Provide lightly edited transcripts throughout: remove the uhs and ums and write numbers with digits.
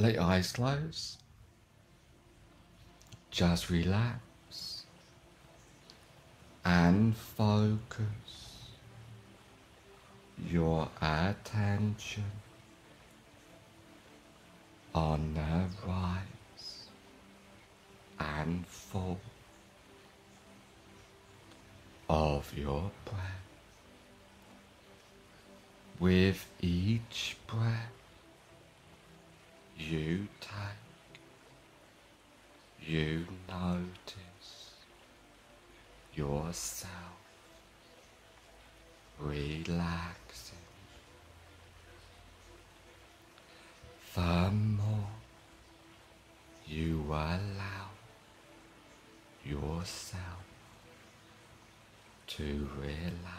Let your eyes close. Just relax and focus your attention on the rise and fall of your breath. With each breath you take, you notice yourself relaxing. The more you allow yourself to relax,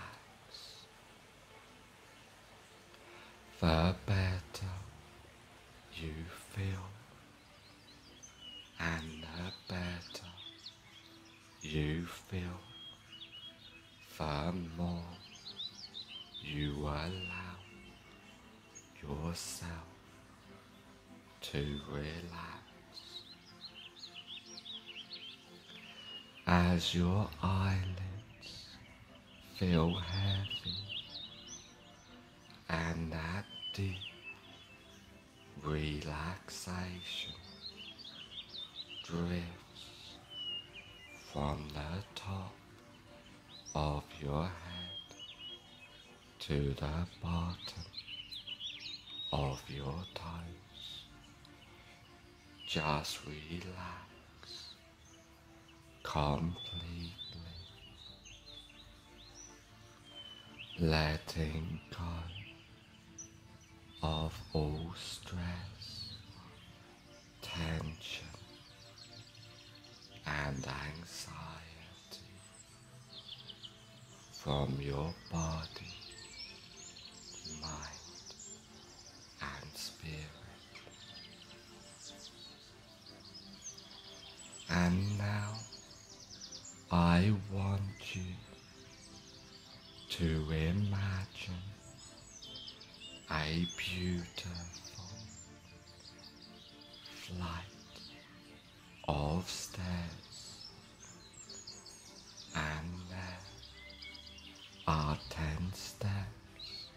the better you feel, and the better you feel, the more you allow yourself to relax. As your eyelids feel heavy and that deep relaxation drifts from the top of your head to the bottom of your toes, just relax completely, letting go of all stress, tension, and anxiety from your body, mind, and spirit. And now I want you to imagine a beautiful flight of stairs, and there are 10 steps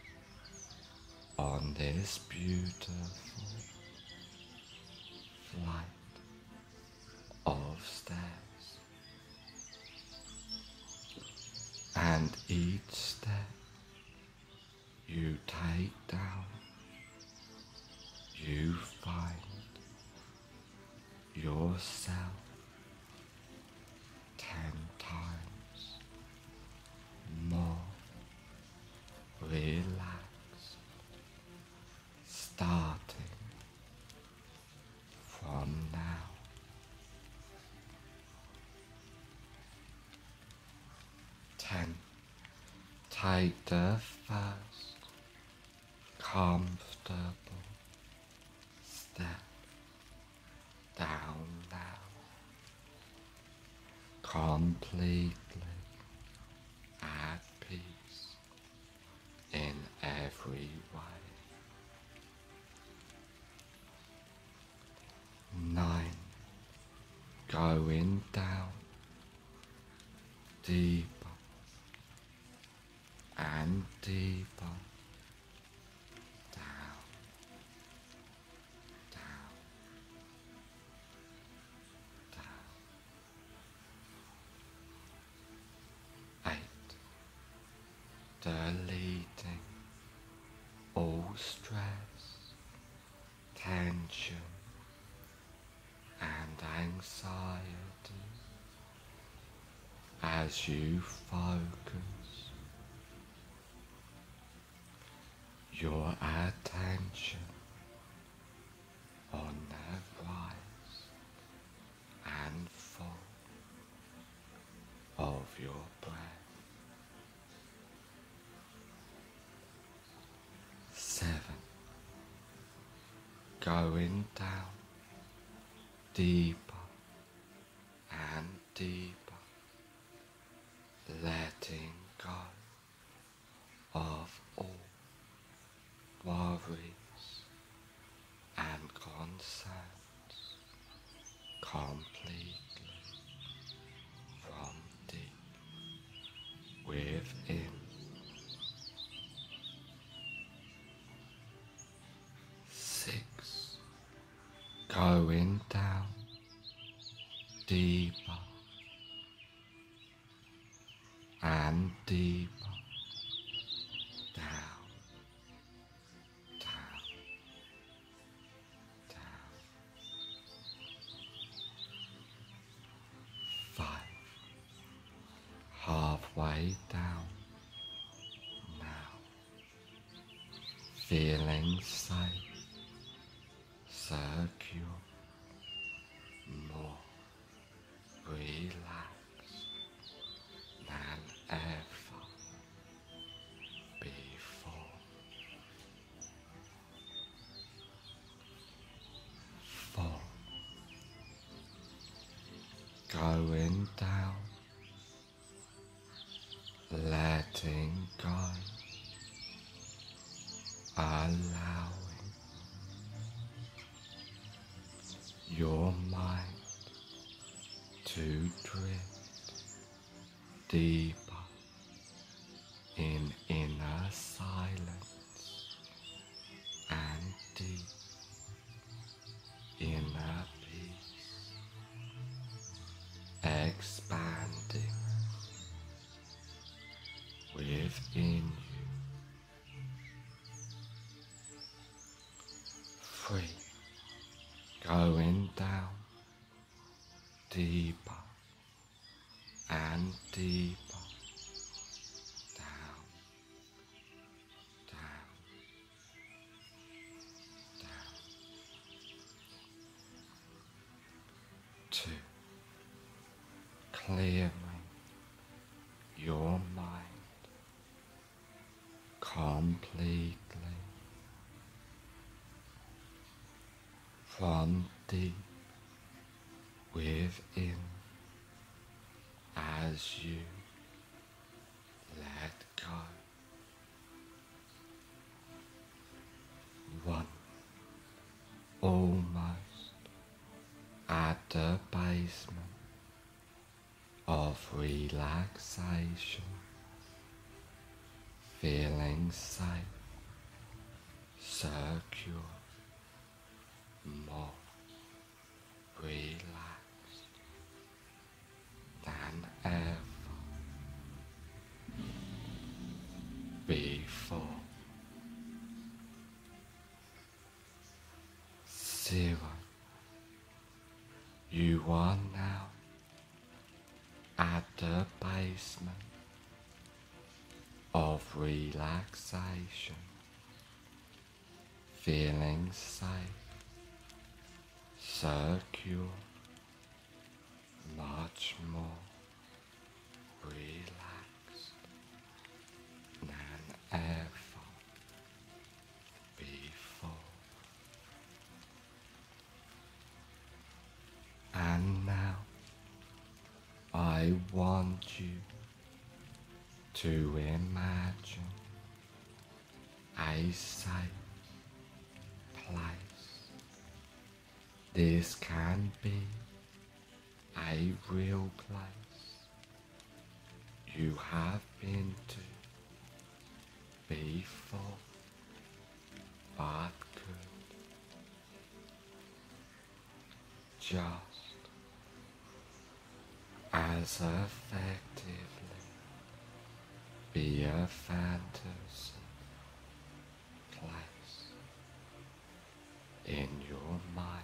on this beautiful flight of stairs, and each step you take down, you find yourself 10 times more relaxed, starting from now. Take the first comfortable step down now, completely at peace in every way. 9, going down deeper and deeper. Deleting all stress, tension, and anxiety as you focus your attention on the rise and fall of your breath. 7, going down deeper and deeper, letting go of all worries and concerns. going down deeper and deeper down, down, down. 5, halfway down now, feeling safe. Circular, more relaxed than ever before. 4, going down, letting go, allow your mind to drift deeper in inner silence and deep inner peace, expanding within you. 3, going down deeper and deeper down, down, down. 2, clearing your mind completely from deep within as you let go. 1, almost at the basement of relaxation, feeling safe, secure, more relaxed than ever before. 0, you are now at the basement of relaxation, feeling safe, secure, much more relaxed than ever before. And now I want you to imagine a safe place. This can be a real place you have been to before, but could just as effectively be a fantasy place in your mind.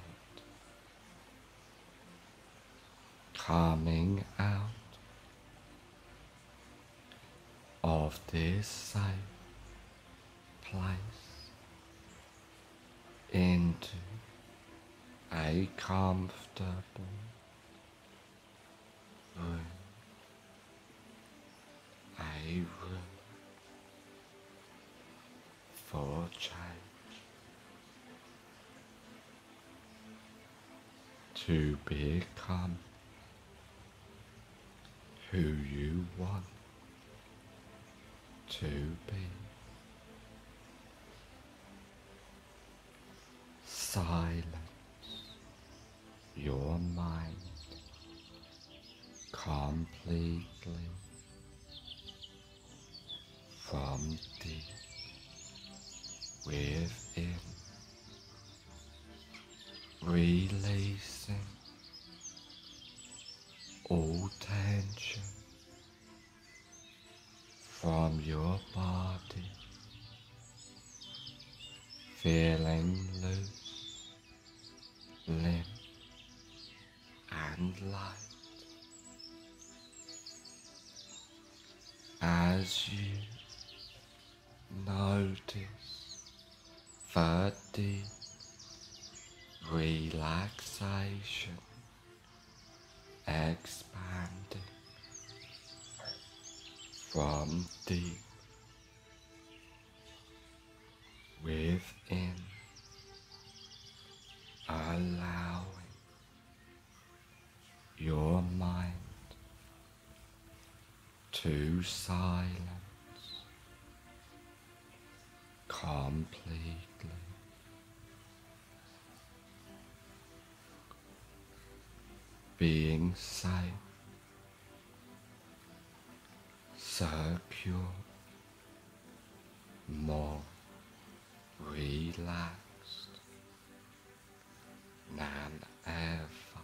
Coming out of this safe place into a comfortable room, a room for change, to become who you want to be. Silence your mind completely from deep within releasing all tension from your body, feeling loose, limp and light. As you notice the deep relaxation expanding from deep within, allowing your mind to silence completely. Being safe, secure, more relaxed than ever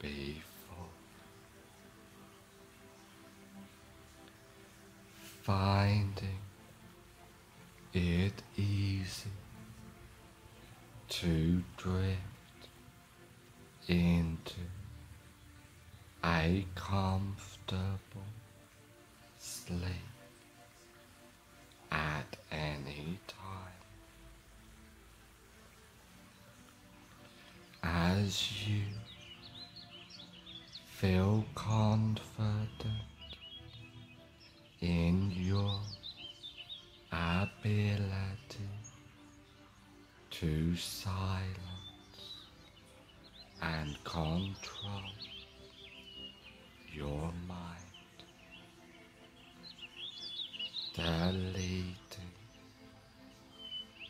before. Finding it easy to drift into a comfortable sleep at any time. As you feel confident in your ability to silence and control your mind, deleting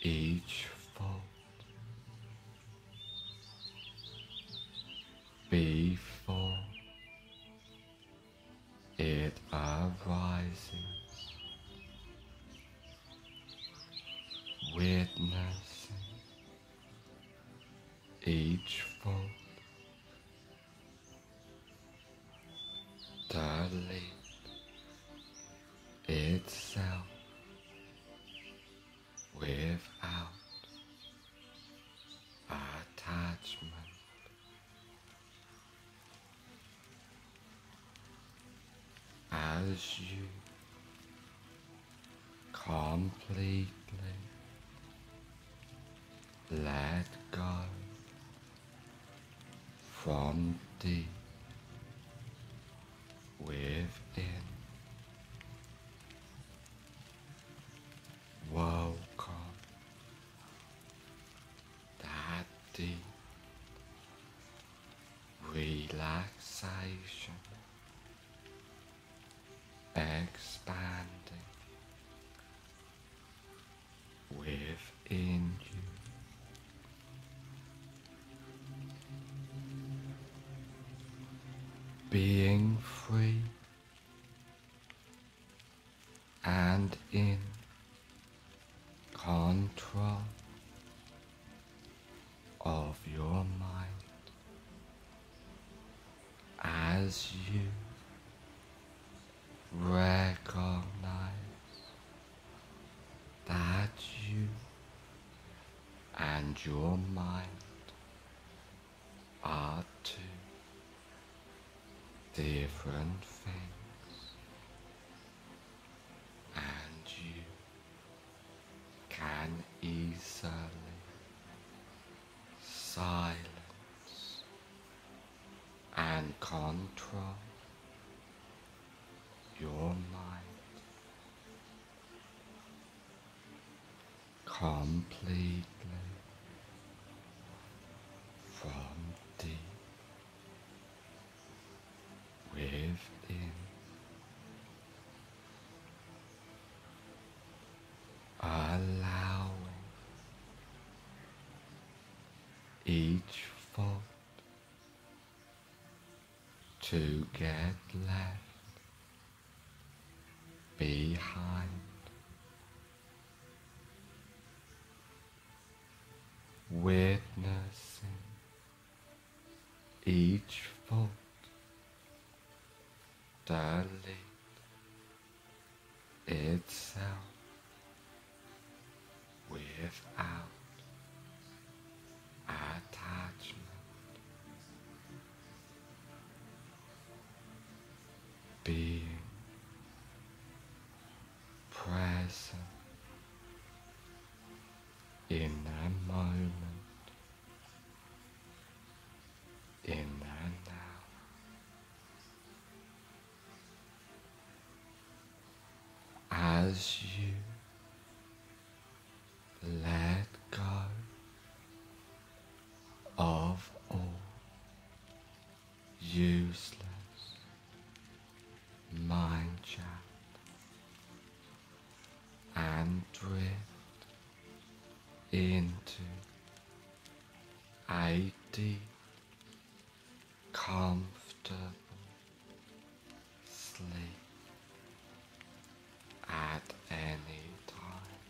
each thought before it arises, witnessing each thought, delete itself without attachment. As you completely let go from deep within, welcome that deep relaxation expanding within you. Being free and in control of your mind as you recognize that you and your mind are two different things, and you can easily silence and control your mind completely from deep within, allowing each thought to get left behind. witnessing each fold dilate itself without attachment, being present in that moment, in that now. As you let go of all useless mind chat and drift into a deep, comfortable sleep at any time.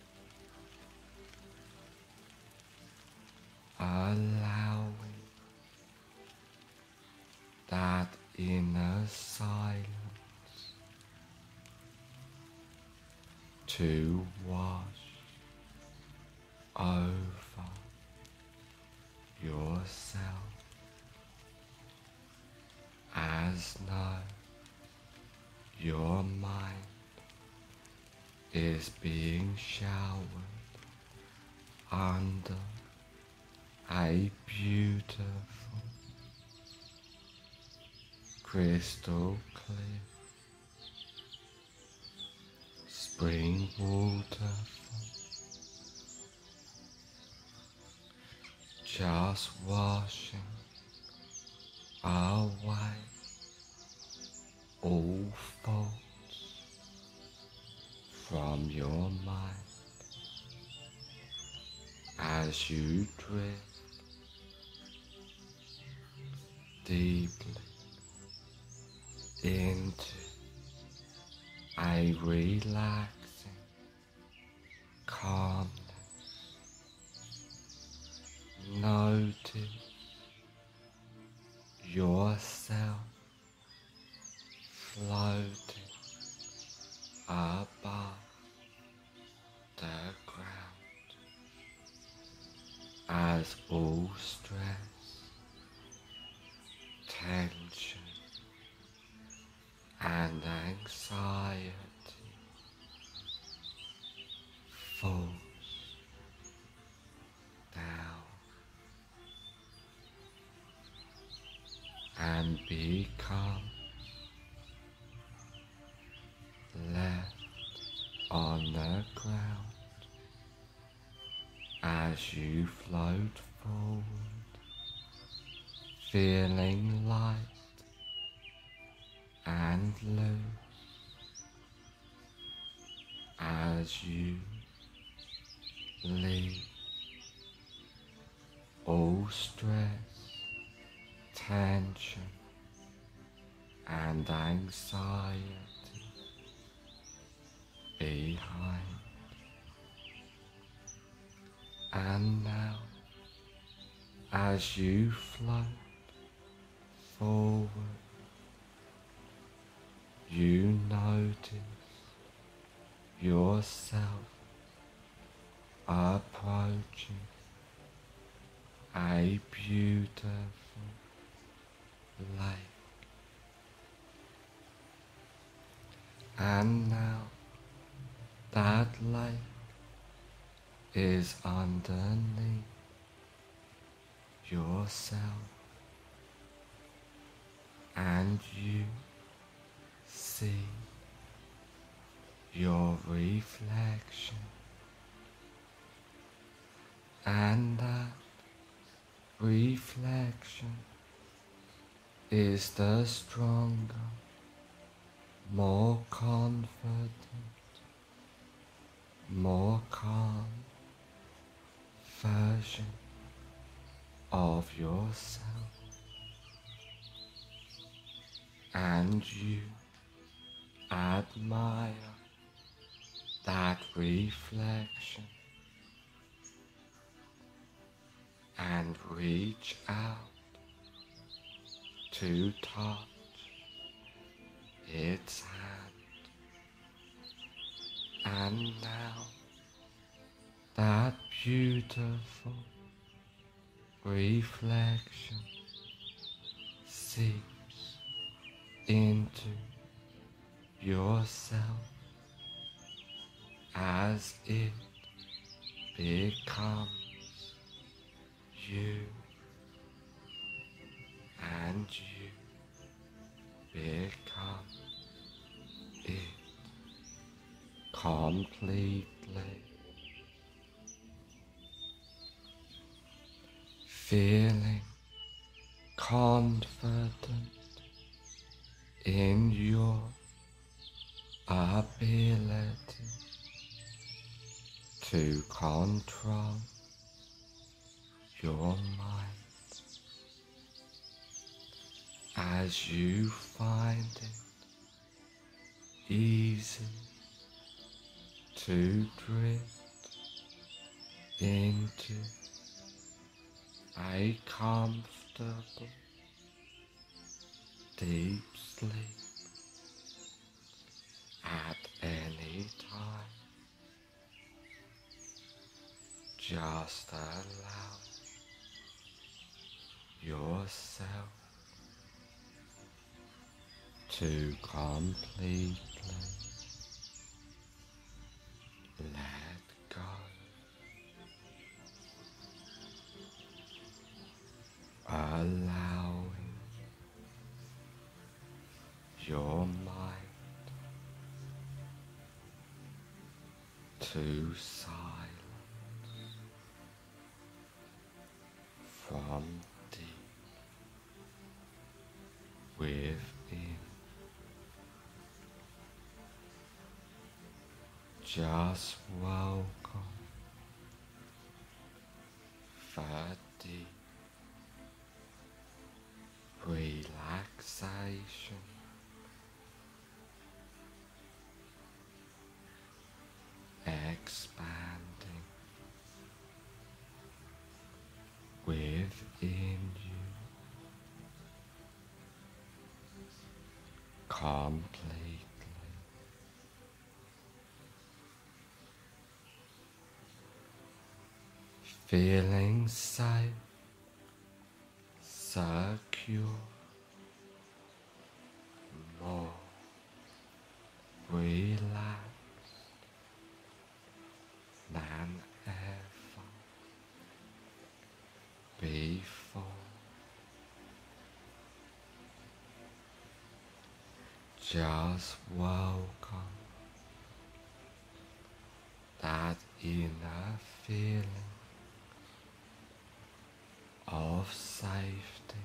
Allowing that inner silence to wash over yourself as though your mind is being showered under a beautiful, crystal clear spring waterfall, just washing away all thoughts from your mind as you drift deeply into a relaxing calmness. Notice yourself floating above the ground as all stress, tension and anxiety falls down and becomes left on the ground as you float forward, feeling light and loose as you leave all stress, tension and anxiety behind. And now, as you float forward, you notice yourself approaching a beautiful lake. And now, that lake is underneath yourself, and you see your reflection, and that reflection is the stronger, more confident, more calm version of yourself, and you admire that reflection and reach out to touch its hand. And now that beautiful reflection seeps into yourself as it becomes you, and you become it completely, feeling confident in your ability to control your mind as you find it easy to drift into a comfortable deep sleep at any time. Just allow yourself to completely let go. Allowing your mind to silence from deep within. Just welcome fatigue, relaxation, expanding within you completely. Feeling safe, secure, more relaxed than ever before. Just welcome that inner feeling of safety,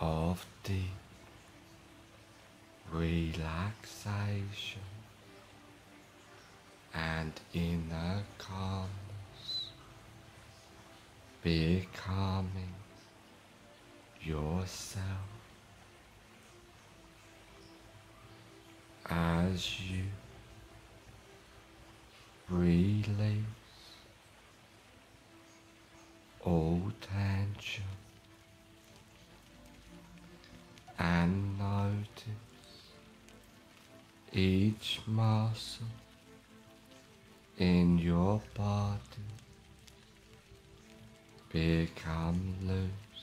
of deep relaxation and inner calmness becoming yourself as you release all tension and notice each muscle in your body become loose,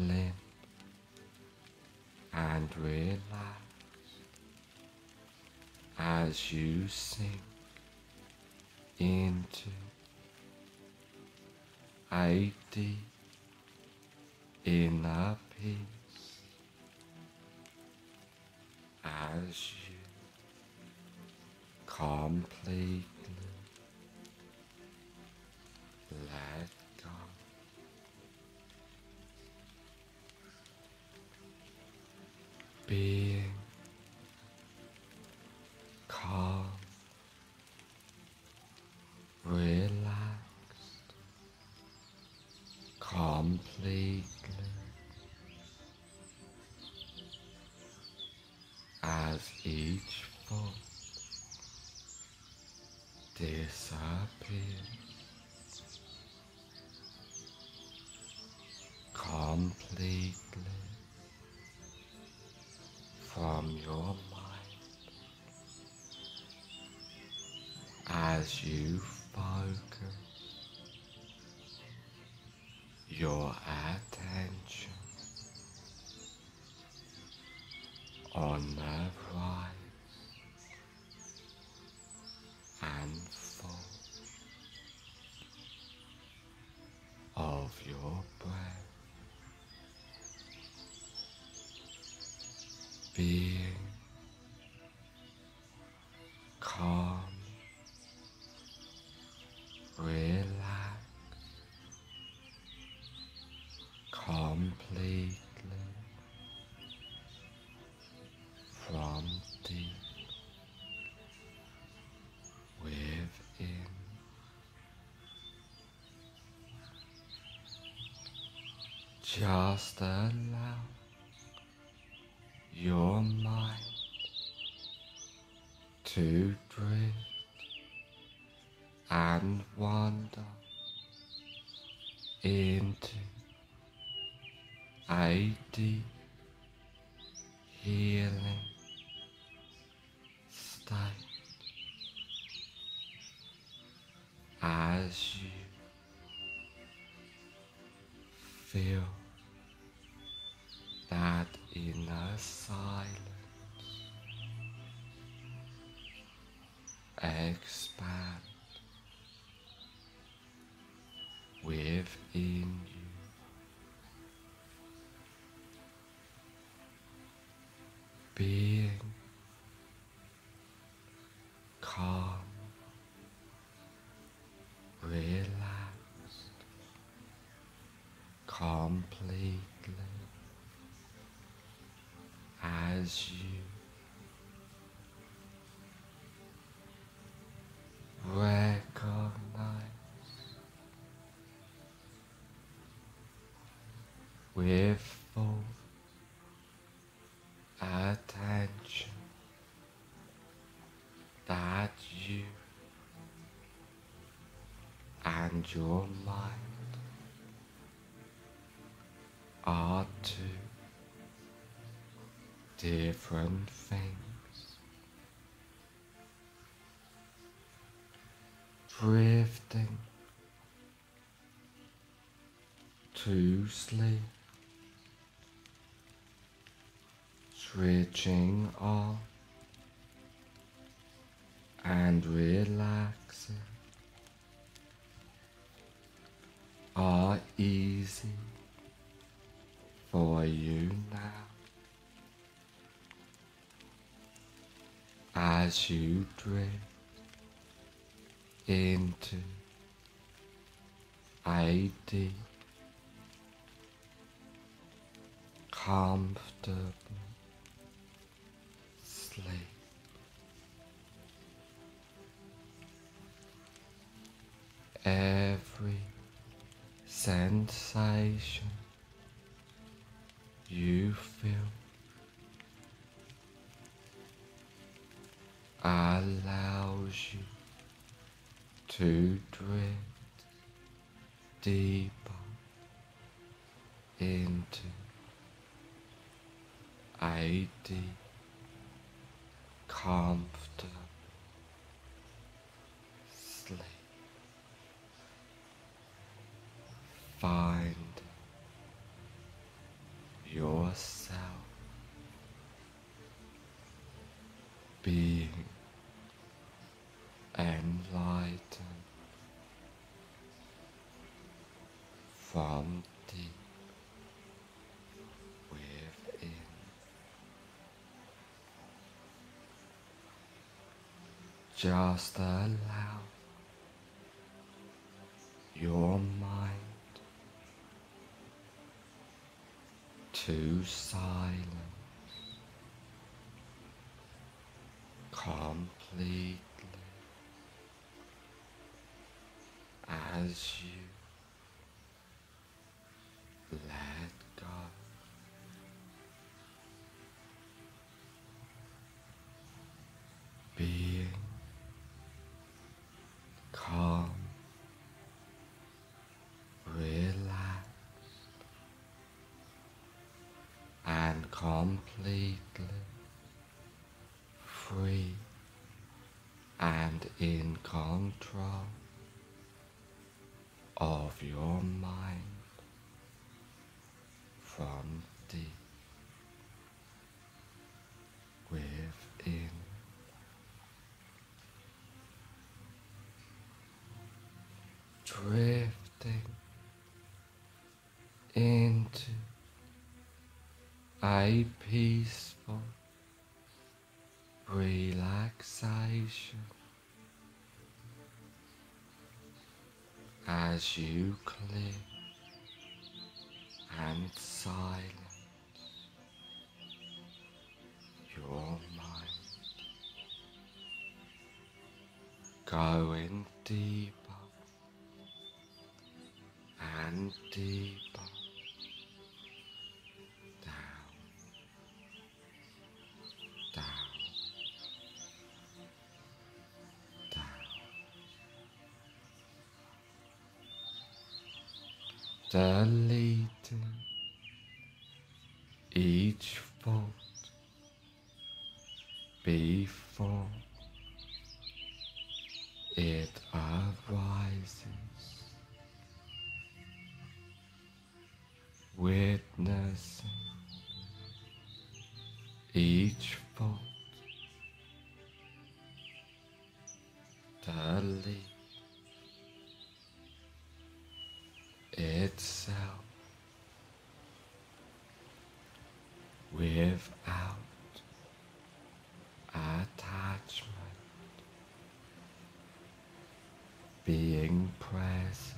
limp and relaxed as you sink into a deep inner peace as you completely let go. Being calm, relaxed, completely as each foot te sapiens completely from your mind as you focus your attention on the rise and fall of your breath, being calm, relaxed, completely from deep within. Just allow your mind to drift and wander into a deep healing state as you feel that inner silence expand within you. Being calm, relaxed, completely as you recognize with full attention that you and your mind are two different things, drifting to sleep, switching off and relaxing are easy for you now. As you drift into a deep, comfortable sleep, every sensation you feel, allows you to drift deeper into a deep, comfortable sleep. Find yourself being enlightened from deep within. Just allow your mind to silence completely as you let go. Being in control of your mind from deep within. Drifting into a peaceful relaxation as you clear and silence your mind, going deeper and deeper down, deleting each thought before it arises, witnessing each thought, delete itself without attachment, being present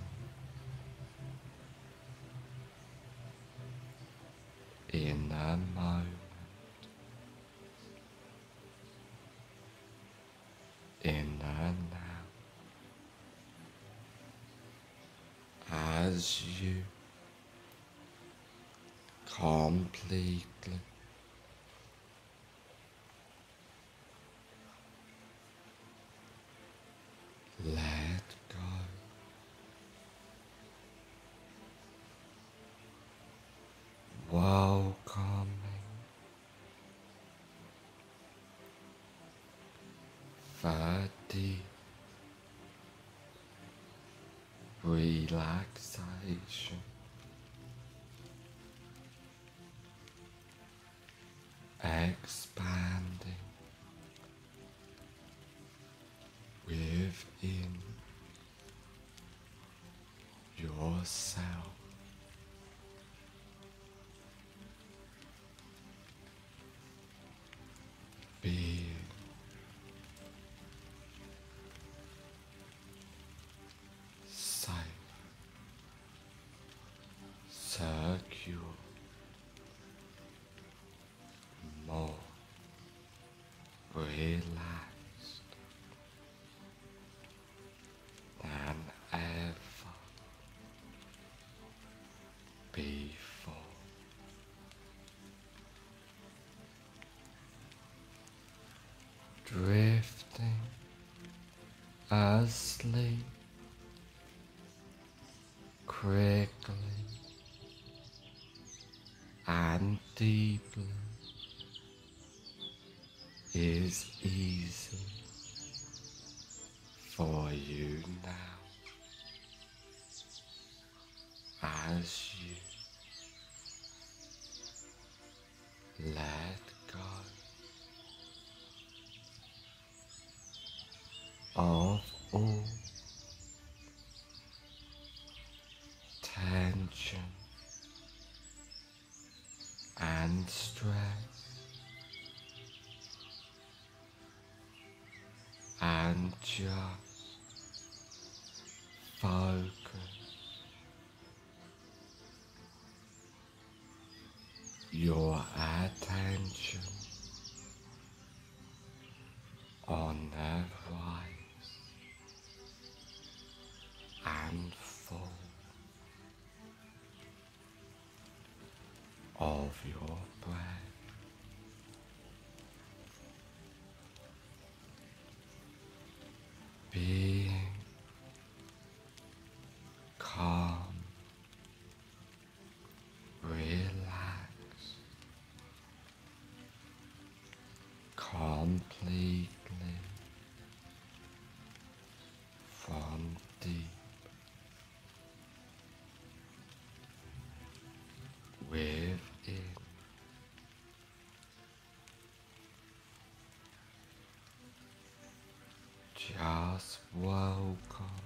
in the moment, in the now. As you completely let go while welcoming fatigue, relaxation expanding within yourself, being secure, more relaxed than ever before. Drifting asleep quickly and deeply is easy for you now, as you let go of all tension and stress, and just focus your attention on the rise and fall of your breath, being calm, relaxed, completely Just woke up.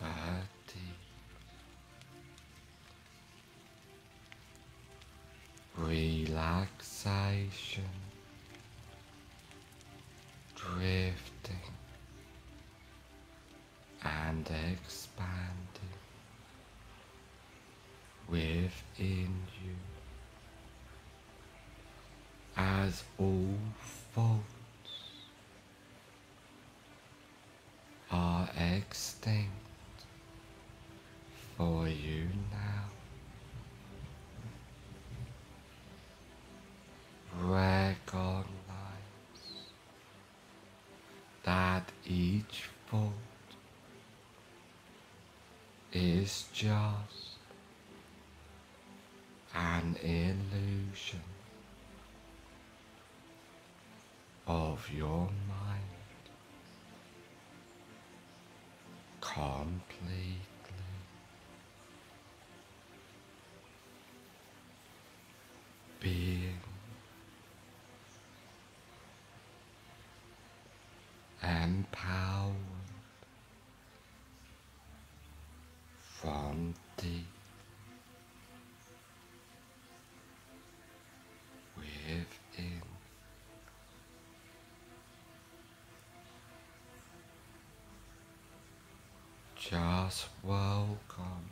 30. Relaxation. Drifting and expanding within you as all faults are extinct for you now. Recognize that each fault is just an illusion of your mind, completely. Being empowered from deep within. Just welcome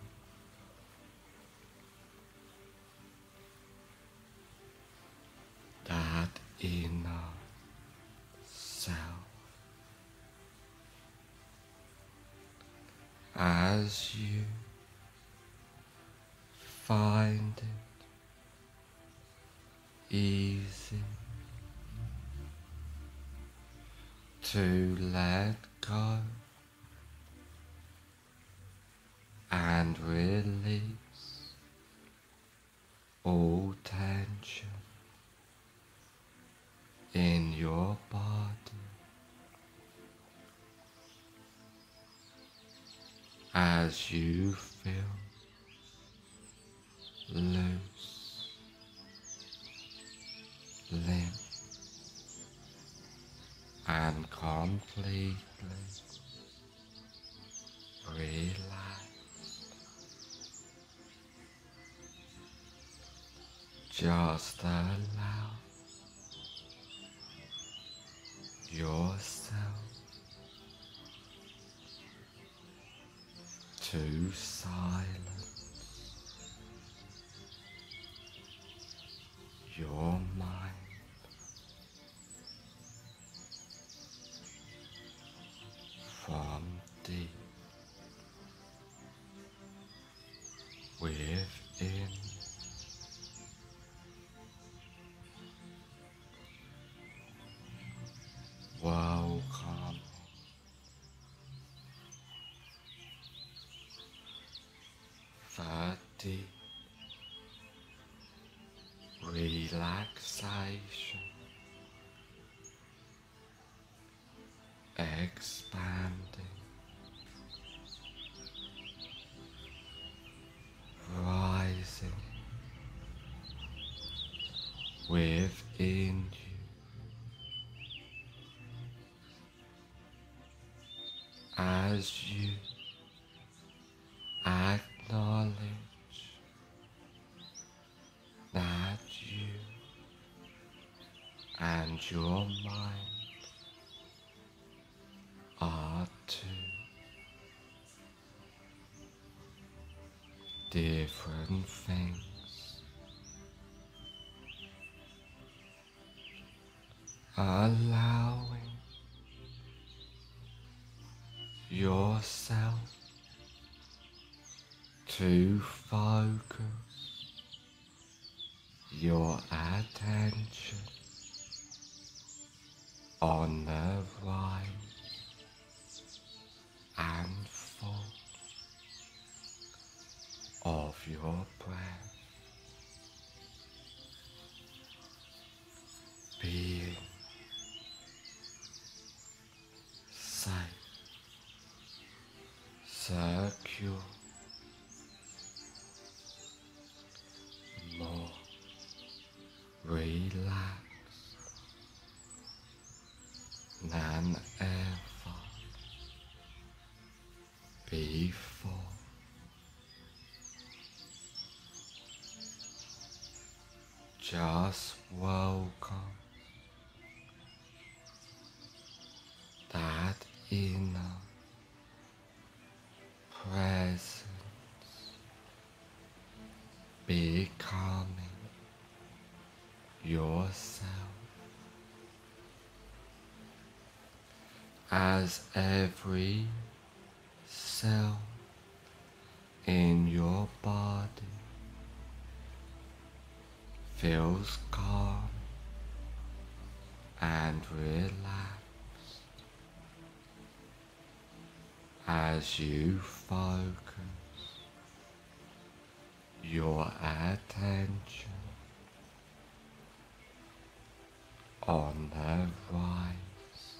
that inner self as you find it easy to let go and release all tension in your body. As you feel loose, limp, and completely relaxed, just allow yourself to silence your mind. From deep within, welcome relaxation, expanding, rising within you as you acknowledge that you and your mind are two different things. Allowing yourself to focus your attention on the rise and fall of your breath, being safe, secure, more relaxed beautiful. Just welcome that inner presence becoming yourself as every cell in your body feels calm and relaxed as you focus your attention on the rise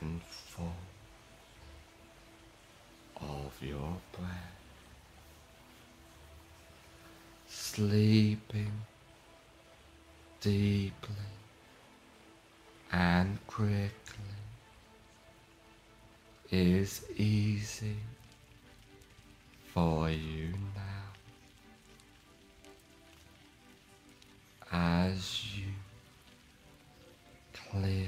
and fall of your breath. Sleeping deeply and quickly is easy for you now, as you clear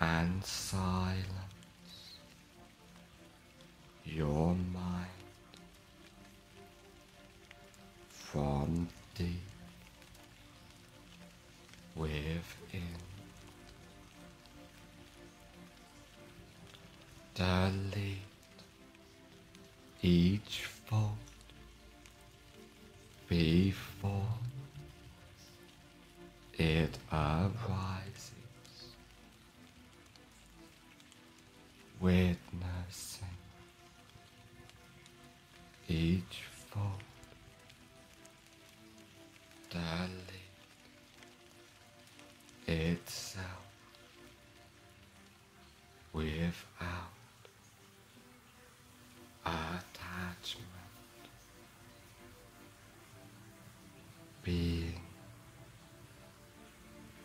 and silence your mind from deep within. Delete each thought before it arises, witnessing each thought. Delete itself without attachment, being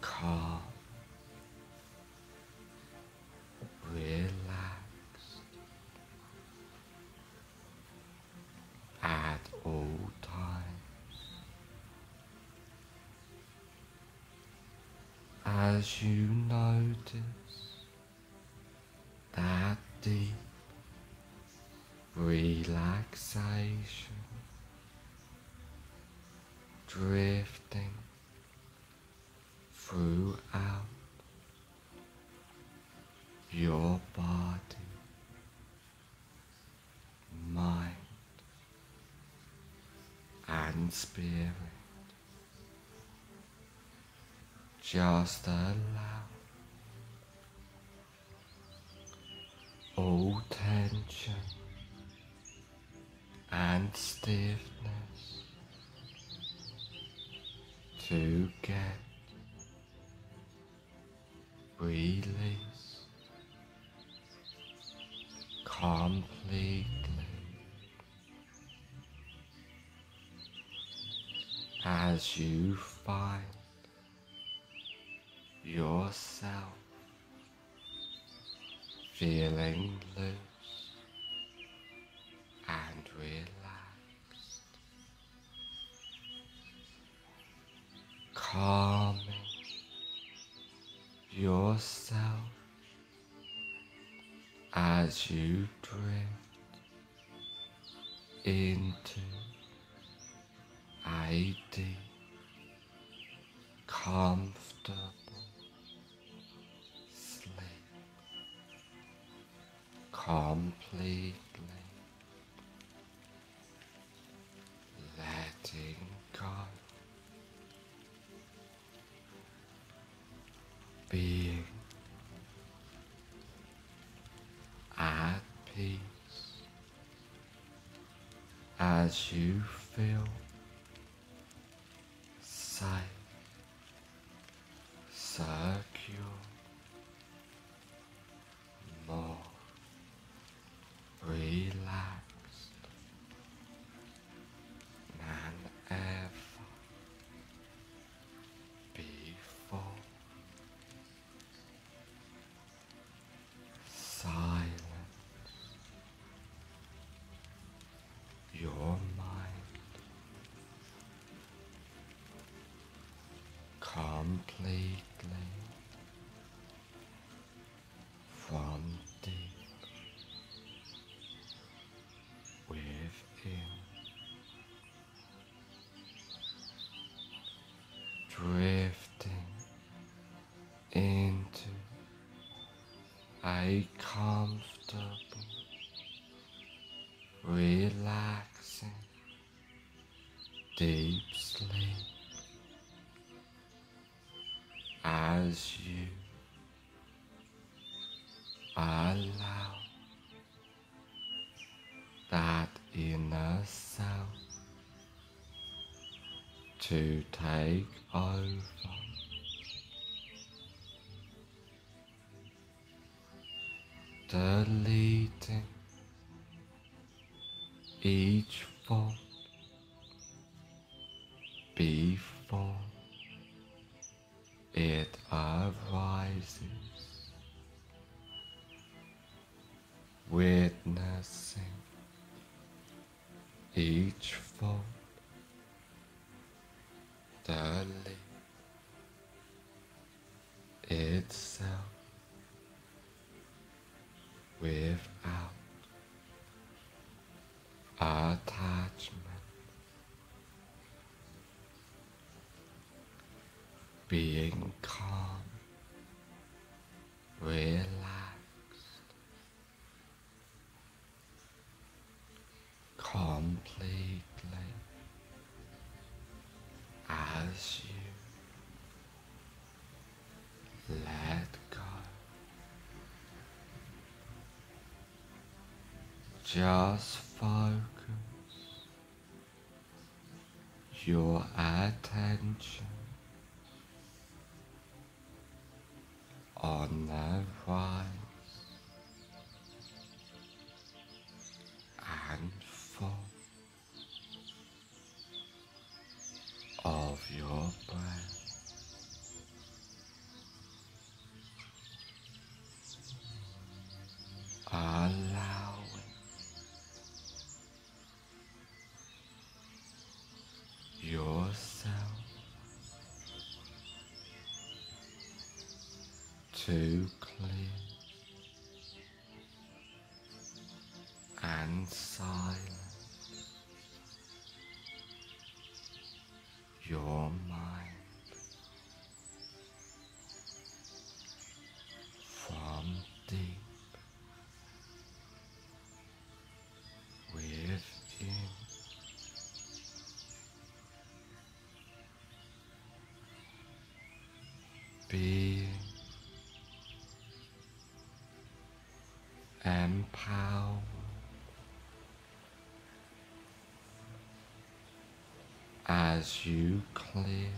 calm, relaxed at all times. As you notice that deep relaxation drifting throughout your body, mind, and spirit, just allow all tension and stiffness to get released completely as you find yourself feeling loose and relaxed, calming yourself as you drift into a deep, comfortable completely letting go, being at peace as you feel safe, secure, more relaxed than ever before. Silent completely from deep within, drifting into a comfortable, relaxing, deep sleep as you allow that inner self to take over. Deleting each thought before it arises, witnessing each thought delete itself without attachment, being calm, relaxed, completely as you let go. Just focus your attention on the rise and fall of your breath. Allowing yourself to clear and silence your mind from deep within. Being empowered as you clear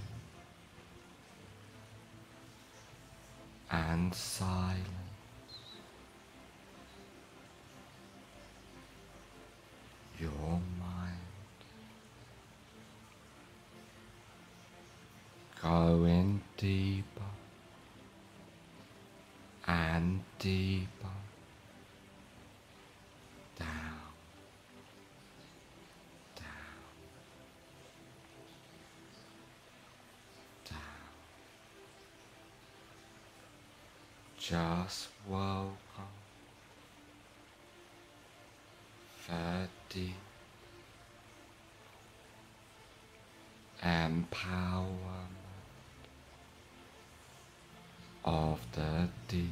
and silence your mind, going deeper and deeper down, down, down. Just welcome the deep, empowerment of the deep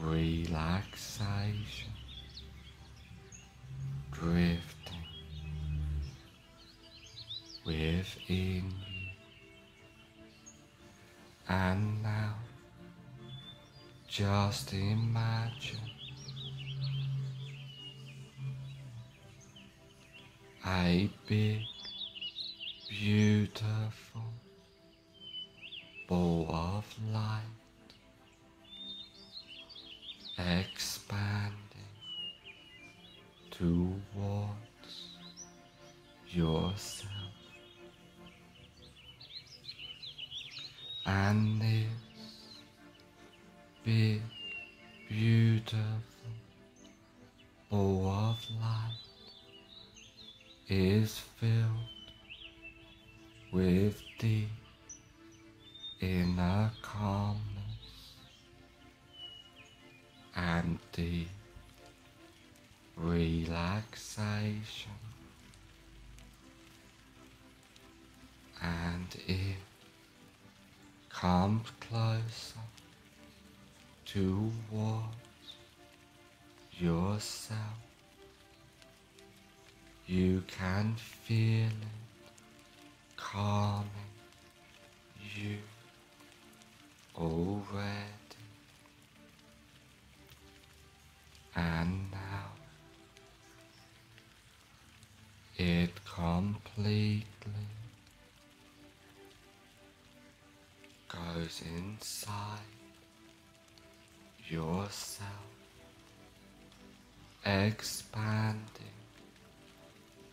relaxation, drifting within you. And now just imagine a big, beautiful ball of light expanding towards yourself, and this big, beautiful ball of light is filled with deep and the relaxation and in. Come closer towards yourself. You can feel it calming you already. And now it completely goes inside yourself, expanding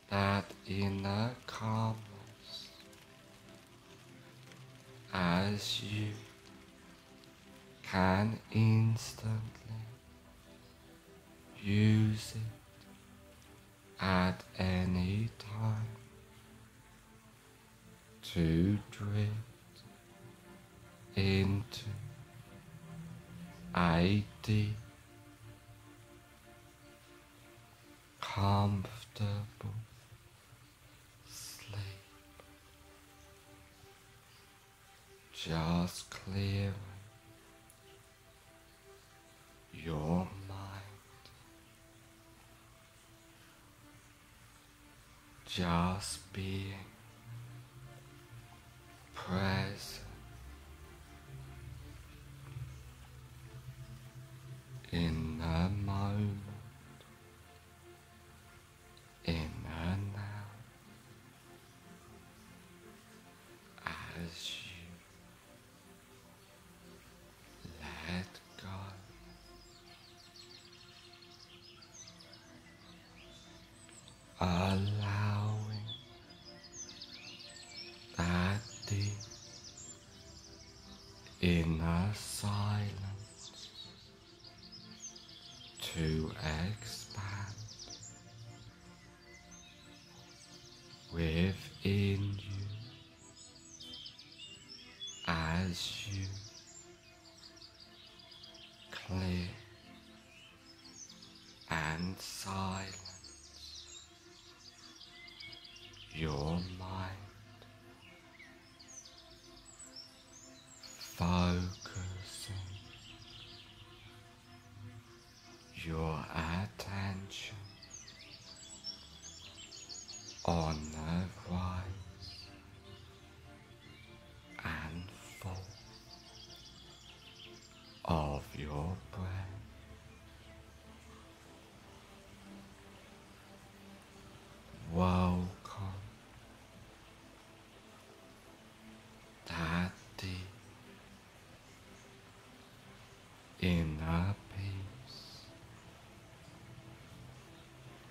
that inner calmness as you can instantly use it at any time to drift into a deep, comfortable sleep, just clearing your mind, just being present in the moment, in the now, as you let go. Allowing that deep inner silence to expand within you as you clear and silence your mind, focusing your attention on the rise and fall of your breath. Welcome that deep inner peace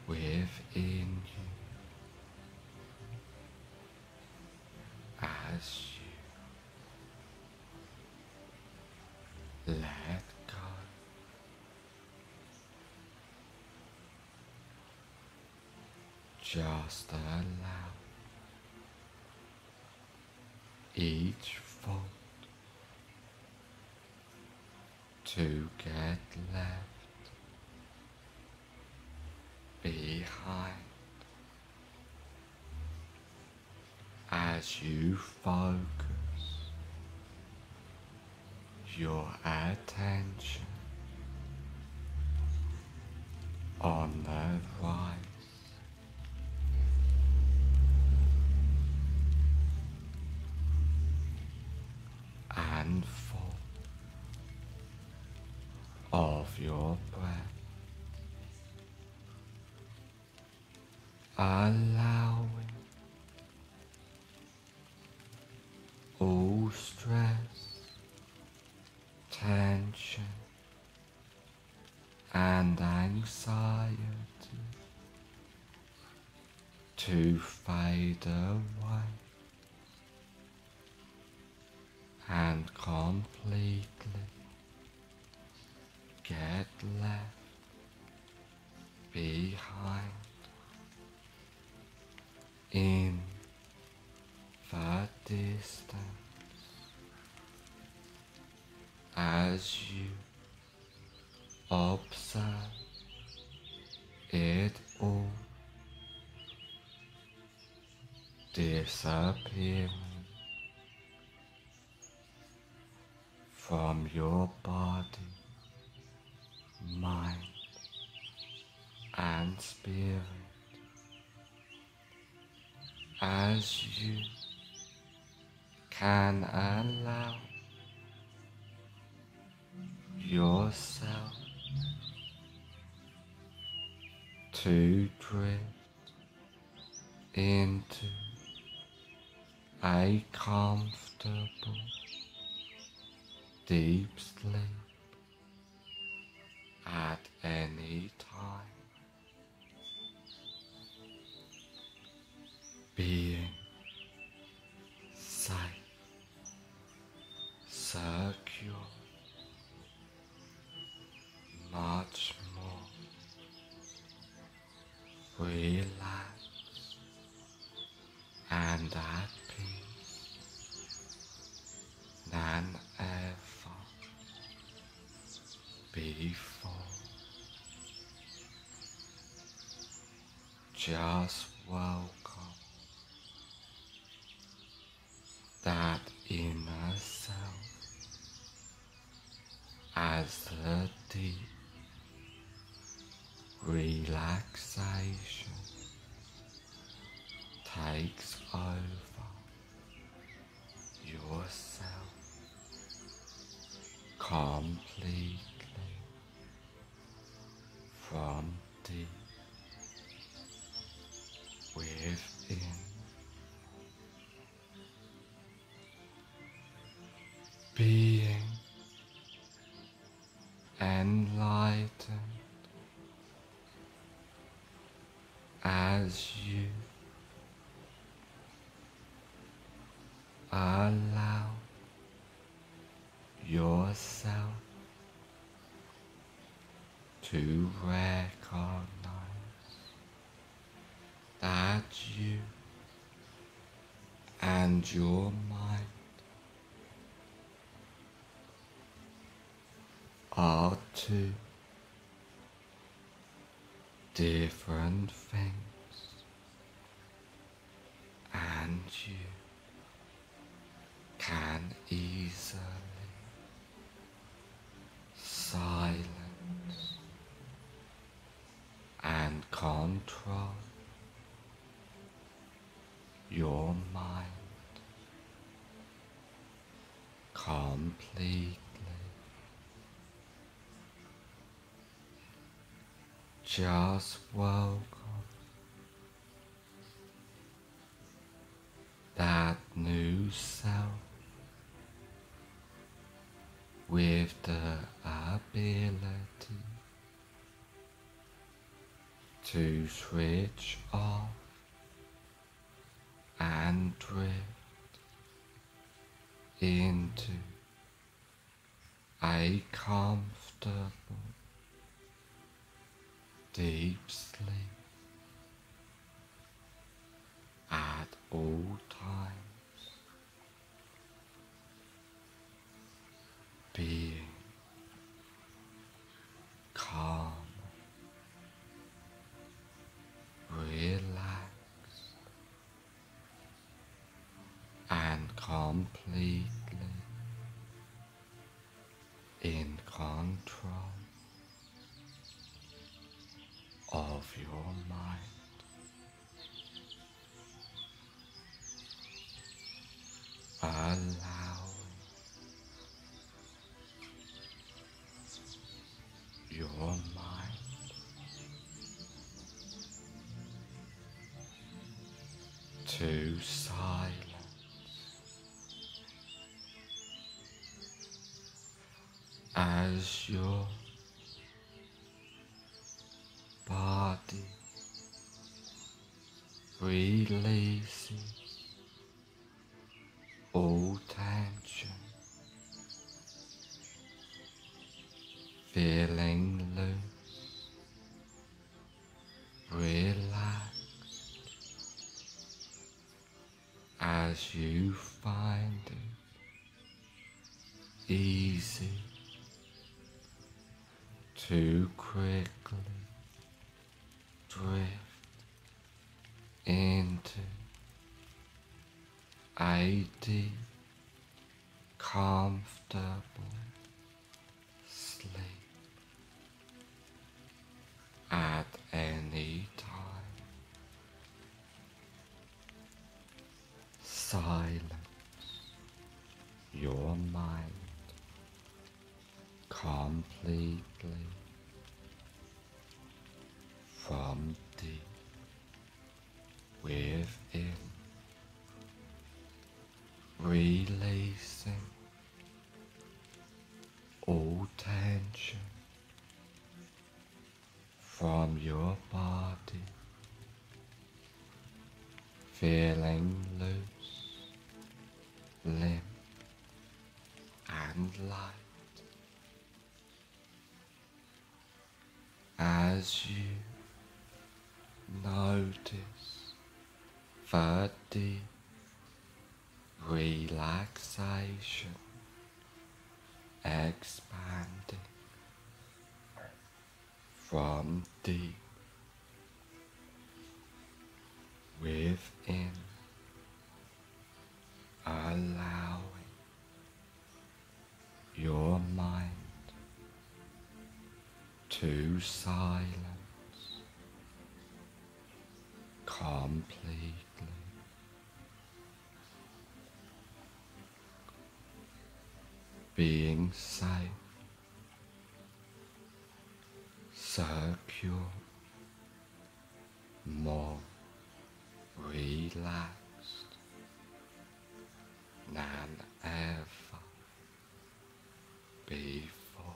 within you as you let go. Just allow each thought to get left behind as you focus your attention on the rise and fall of your breath. Allowing all stress, tension, and anxiety to fade away and completely get left behind in the distance as you obsa et al disappearing from your body, mind, and spirit as you can allow yourself to drift into a comfortable deep sleep at any time. Being safe, secure, much more relaxed and at peace than ever before. Just welcome that inner self as the deep relaxation takes over yourself completely from deep within. Being enlightened as you allow yourself to recognize that you and your mind are two different things, and you can easily silence and control your mind completely. Just welcome that new self with the ability to switch off and drift into a comfortable deep sleep at all times, being calm, relaxed, and completely in control of your mind. Allowing your mind to silence as your body releases all tension, feeling loose, relaxed as you find it easy too quickly drift into a deep, comfortable sleep at any time. Silence your mind completely from deep within, releasing all tension from your body, feeling loose, limp and light as you notice the deep relaxation expanding from deep within, allowing your mind to silence completely. Being safe, secure, more relaxed than ever before.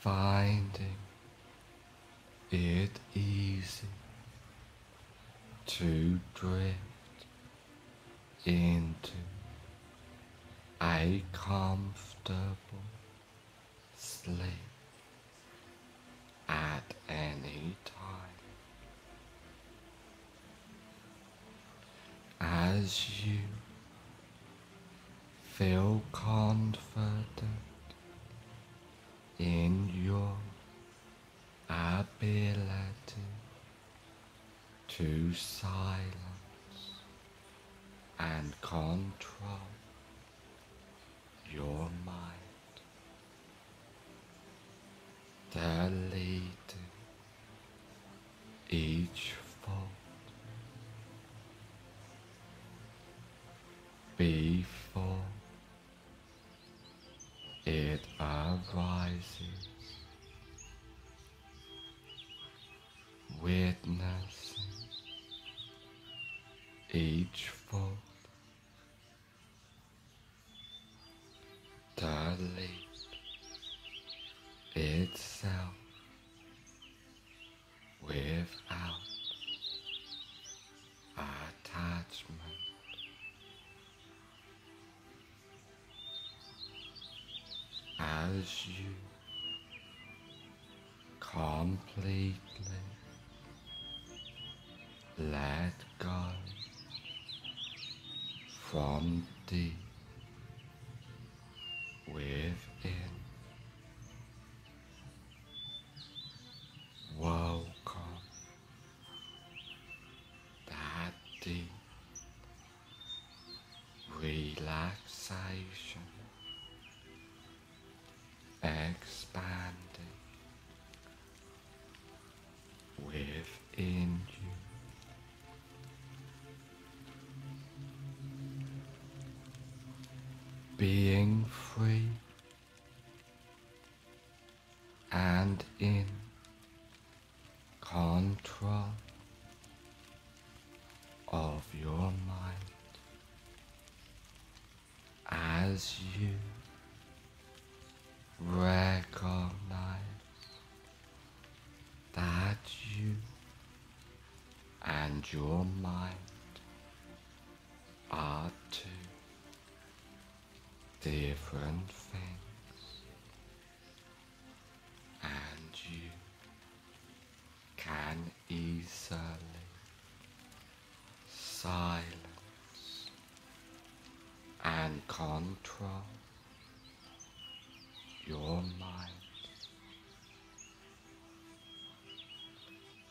Finding it easy to drift into a comfortable sleep at any time. As you feel confident in your ability to silence and control your mind, deleting each thought before it arises. Witnessing each thought, delete itself without attachment. As you completely let go from deep within, welcome that deep relaxation expanding within you. Being free and in control of your mind as you recognize that you and your mind are two different things, and you can easily silence and control your mind.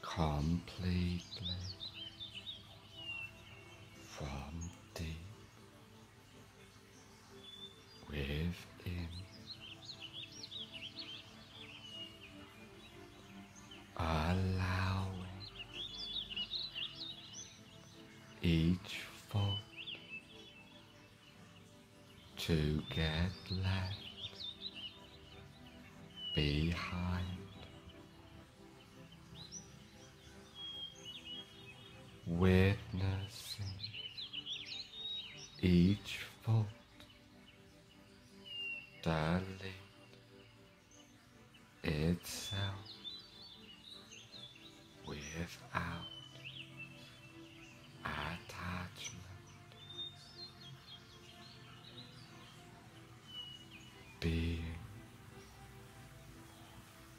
Completely from deep within. Allowing each thought to get left behind. Witnessing each thought delete itself without attachment, being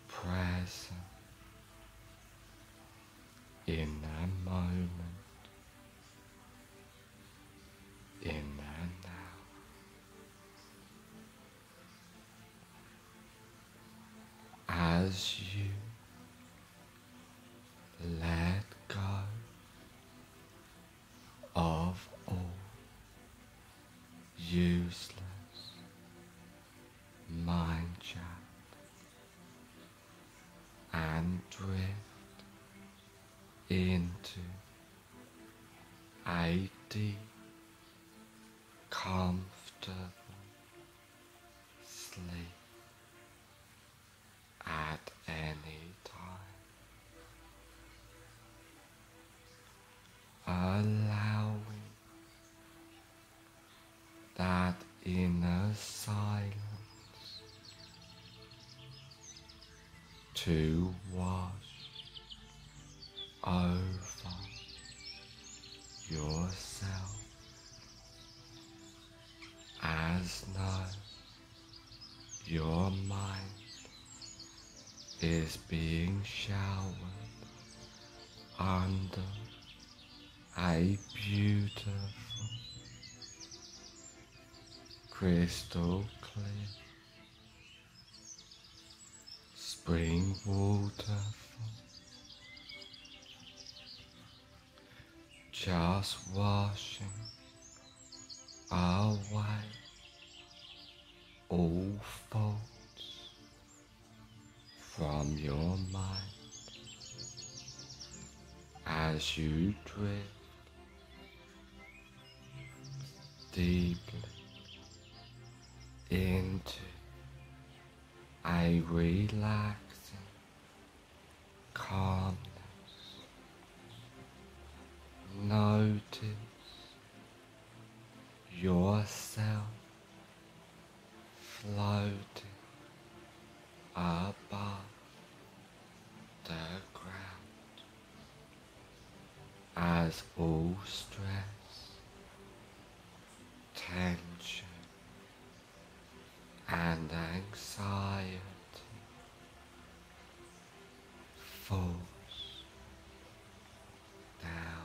present in that moment, in that now, as you let go of all useless mind chat and drift into a deep, comfortable sleep at any time. Allowing that inner silence to wash over yourself as now your mind is being showered under a beautiful, crystal clear spring waterfall. Just washing away all thoughts from your mind as you drift deeply into a relaxing calmness. Notice yourself floating above the ground as all stress, tension and anxiety falls down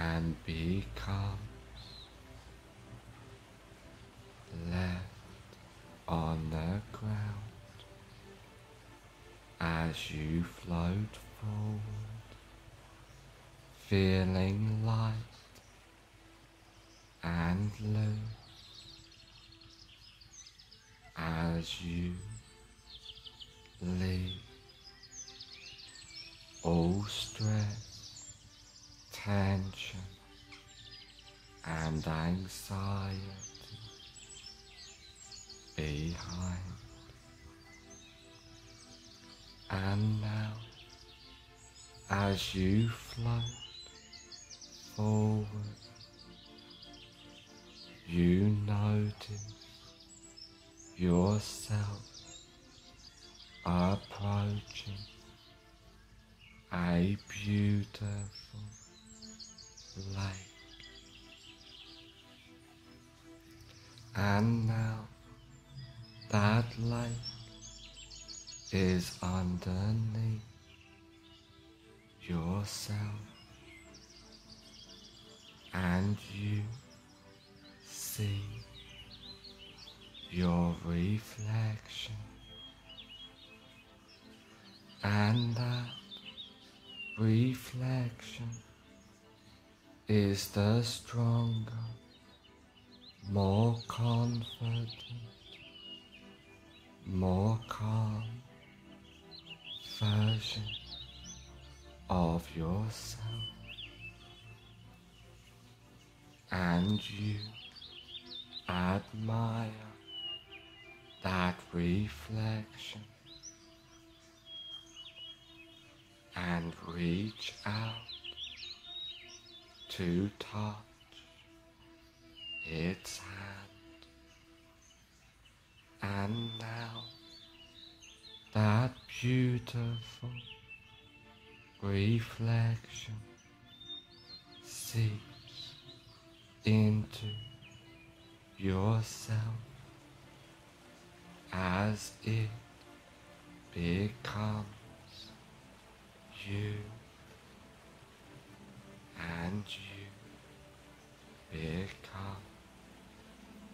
and becomes left on the ground as you float forward, feeling light and loose as you leave all stress, tension and anxiety behind. And now, as you float forward, you notice yourself approaching a beautiful lake. And now that lake is underneath yourself, and you see your reflection and that reflection is the stronger, more confident, more calm version of yourself, and you admire that reflection and reach out to touch its hand. And now that beautiful reflection seeps into yourself as it becomes you, and you become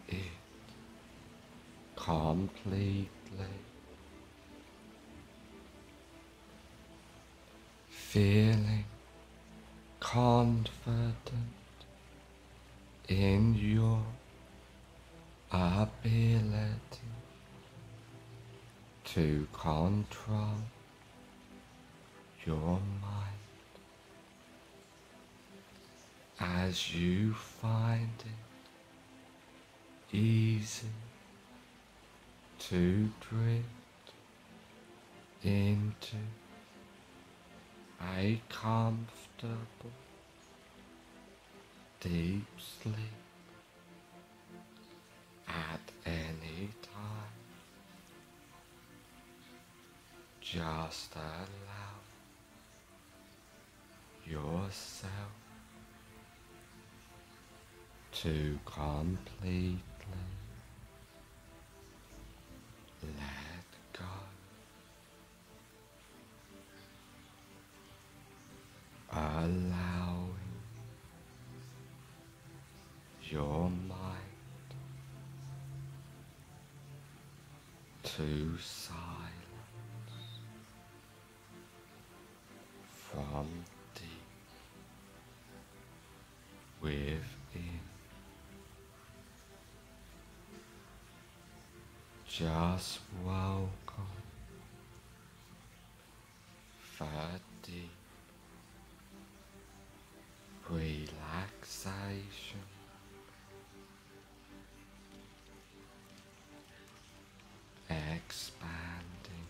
it completely. Feeling confident in your ability to control your mind as you find it easy to drift into a comfortable deep sleep at any time. Just allow yourself to completely let go. Allowing your mind to silence from deep within. Just welcome for deep relaxation. Expanding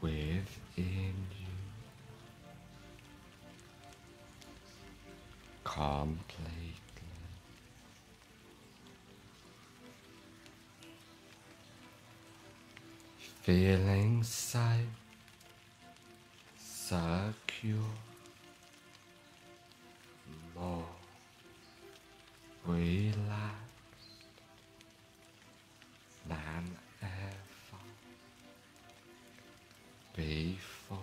within you completely. Feeling safe, secure, more relaxed than ever before.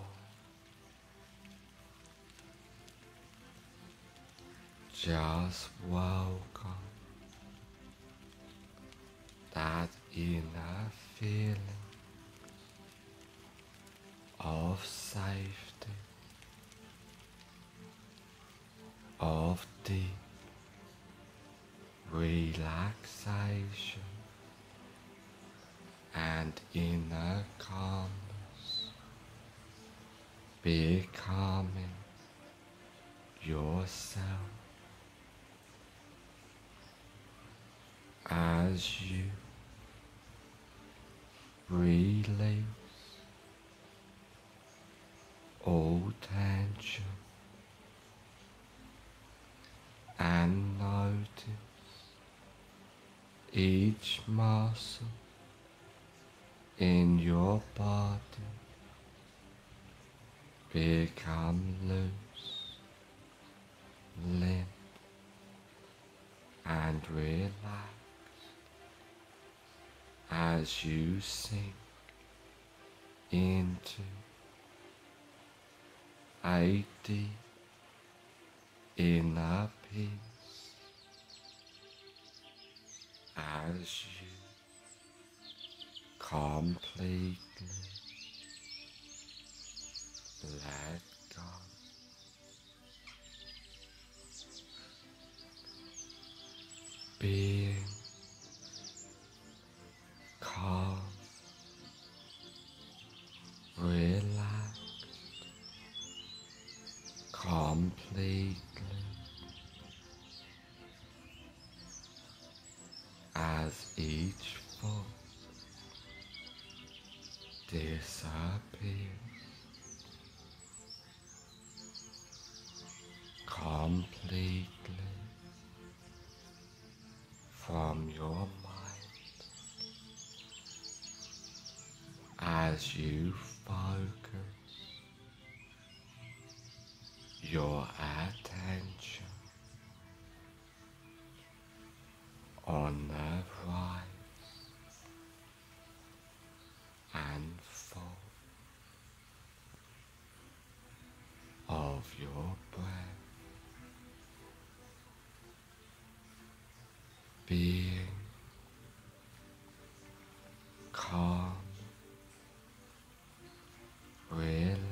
Just welcome that inner feeling of safety, of deep relaxation and inner calmness becoming yourself as you release all tension and notice each muscle in your body become loose, limp and relaxed as you sink into a deep inner peace as you completely let go. Being calm, relaxed, completely as each foot disappears completely from your mind as you focus your attention on the rise and fall of your breath. Being calm, relaxed,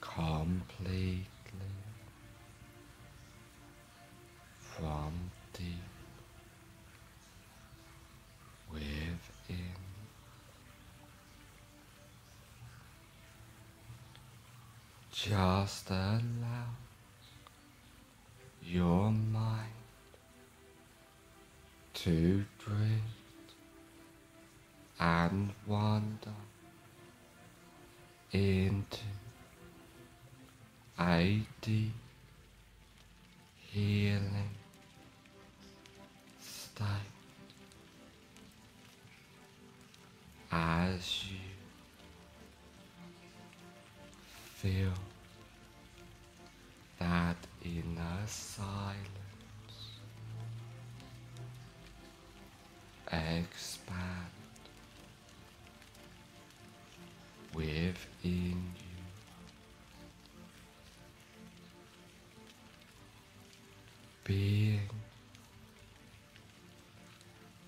completely from deep within. Just allow your mind to drift and wander into a deep healing state as you feel that inner silence expand within you. Being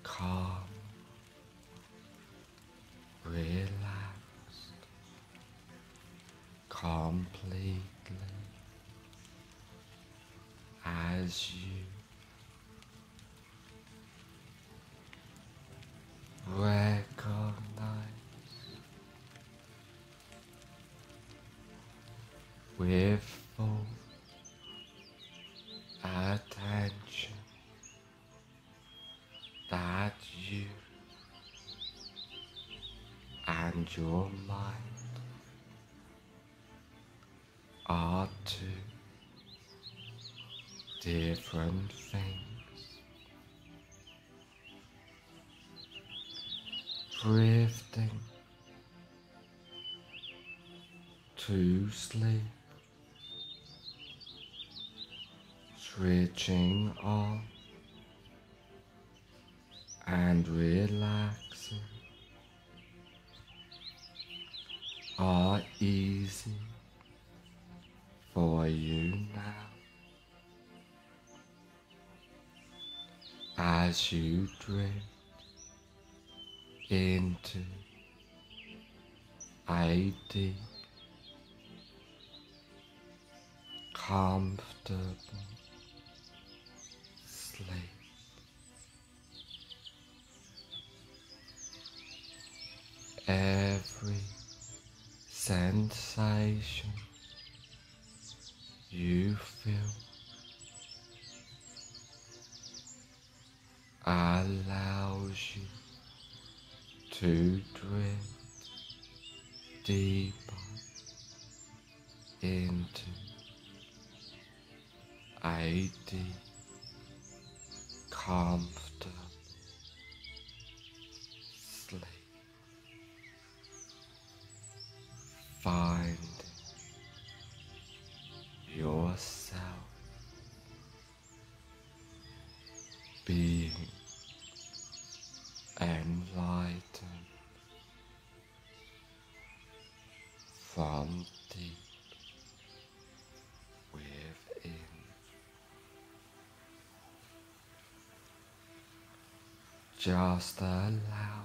calm, relaxed, completely as you recognize with full attention that you and your mind are two different things, drifting to sleep, switching off and relaxing are easy for you now. As you drift into a deep, comfortable sleep. Every sensation you feel, allows you to drift deeper into a deep, comfortable sleep, finding yourself being enlightened from deep within. Just allow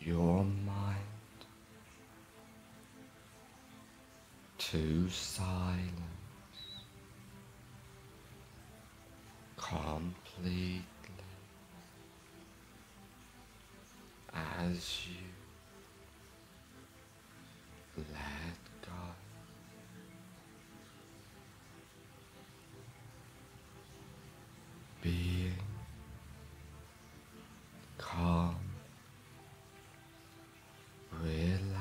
your mind to silence completely as you let go. Being calm, relaxed,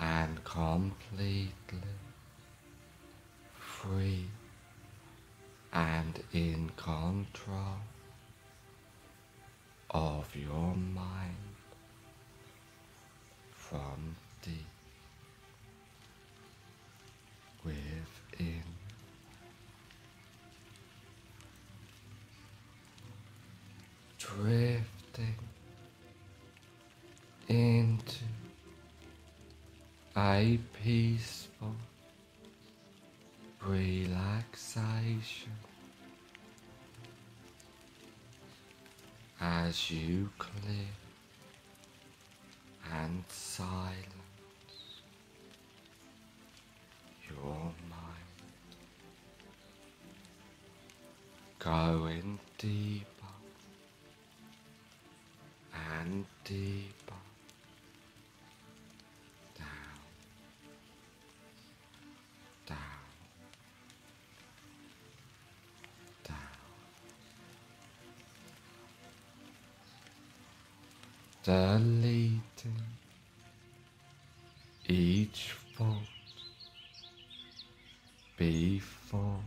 and completely free and in control of your mind from deep within. Drifting into a peaceful relaxation as you clear and silence your mind, going deep and deeper down, down, down. Deleting each thought before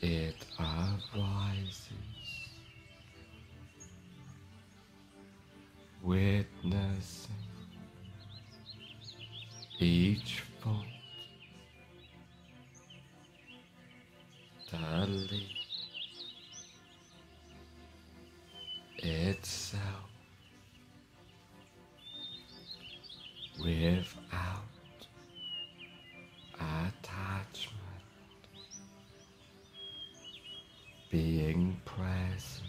it arises. Witnessing each thought, delete itself without attachment, being present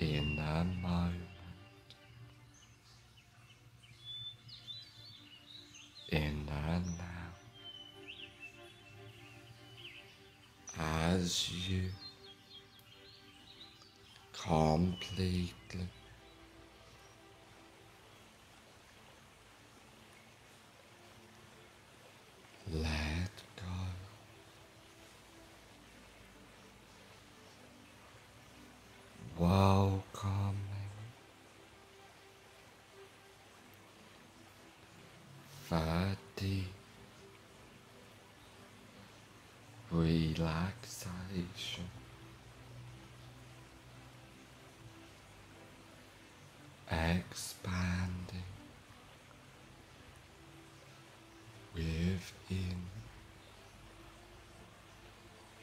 in the moment, in the now, as you completely let go. Welcoming the deep relaxation expanding within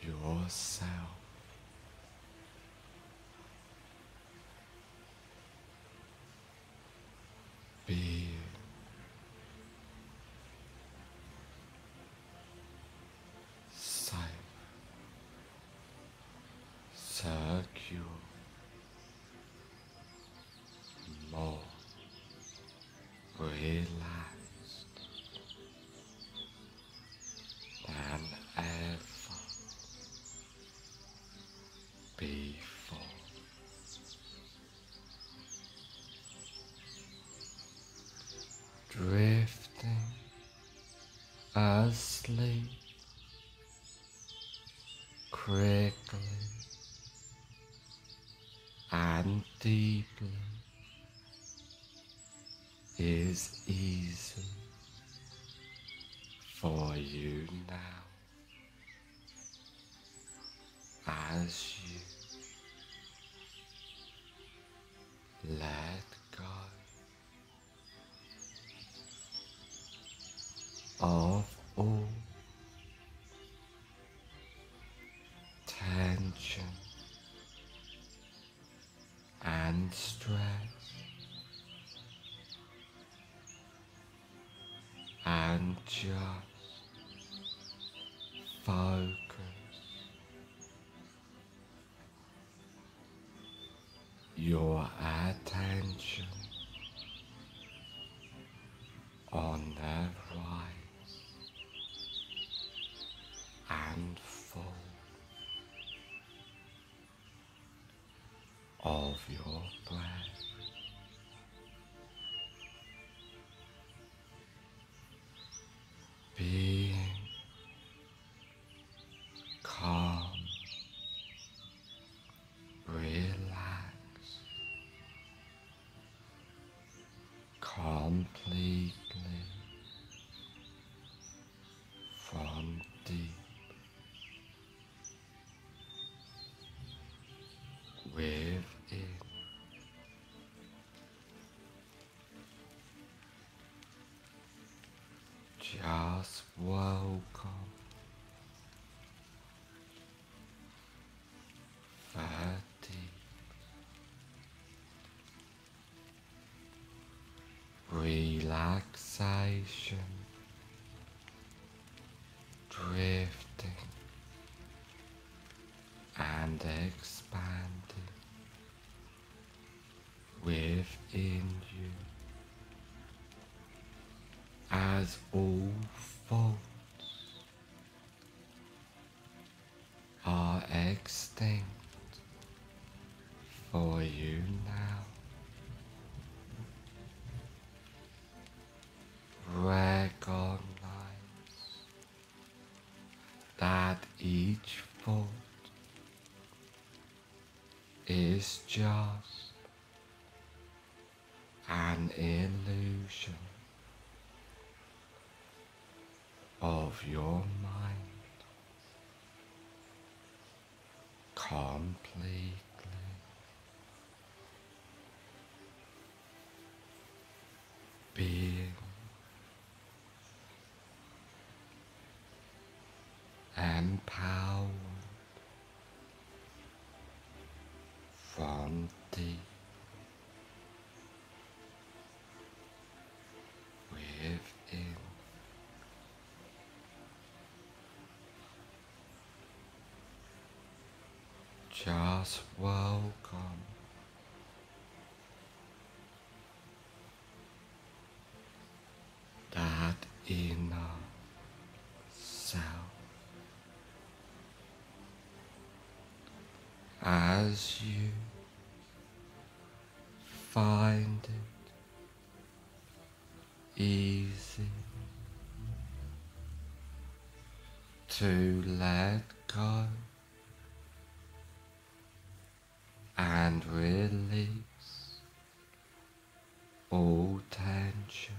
yourself. Being safe, secure, more relaxed than ever before. Drifting asleep quickly and deeply is easy for you now as you let go of all tension and stress and just focus. Your attention on that rise and fall of your breath. Being calm, relaxed, completely from deep within. Just welcome that deep relaxation, drifting and expanding within you, as all faults are extinct for you now. Recognize that each fault is just an illusion of your mind, completely. Being empowered from deep within. Just welcome that inner self as you find it easy to let go and release all tension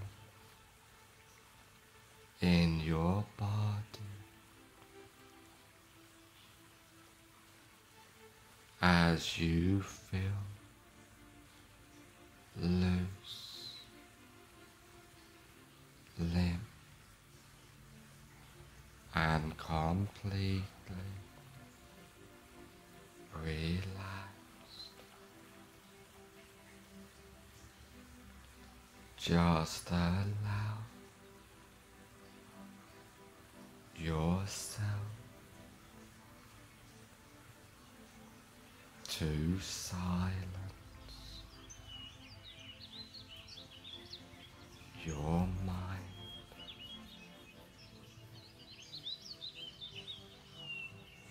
in your body as you feel loose, limp and completely relaxed. Just allow yourself to silence your mind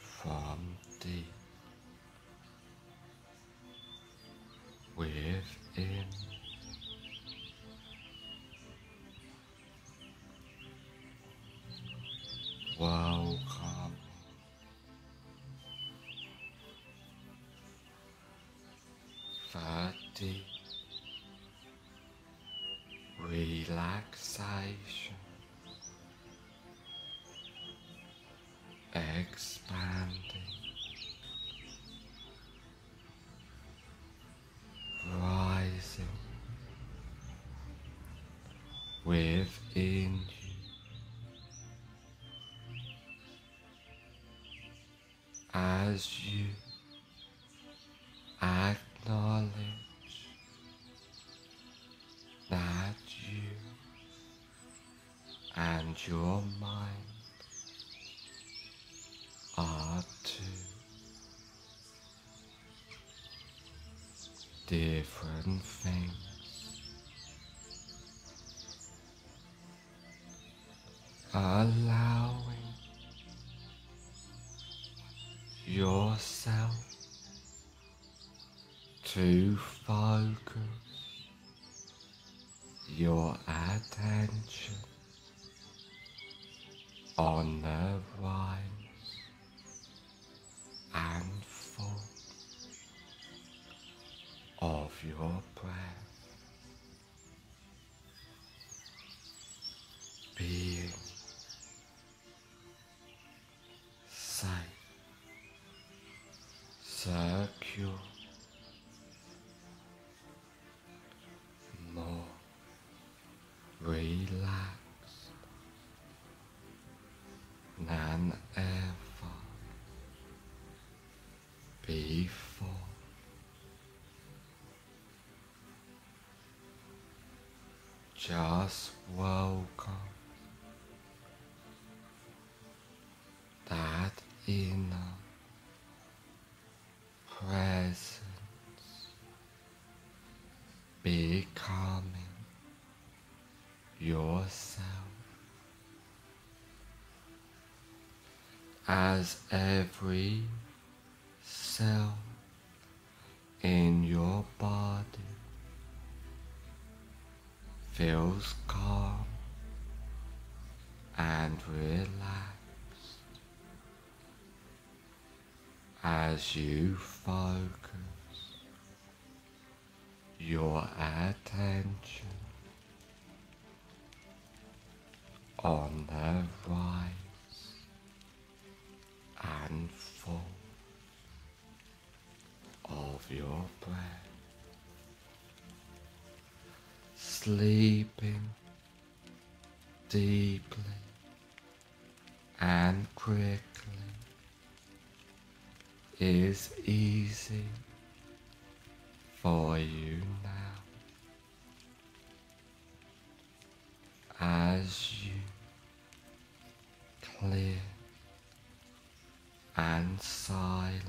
from deep within. Welcome that deep relaxation, expanding, rising within you. As you acknowledge that you and and your mind are two different things. Allowing yourself to focus your attention on the rise and fall of your breath, being safe, secure, more relaxed than ever before. Just welcome that inner presence becoming yourself as every cell in your body feels calm and relaxed as you focus your attention on the rise and fall of your breath, sleeping deeply and quickly is easy for you now. As you clear and silence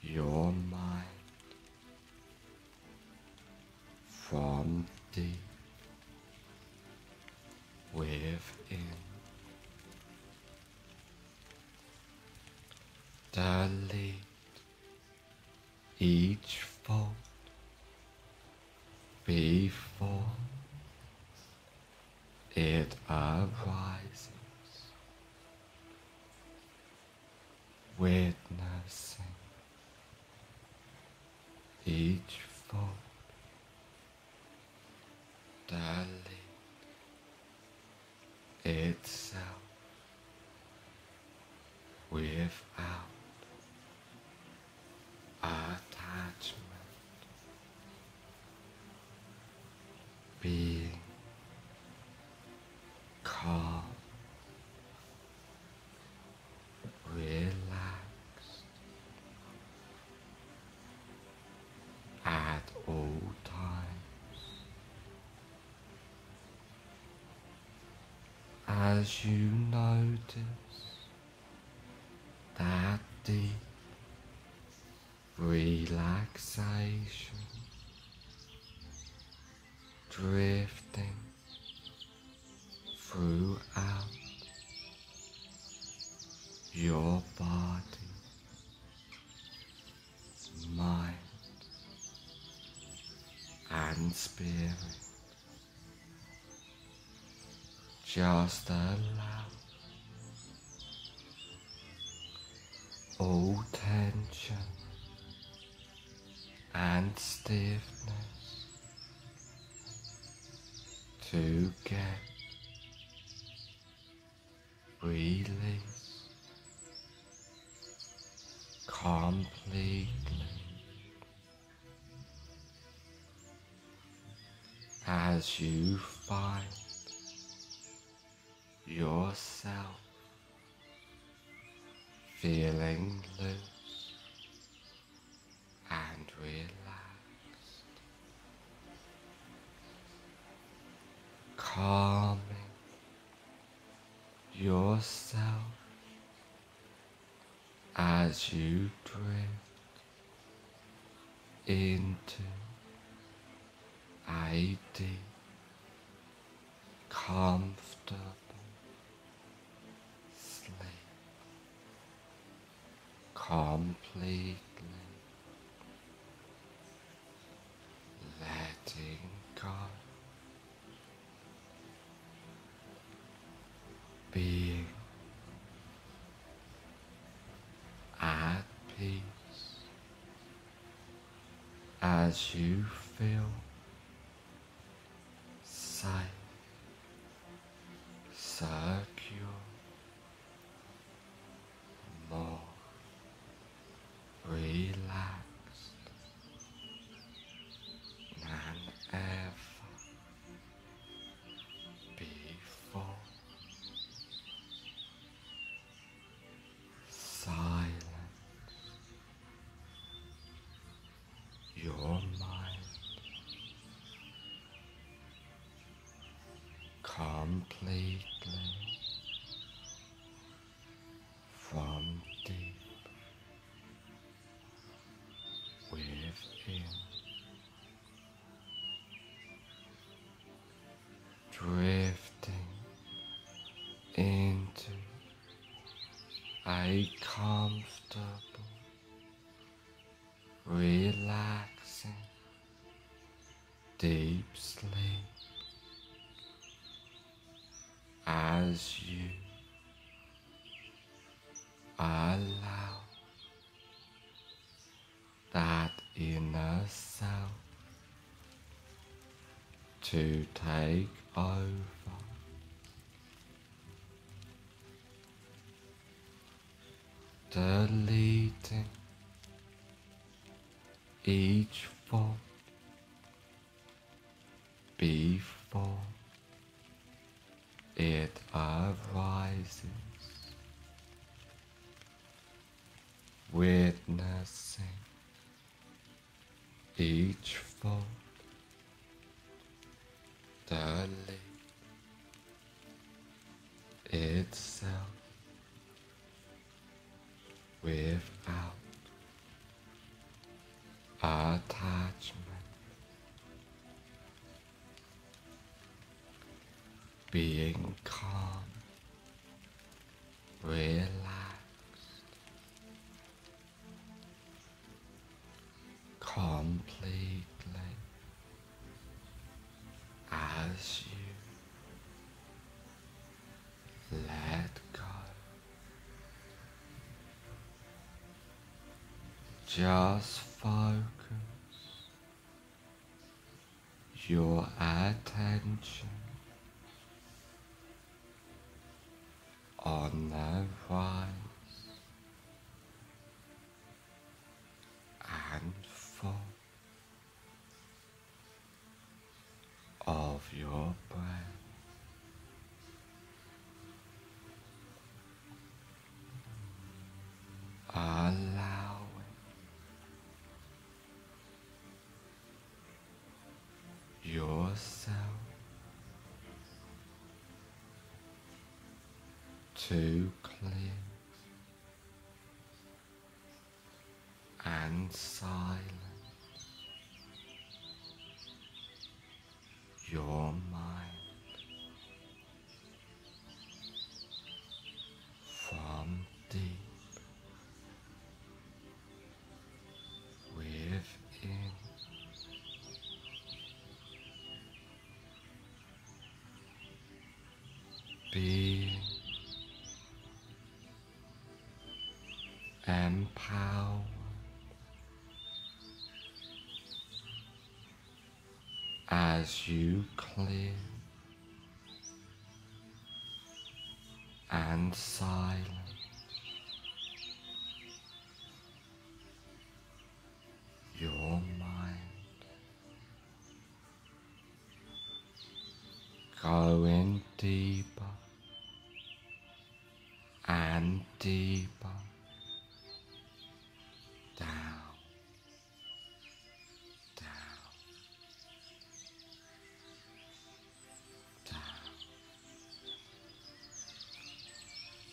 your mind from deep within, delete each fault before it arises, witnessing each fault, delete itself without attachment, being calm, relaxed at all times. As you notice that deep relaxation drifting throughout your body, mind and spirit, just allow all tension and stiffness to get released completely as you find yourself feeling loose and relaxed, calm as you drift into ideal, comfortable sleep, completely letting go, being at peace as you feel safe, secure, more relaxed than ever before. Silence your mind completely from deep within, drifting into a comfortable, relaxing, deep sleep as you allow that inner self to take over. Deleting each thought before it arises. Witnessing each thought delete itself without attachment, being calm, relaxed, completely as you let go. Just focus your attention on the rise and of your breath. Allowing yourself to clear and silence your mind from deep within. Being empowered as you clear and silence your mind, going deeper and deeper down.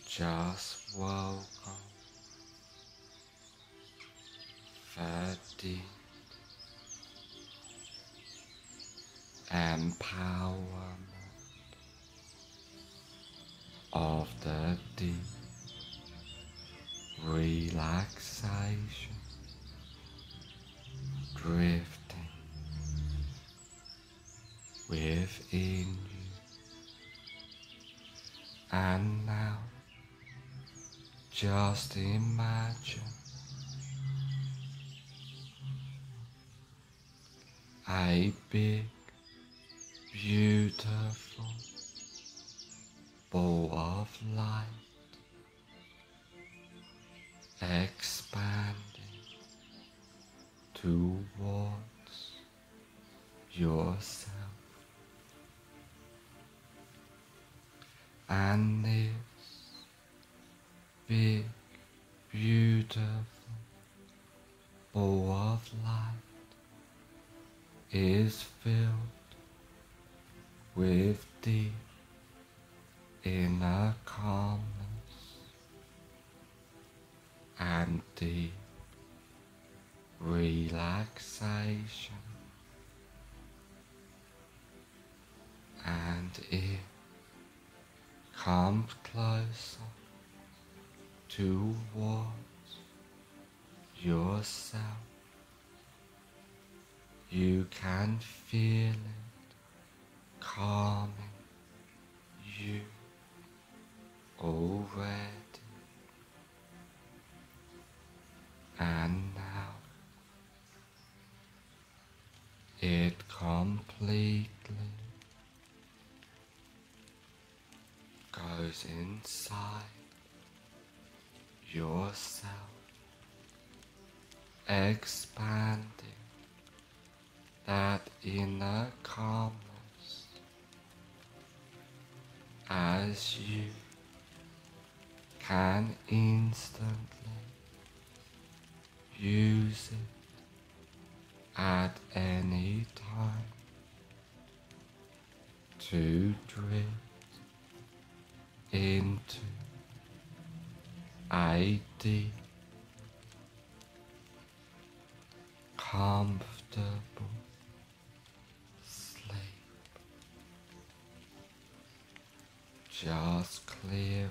Just welcome 30, empowerment of the deep relaxation, drifting within you. And now just imagine a big, beautiful ball of light expanding towards yourself. And this big, beautiful ball of light is filled with deep inner calmness and deep relaxation, and it comes closer towards yourself. You can feel it calming you already. And now it completely goes inside yourself, expanding that inner calmness as you can instantly use it at any time to drift into a deep, comfortable sleep, just clearing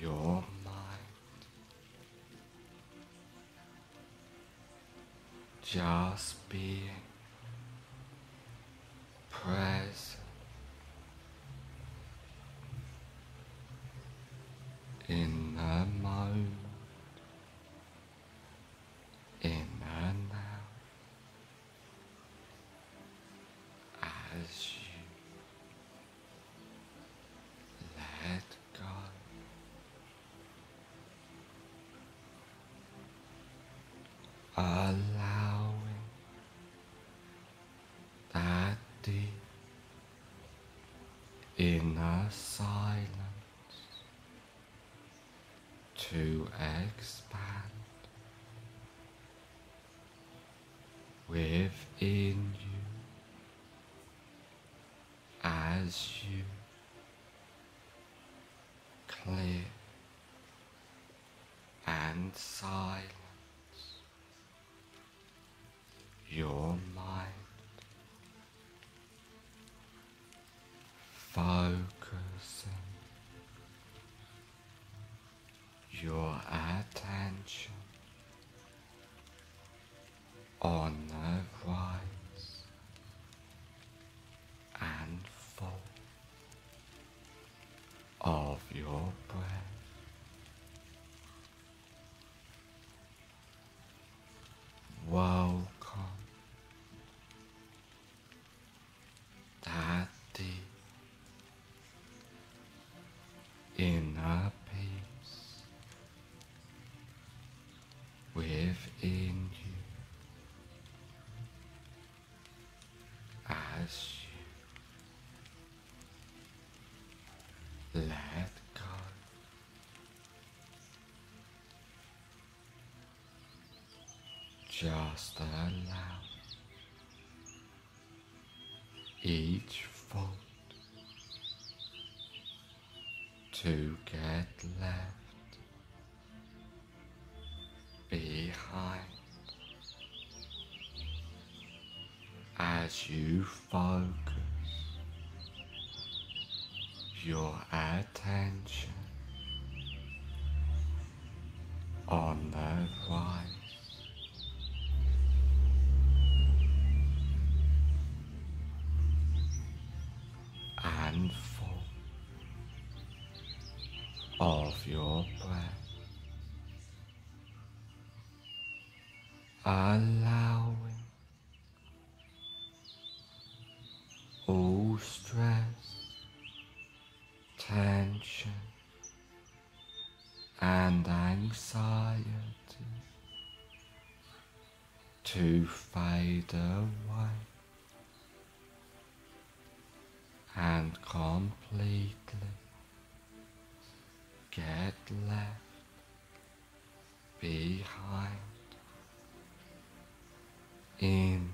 your mind, just being present in the moment. Allowing that deep inner silence to expand within you as you clear and silent your mind, focusing your attention on the rise and fall of your breath. Wow. Inner peace within you as you let go. Just allow each fold to get left time as you focus your attention on the right. And full of your breath, allowing all stress, tension and anxiety to fade away and completely get left behind in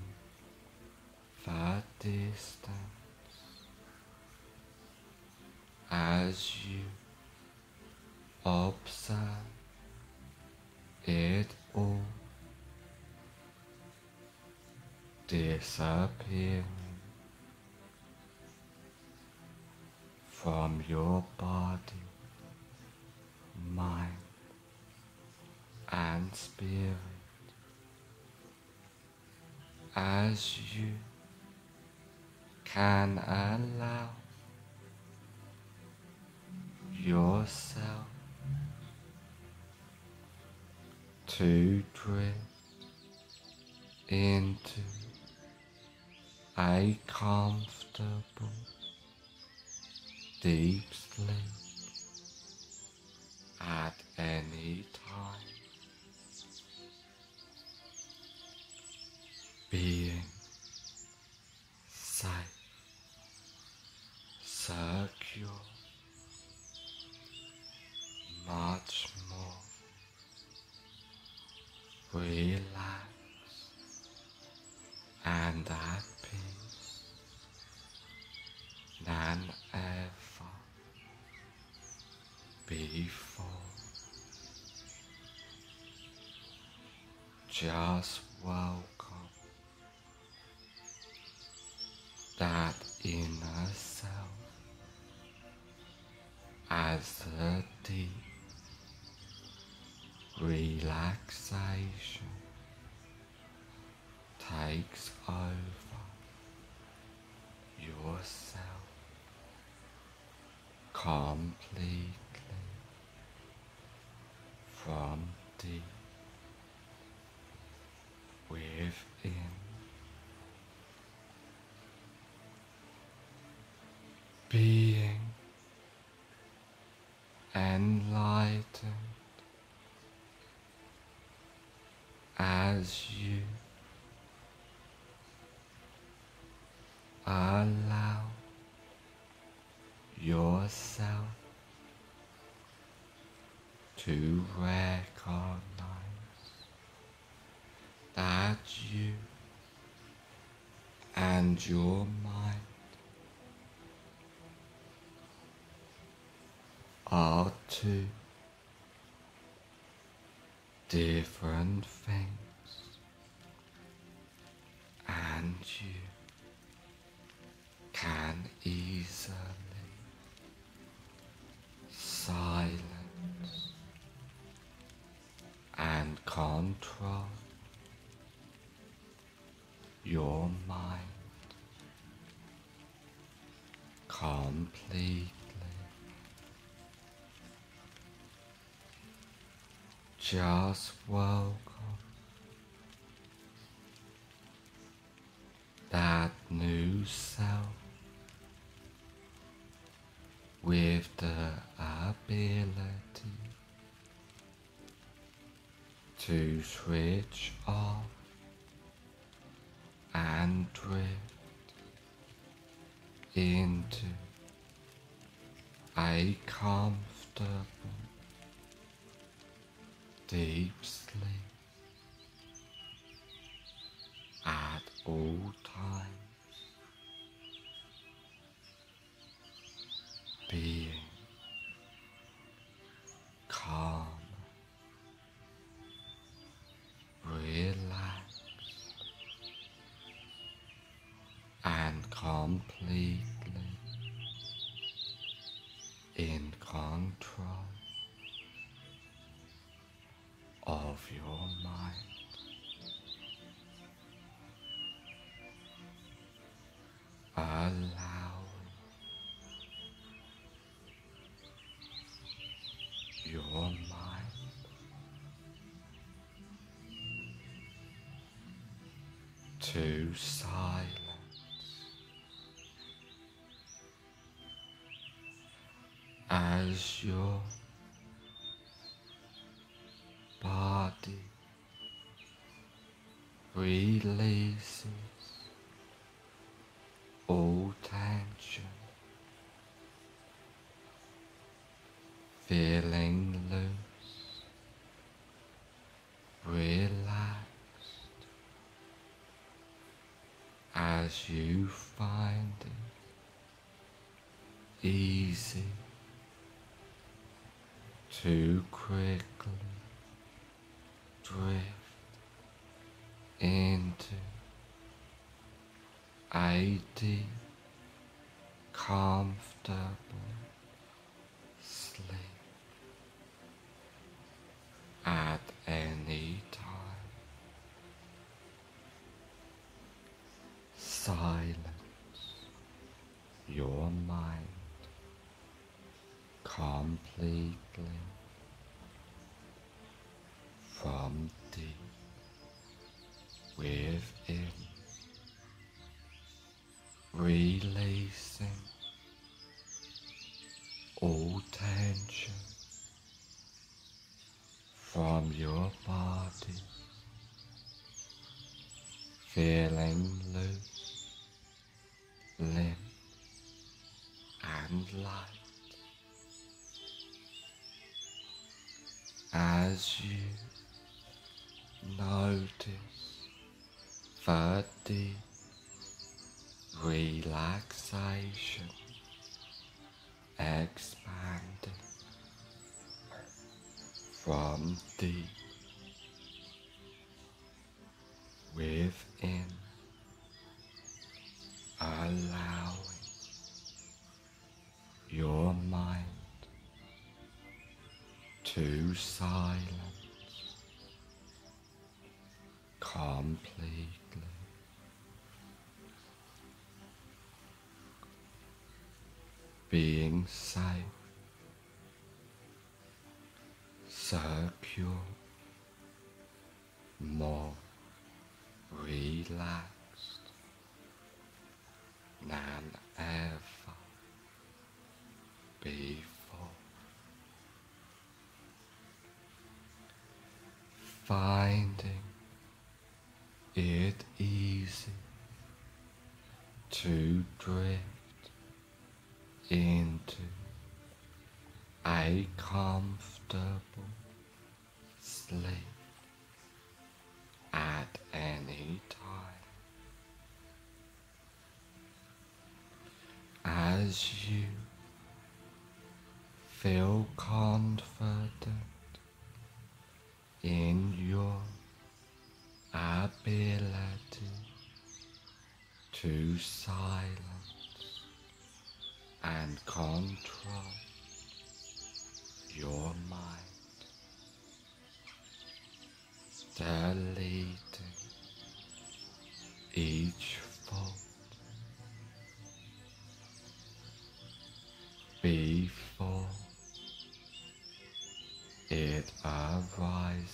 the distance as you observe it all disappearing from your body, mind and spirit as you can allow yourself to drift into a comfortable deep sleep at any time, being safe, secure, much more relaxed and at peace than ever before. Just welcome that inner self as the deep relaxation takes over yourself completely. From deep within, being enlightened as you allow yourself to recognize that you and your mind are two different things, and you can easily silence and control your mind completely. Just welcome that new self with the ability to switch off and drift into a comfortable deep sleep at all times, being calm of your mind. Allow your mind to silence as your body releases all tension, feeling loose, relaxed, as you find it easy to quickly drift into a deep, comfortable sleep at any time. Silence your mind completely from deep within, releasing all tension from your body, feeling loose, limp and light as you notice the deep relaxation expanding from deep within, allowing your mind to silence completely. Being safe, secure, more relaxed than ever before. Finding it easy to drift into a comfortable sleep at any time, as you feel confident in your ability to silence and control your mind, deleting each thought before it arises,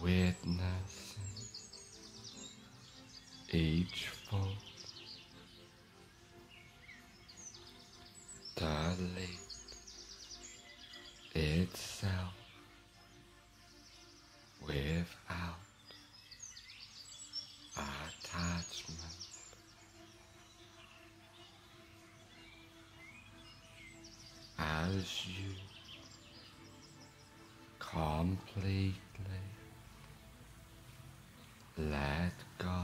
witnessing each thought, delete itself without attachment. As you completely let go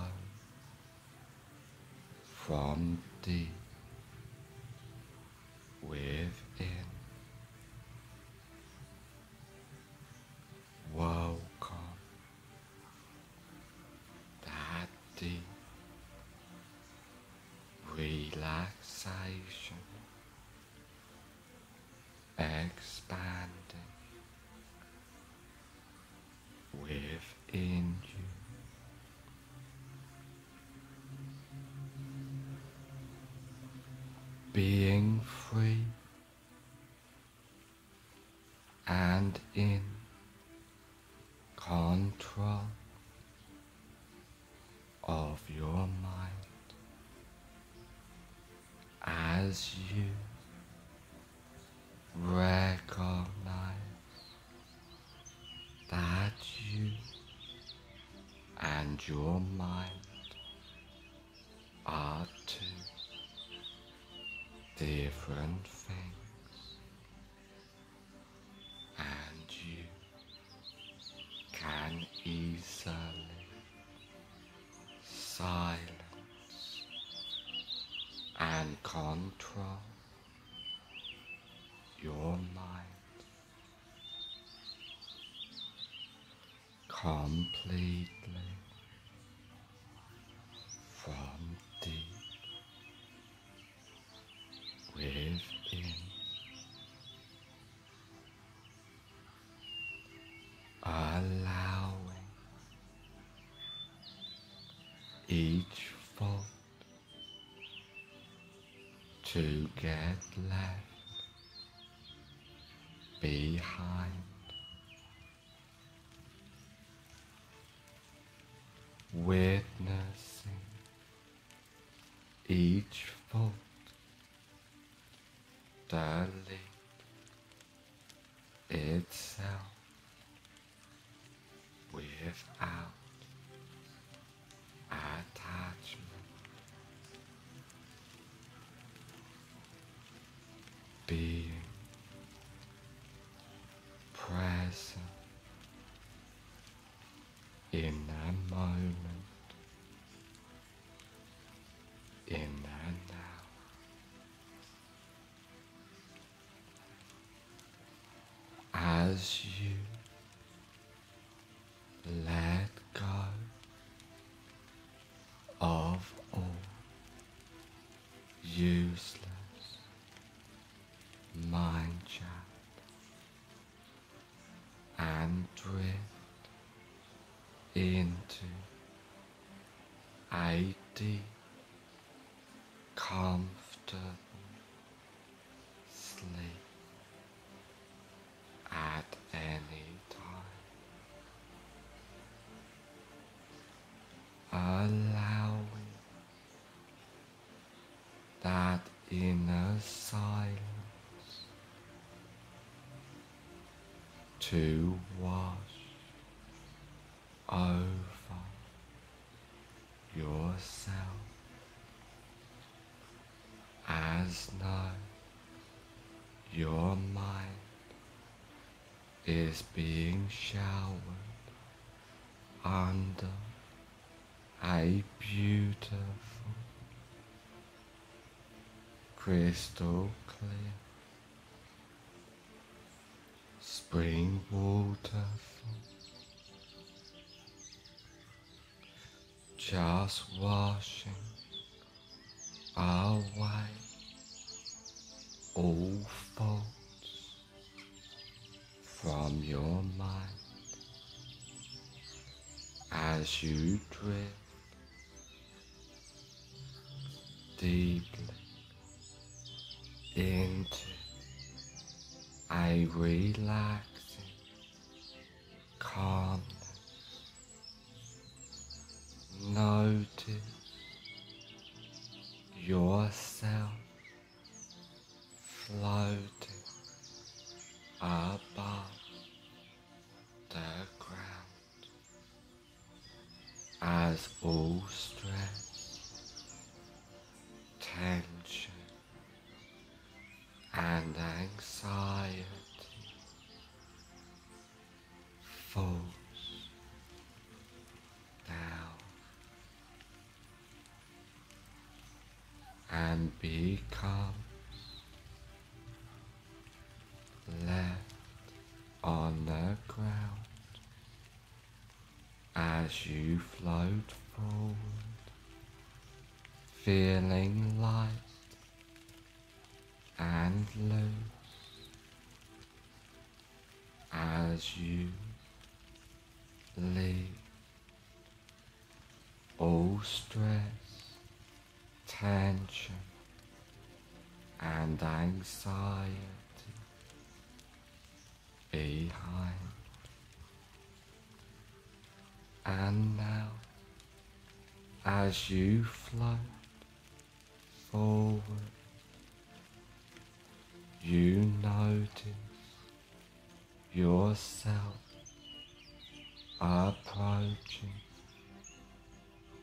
from deep within, welcome that deep relaxation, expand and in control of your mind as you recognize that you and your mind are two different things. Can easily silence and control your mind completely from deep within. Allowing each thought to get left behind . Witnessing each thought delete itself without attachment. Being present in the moment, in the now. As you let go of all useless mind chat and drift into a deep, comfortable sleep at any . Allowing that inner silence to wash over yourself as now your mind is being showered under a beautiful, crystal clear spring waterfall. Just washing away all thoughts from your mind as you drift deeply into a relaxing calmness. Notice yourself floating above the ground as all stress, tension and anxiety falls down and becomes left on the ground as you float forward, feeling light and loose as you leave all stress, tension and anxiety And now, as you float forward, you notice yourself approaching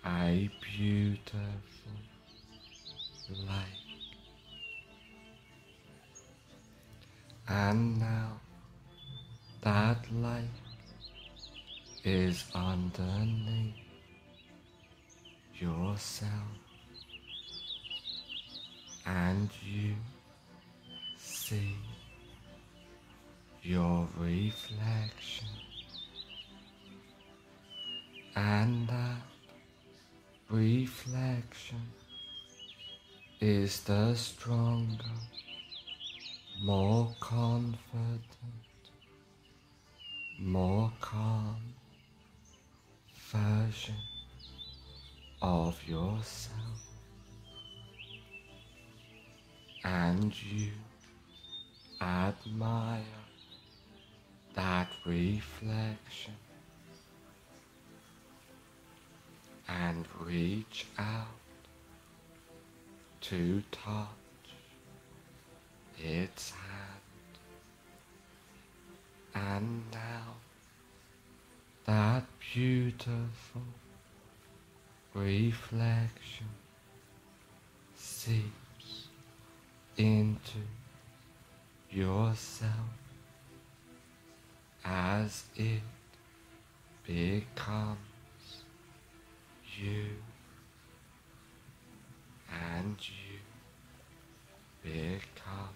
a beautiful lake. And now that lake is underneath yourself, and you see your reflection, and that reflection is the stronger, more confident, more calm version of yourself, and you admire that reflection and reach out to touch its hand. And now that beautiful reflection seeps into yourself as it becomes you, and you become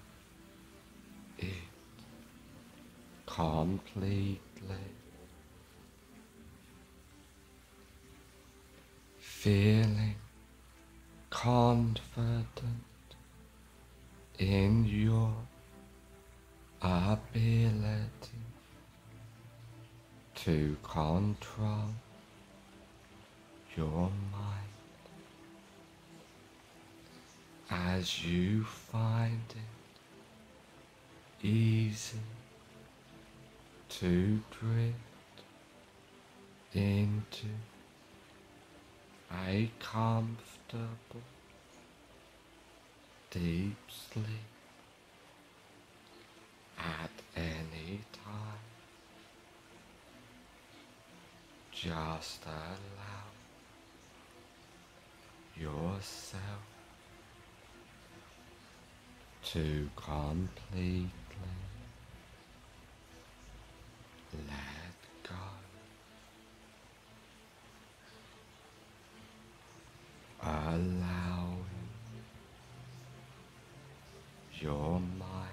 it completely. Feeling confident in your ability to control your mind as you find it easy to drift into a comfortable deep sleep at any time. Just allow yourself to completely let go. Allowing your mind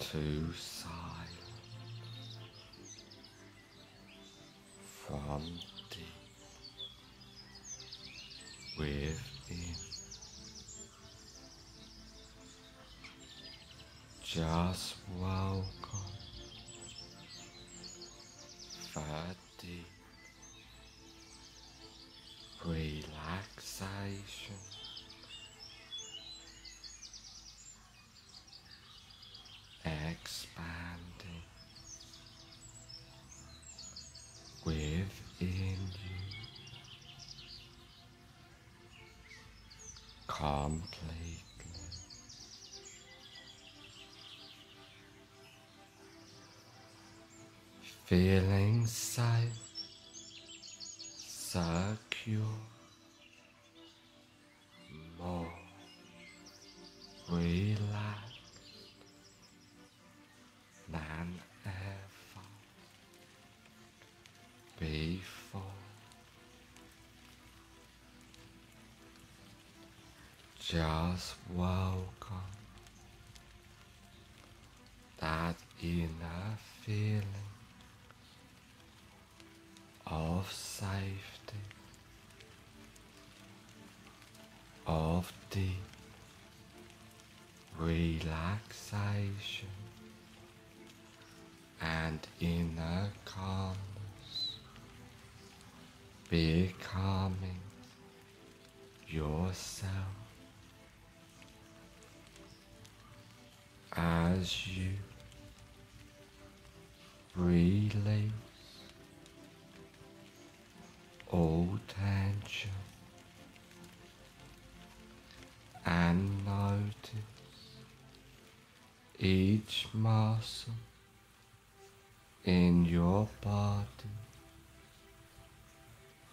to silence from deep within. Just welcome that deep relaxation. Expanding within you completely. Feeling safe, secure, more relaxed than ever before. Just welcome that inner feeling of safety, of deep relaxation and inner calmness becoming yourself as you release all tension and notice each muscle in your body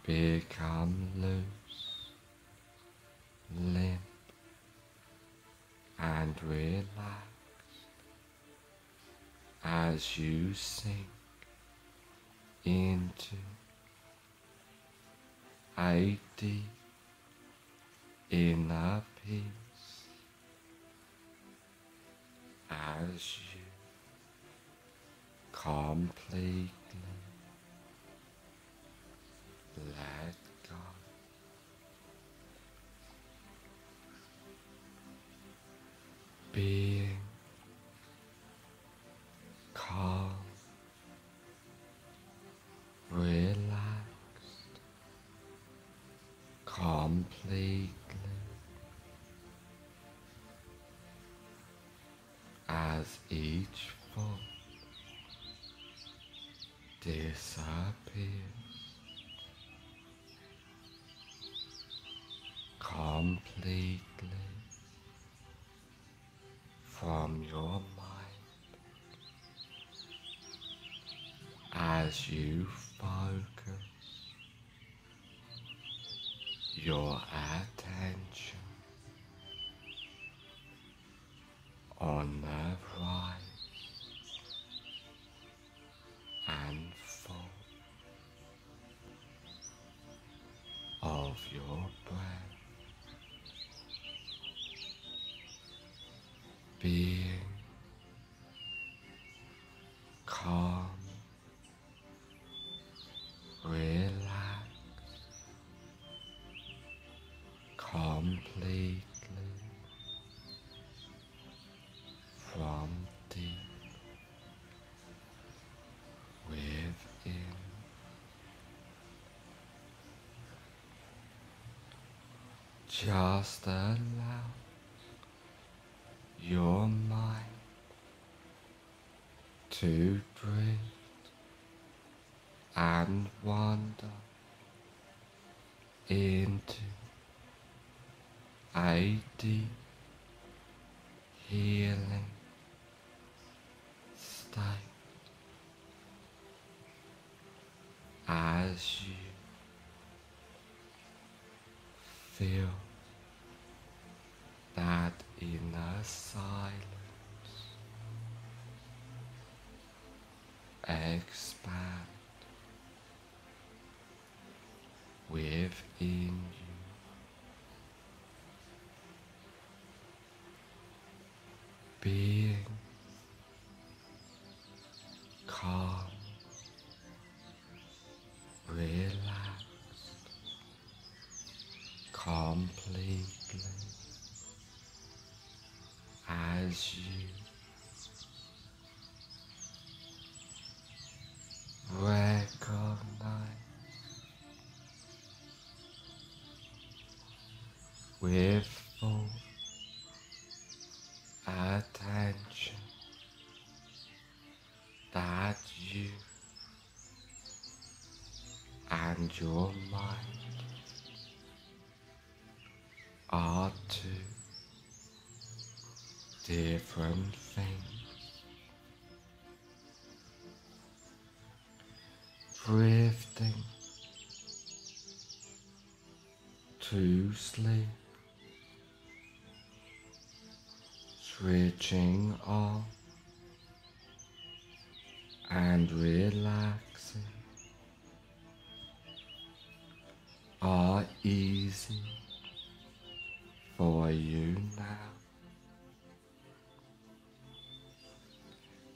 become loose, limp and relaxed as you sink into a deep inner peace as you completely let go. Being calm, relaxed, completely as each foot disappears completely from your mind as you focus your attention on the rise and fall of your breath. Being calm, relaxed, completely from deep within. Just allow your mind to drift and wander into a deep healing state as you feel that inner silence expand within you. Being calm, relaxed, completely as you recognize with full attention that you and your mind are two different things, drifting to sleep, switching off and relaxing are easy for you now.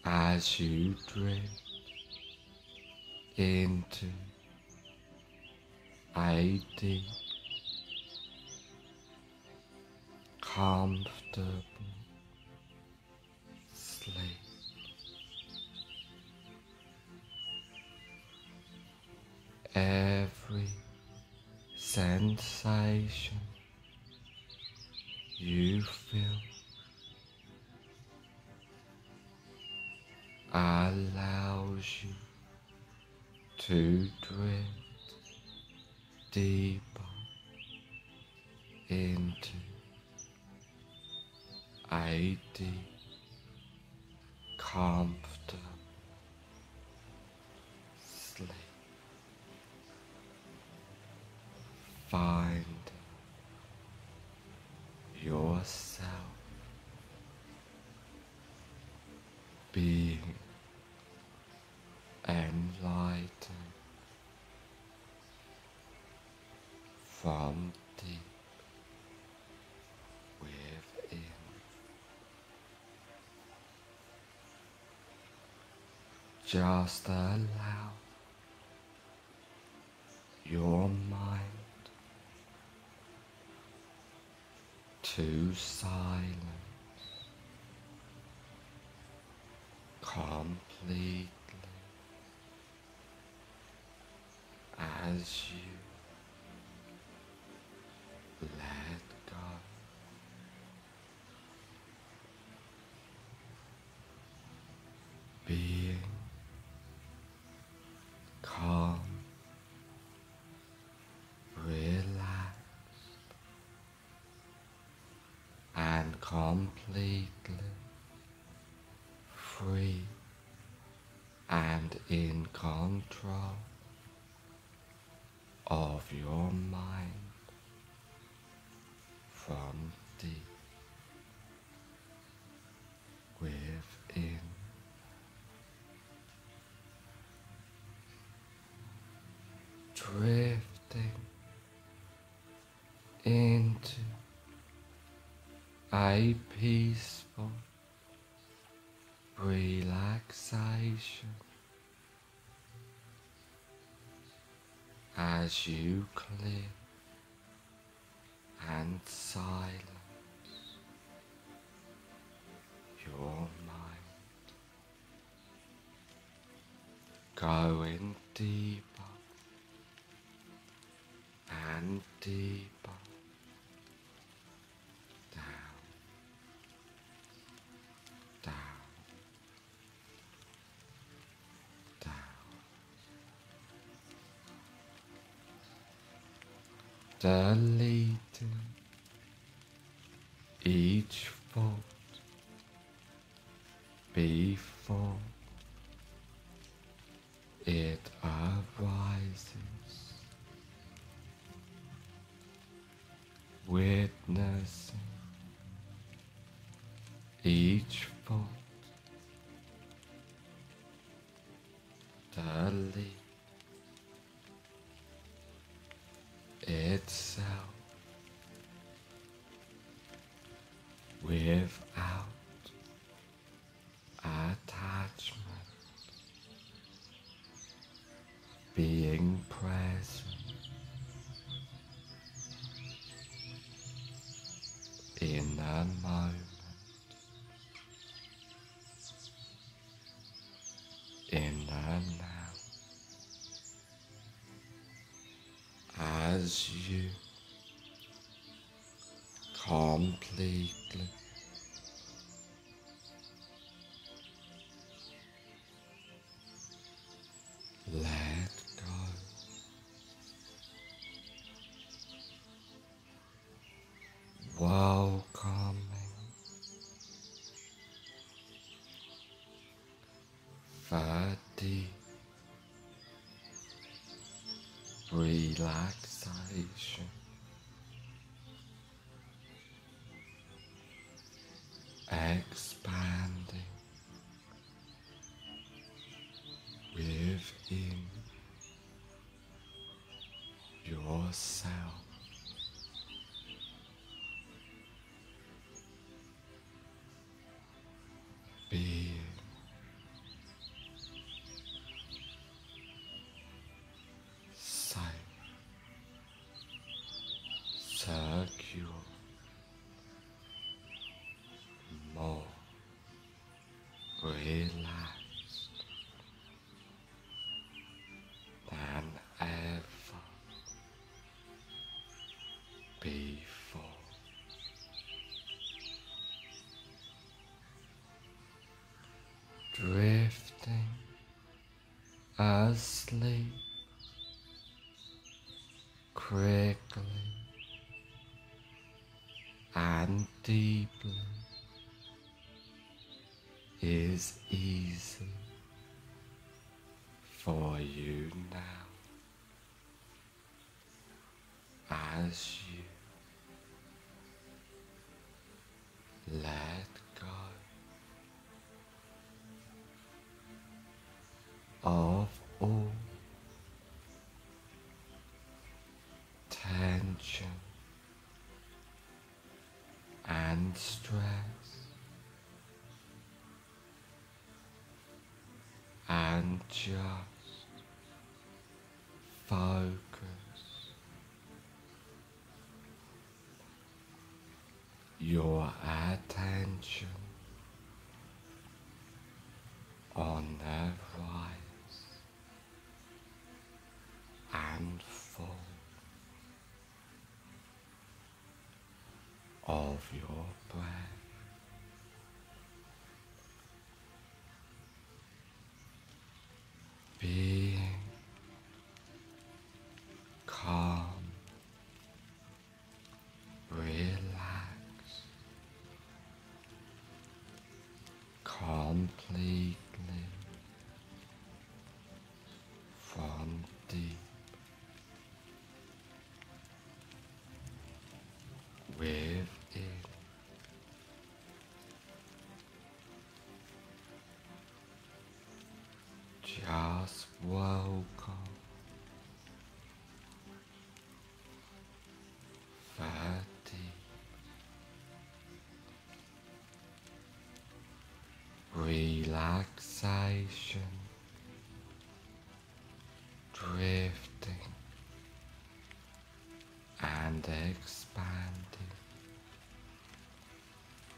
As you drift into a deep, comfortable sleep, every sensation you feel, allow allows you to drift deeper into a deep, comfortable sleep. Find yourself being enlightened from deep within. Just allow your mind to silence completely as you let go. Being calm, completely free and in control of your mind from deep within. Drifting into a peaceful relaxation as you clear and silence your mind, going deeper and deeper . Deleting each thought before it arises, witnessing each thought, delete itself without attachment, being present in the moment, in the now. As you completely let go, welcoming the deep relaxation expanding within yourself, being secure, more relaxed than ever before. Drifting asleep, quickly and deeply is easy for you now as you let go of all tension and stress and just focus your attention on the rise and fall of your breath. Being calm, relaxed, completely from deep within just welcome that deep relaxation drifting and expanding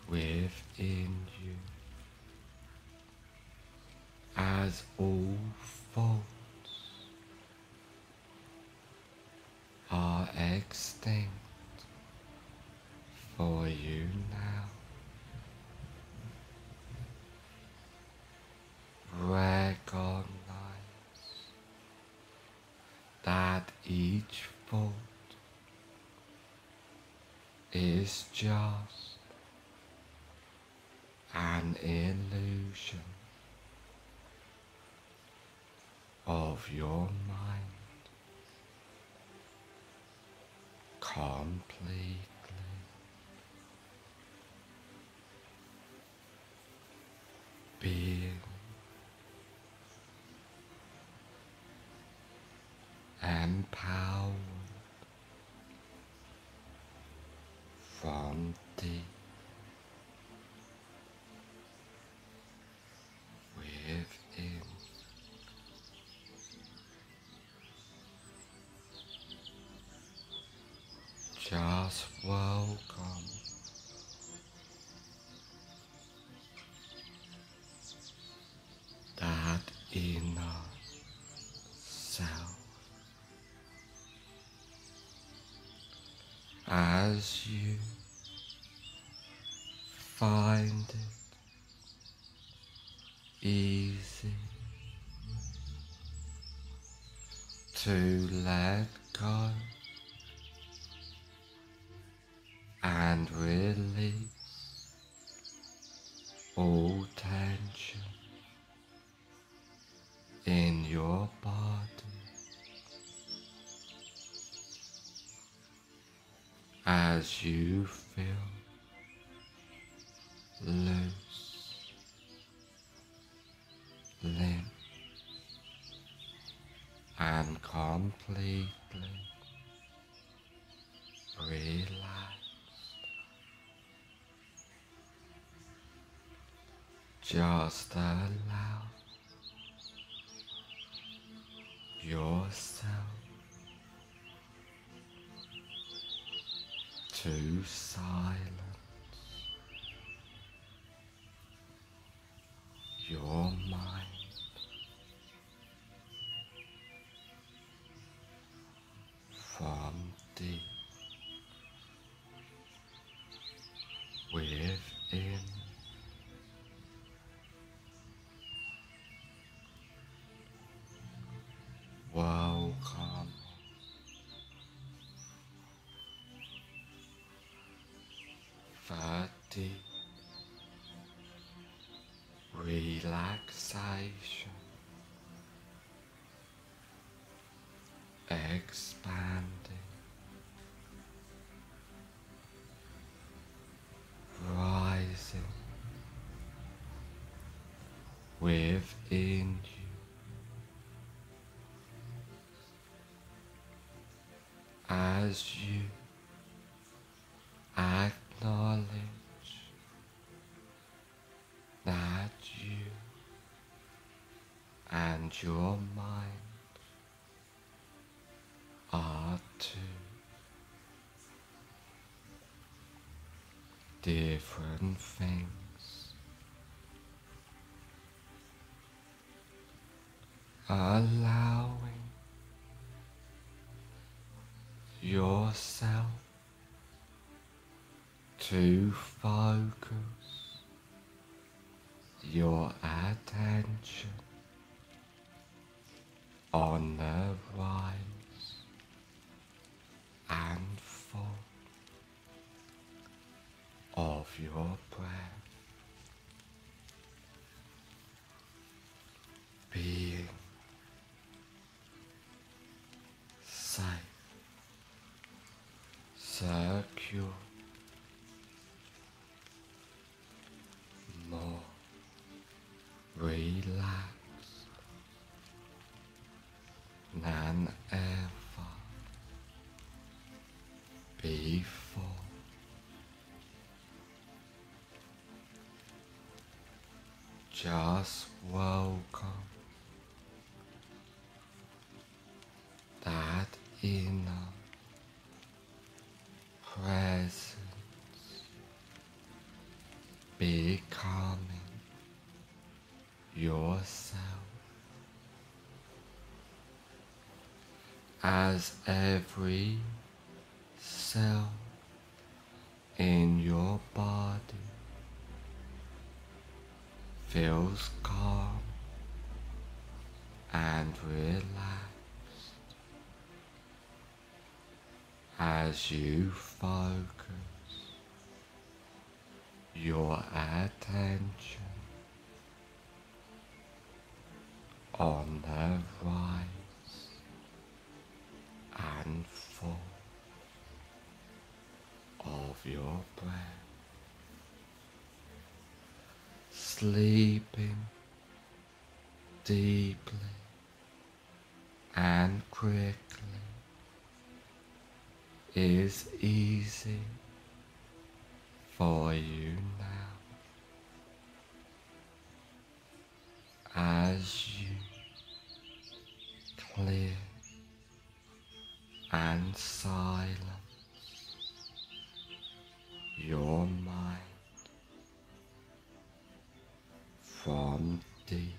within you as all faults are extinct for you now. Recognize that each fault is just an illusion of your mind, completely. Being empowered from deep within. Just welcome that inner self as you find it easy to let go and release all tension in your body as you feel loose, limp and completely relaxed. Just allow yourself to silence your mind from deep within. body relaxation, expanding, rising within you. As you acknowledge that you and your mind are two different things, allowing yourself to focus your attention on the rise and fall of your breath, being safe, secure, more relaxed than ever before. Just welcome that inner presence becoming yourself as every cell in your body feels calm and relaxed as you focus your attention on the rise and fall of your breath, sleeping deeply and quickly is easy for you now, as you clear and silence your mind from deep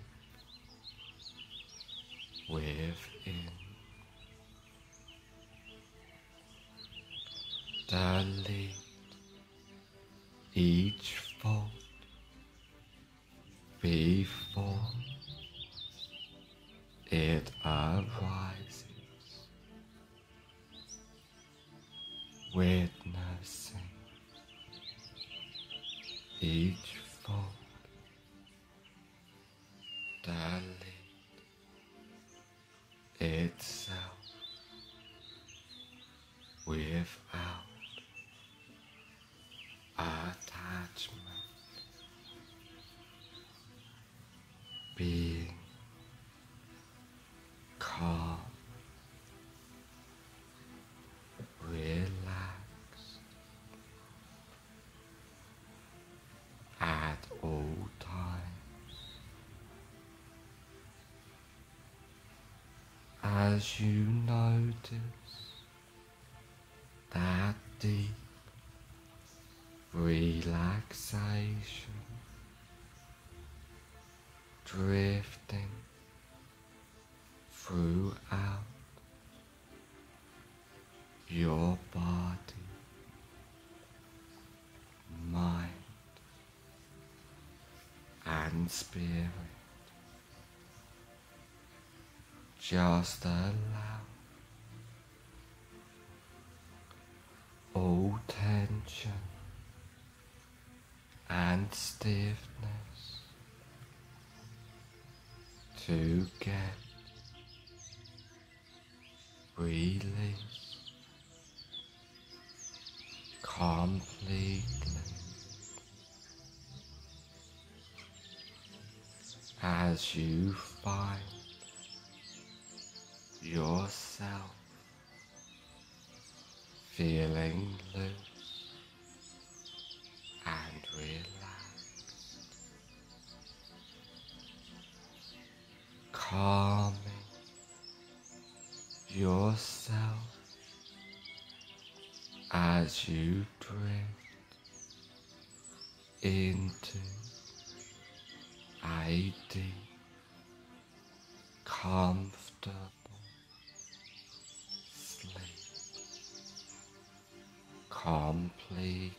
within. Delete each thought before it arises, witnessing each thought. Delete itself without attachment, being calm, relaxed at all times. As you notice that deep relaxation drifting throughout your body, mind and spirit, just allow all tension and stiffness to get release completely as you find yourself feeling loose and relaxed, calming yourself as you drift into a deep, comfortable completely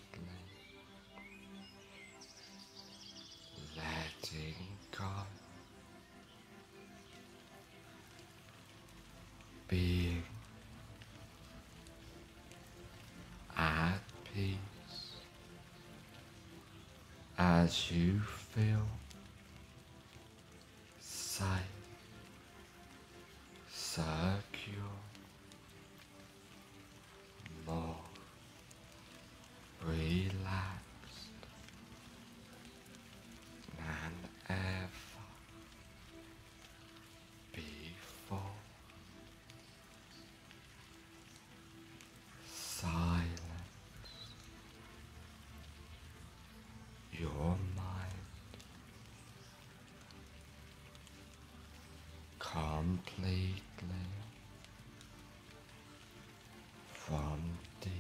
letting go, being at peace as you feel safe, secure, more relaxed than ever before. Silence your mind completely from deep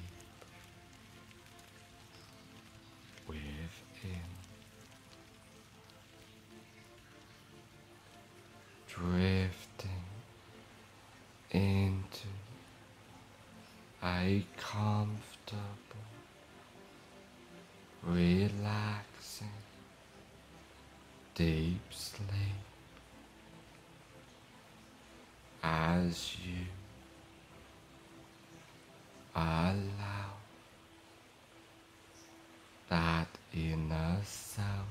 within, drifting into a comfortable, relaxing, deep sleep as you allow that inner self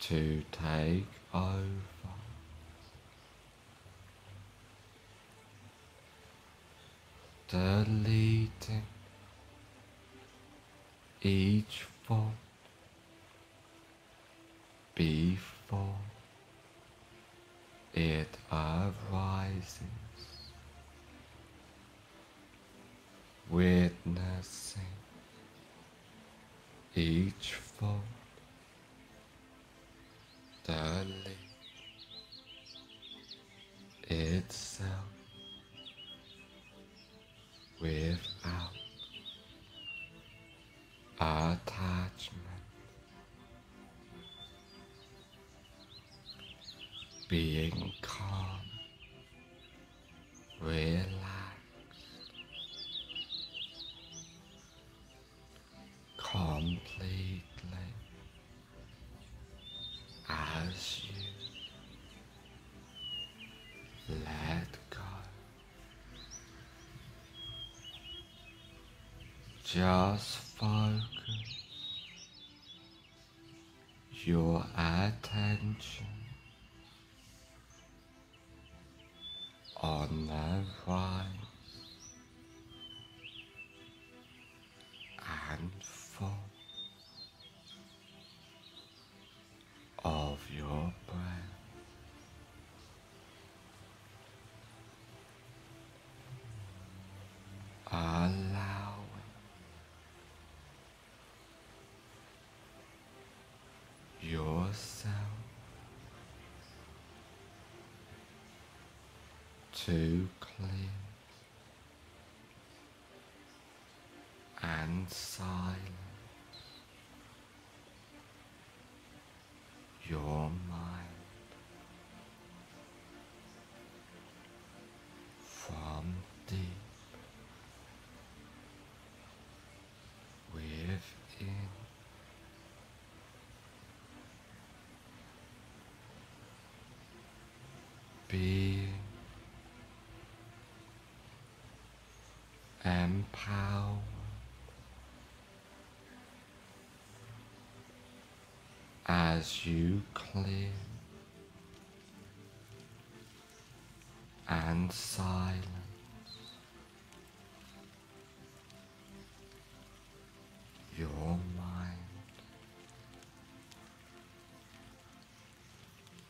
to take over, deleting each thought before it arises, witnessing each thought, delete itself without attachment, being calm, relaxed, completely as you let go, just focus your attention on the rise and fall of your breath, allowing yourself to clear and silence your mind from deep within. Being empowered as you clear and silence your mind.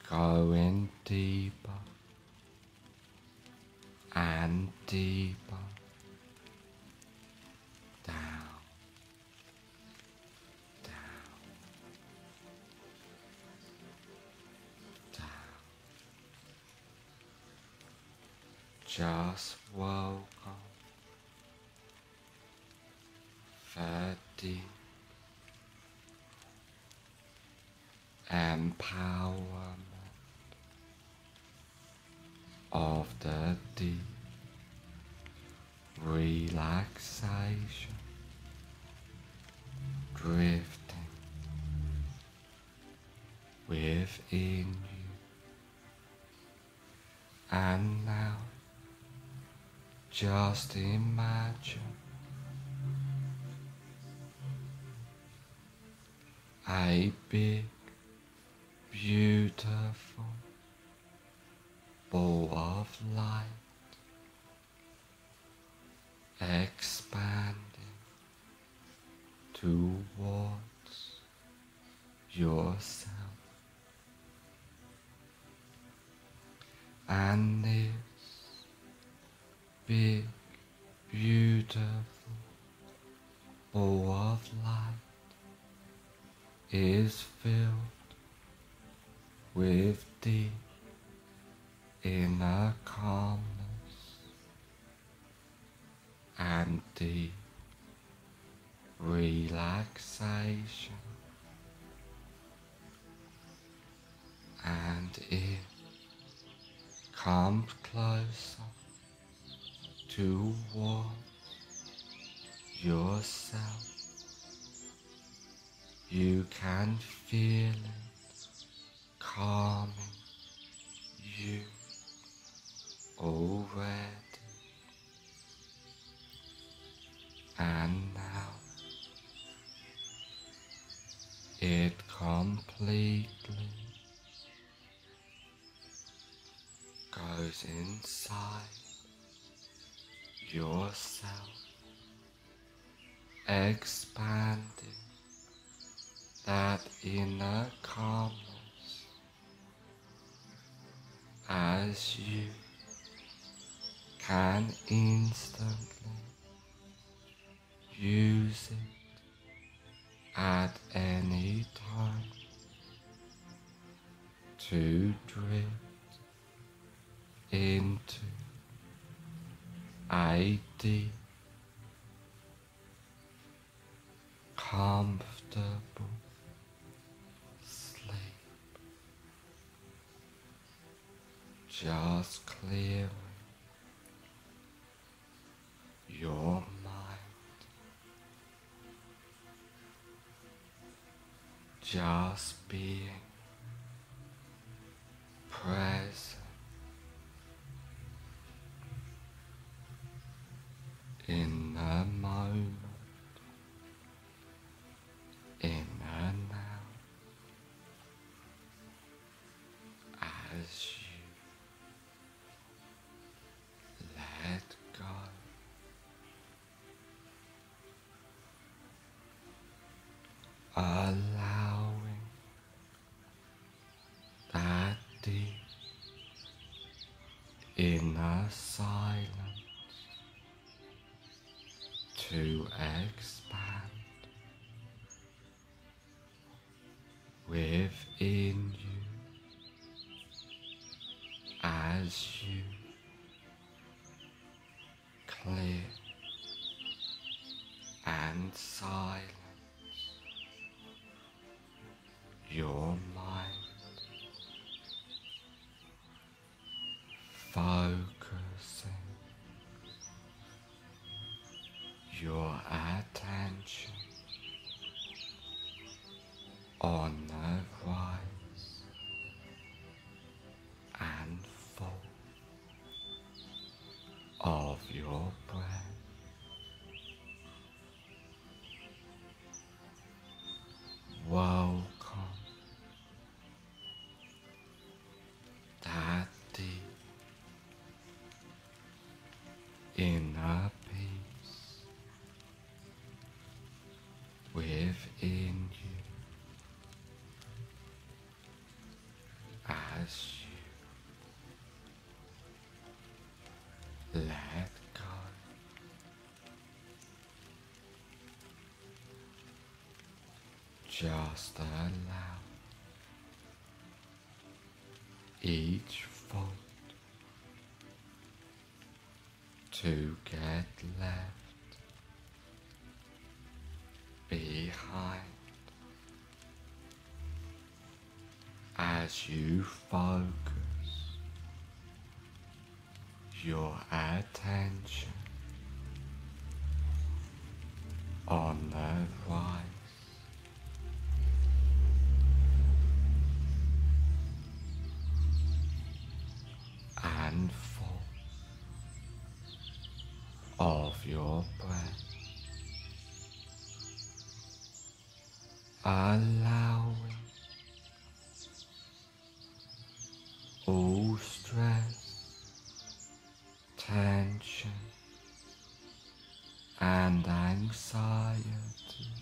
Go in deeper and deeper down, down, down. Just welcome the deep empowerment of the deep relaxation, drifting within you. And now just imagine a big, beautiful ball of light expanding towards yourself, and this big beautiful ball of light is filled with deep inner calmness and deep relaxation, and it comes closer towards yourself. You can feel it calming you already. And now it completely goes inside yourself, expanding that inner calmness as you can instantly use it at any time to drift into a deep, comfortable sleep, just clearing your mind, just being present in the moment, in the now, as you allowing that deep inner silence to expand within you as you clear and silence your mind, focusing your attention on the rise and fall of your breath. Welcome just allow each fold to get left behind as you focus your attention on the rise. And fall of your breath, allowing all stress, tension and anxiety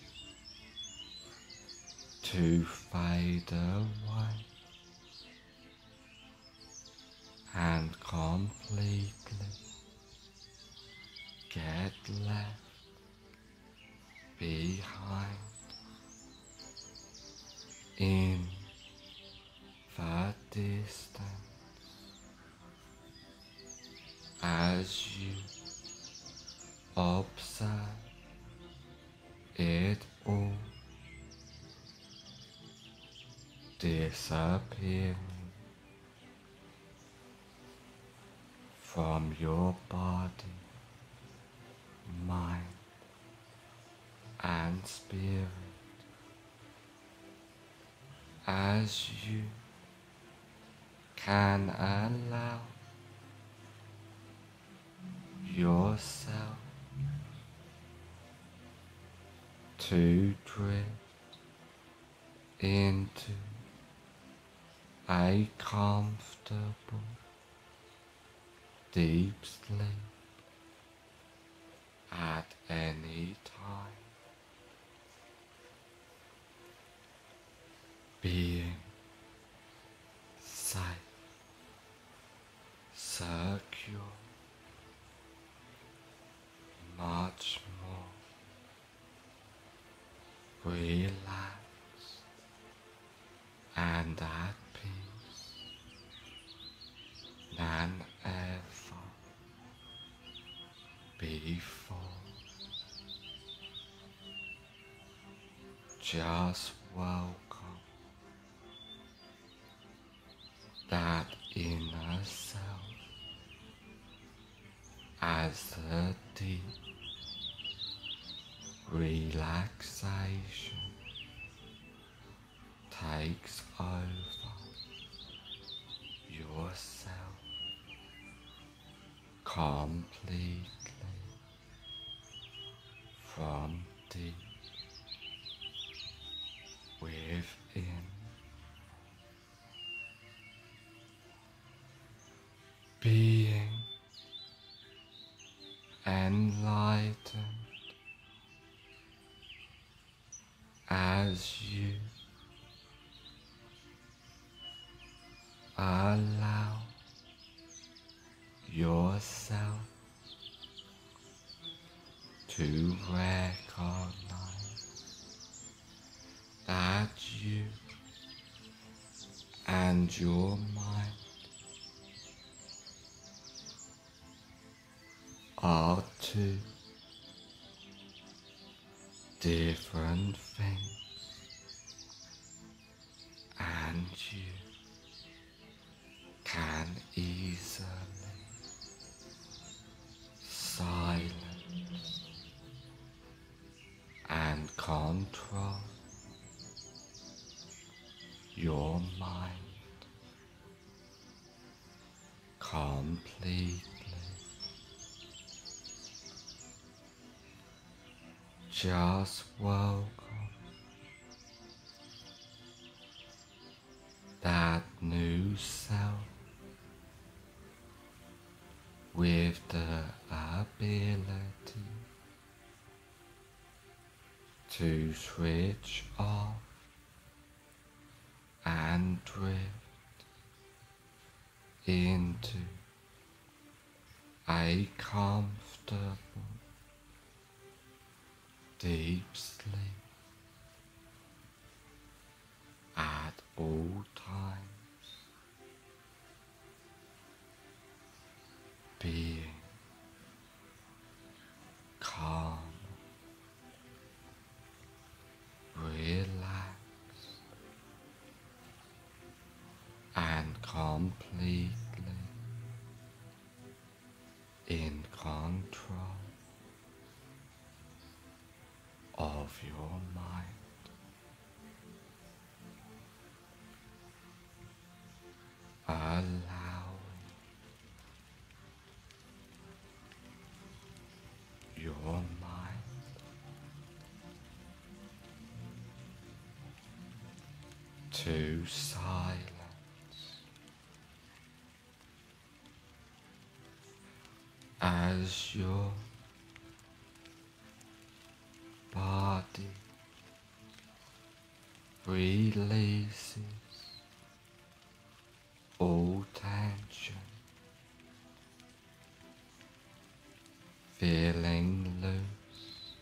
to fade away and completely get left behind in the distance as you observe it all disappearing from your body, mind, and spirit, as you can allow yourself to drift into a comfortable deep sleep at any time, being safe, secure, much more relaxed and at peace than ever before. Just welcome that inner self as the deep relaxation takes over yourself completely. From deep within, being enlightened as you allow yourself to recognize that you and your mind are two different things, and you can easily silence and control your mind completely. Just welcome that new self with the ability to switch off and drift into a comfortable deep sleep all times, being calm, relaxed, and completely in control of your mind. Allowing your mind to silence as your body releases all tension, feeling loose,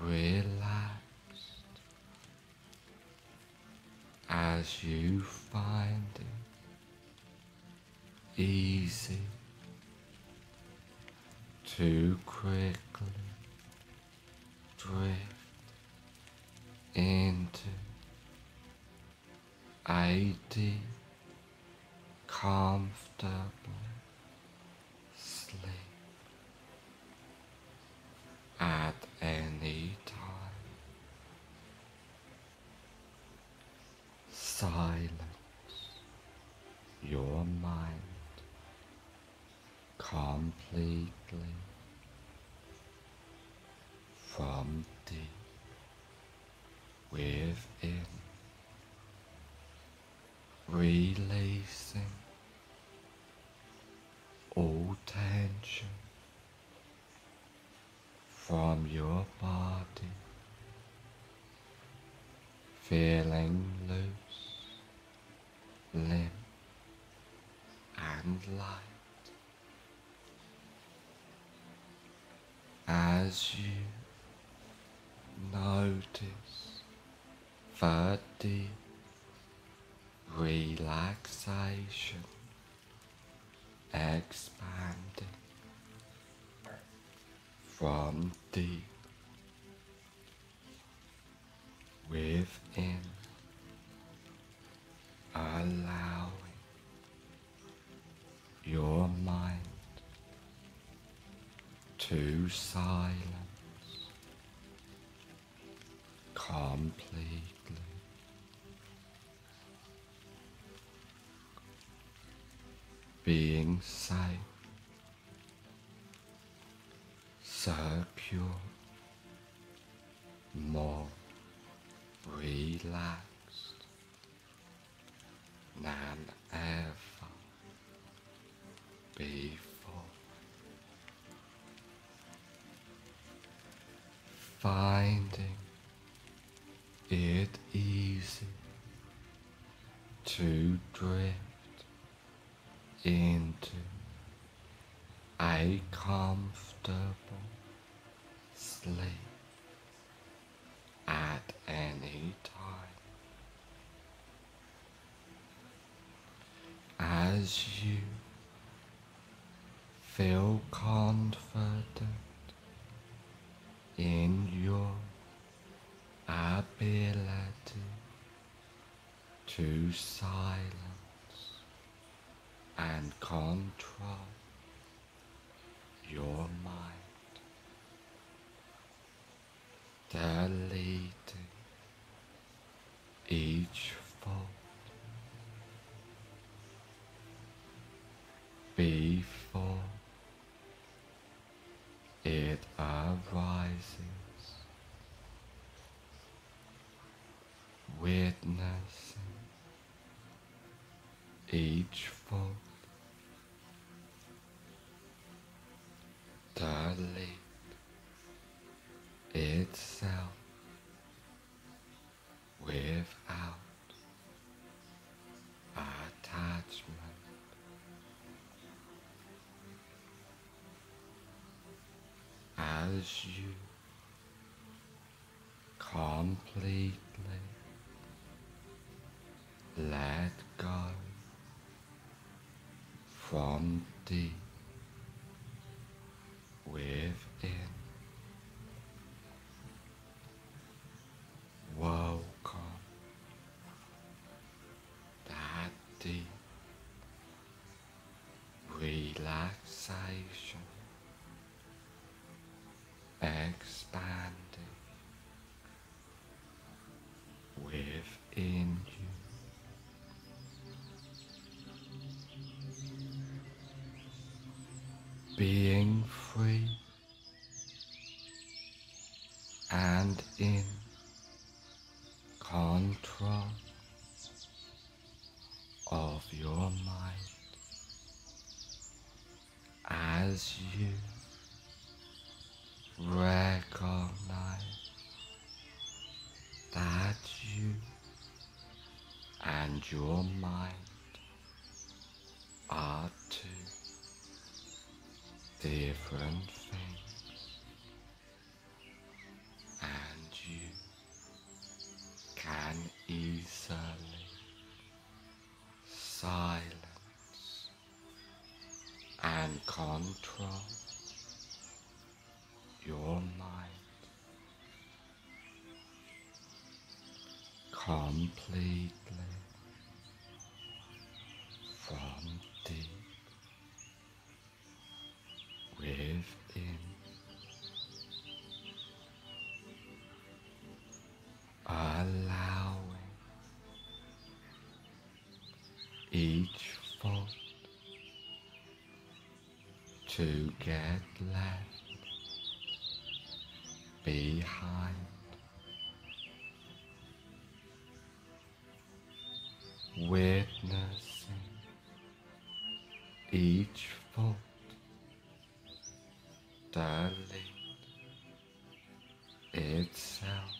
relaxed, as you find it easy to quickly drift into a deep, comfortable sleep at any time. Silence your mind completely from deep within, releasing all tension from your body, feeling loose, limp and light as you notice the deep relaxation expanding from deep within, allowing your mind to silence completely. Being safe, secure, more relaxed than ever before. Finding it easy to drift into a comfortable sleep at any time as you feel confident in your ability to silence and control your mind, deleting each thought before it arises, witnessing each thought, delete itself without attachment. As you completely from the within. Welcome that deep relaxation, expanding within you. Being free and in control of your mind as you recognize that you and your mind are two different things, and you can easily silence and control your mind completely from deep within. Allowing each thought to get left behind. Witnessing each thought delete itself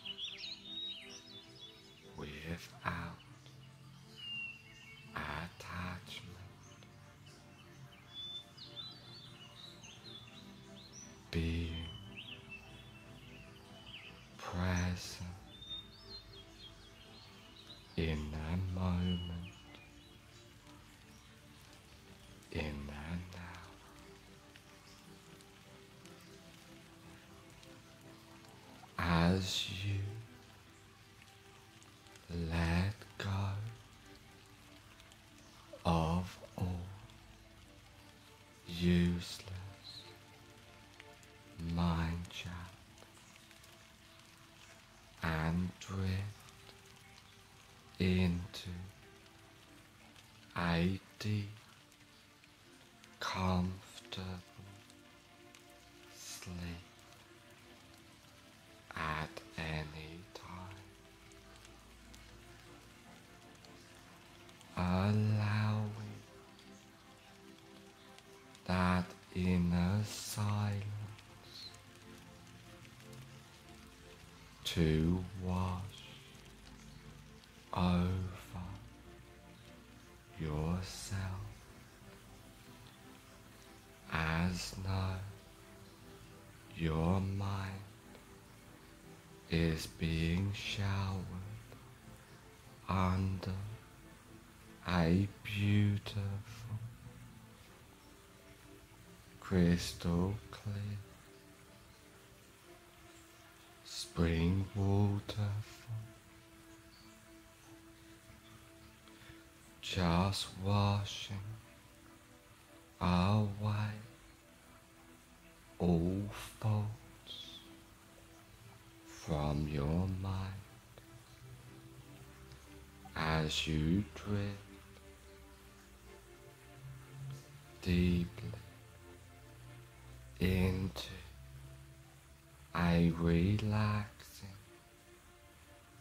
without attachment. Being present in that moment, in that now. As you let go of all useless mind chat and drift into a deep, comfortable sleep at any time, allowing that inner silence to wash over yourself as though your mind is being showered under a beautiful, crystal clear, spring waterfall. Just washing away all thoughts from your mind as you drift deeply into a relaxing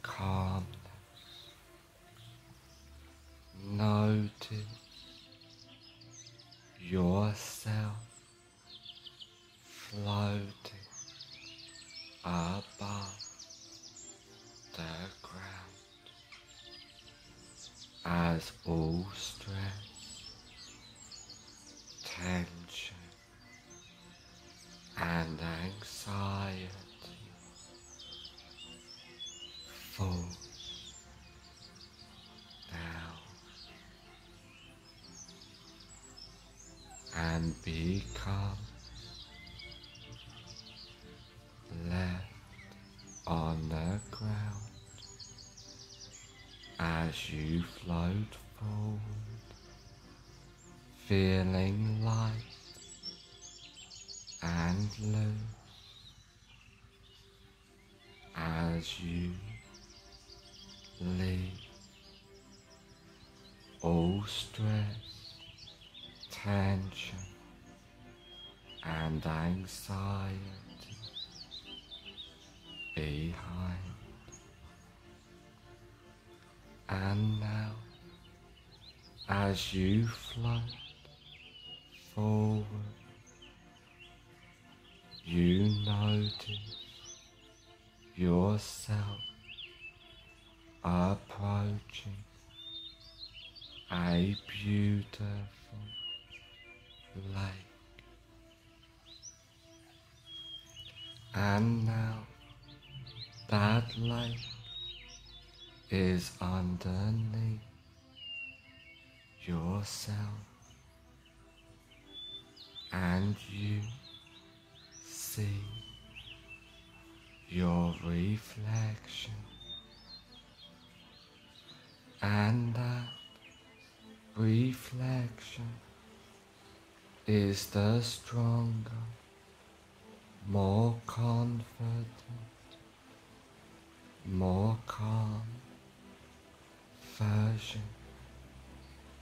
calmness. Notice yourself floating above the ground as all stress, tension and anxiety falls down. become left on the ground as you float forward, feeling light and loose as you leave all stress, tension and anxiety behind. And now, as you float forward, you notice yourself approaching a beautiful lake. And now that lake is underneath yourself, and you see your reflection, and that reflection is the stronger, more confident, more calm version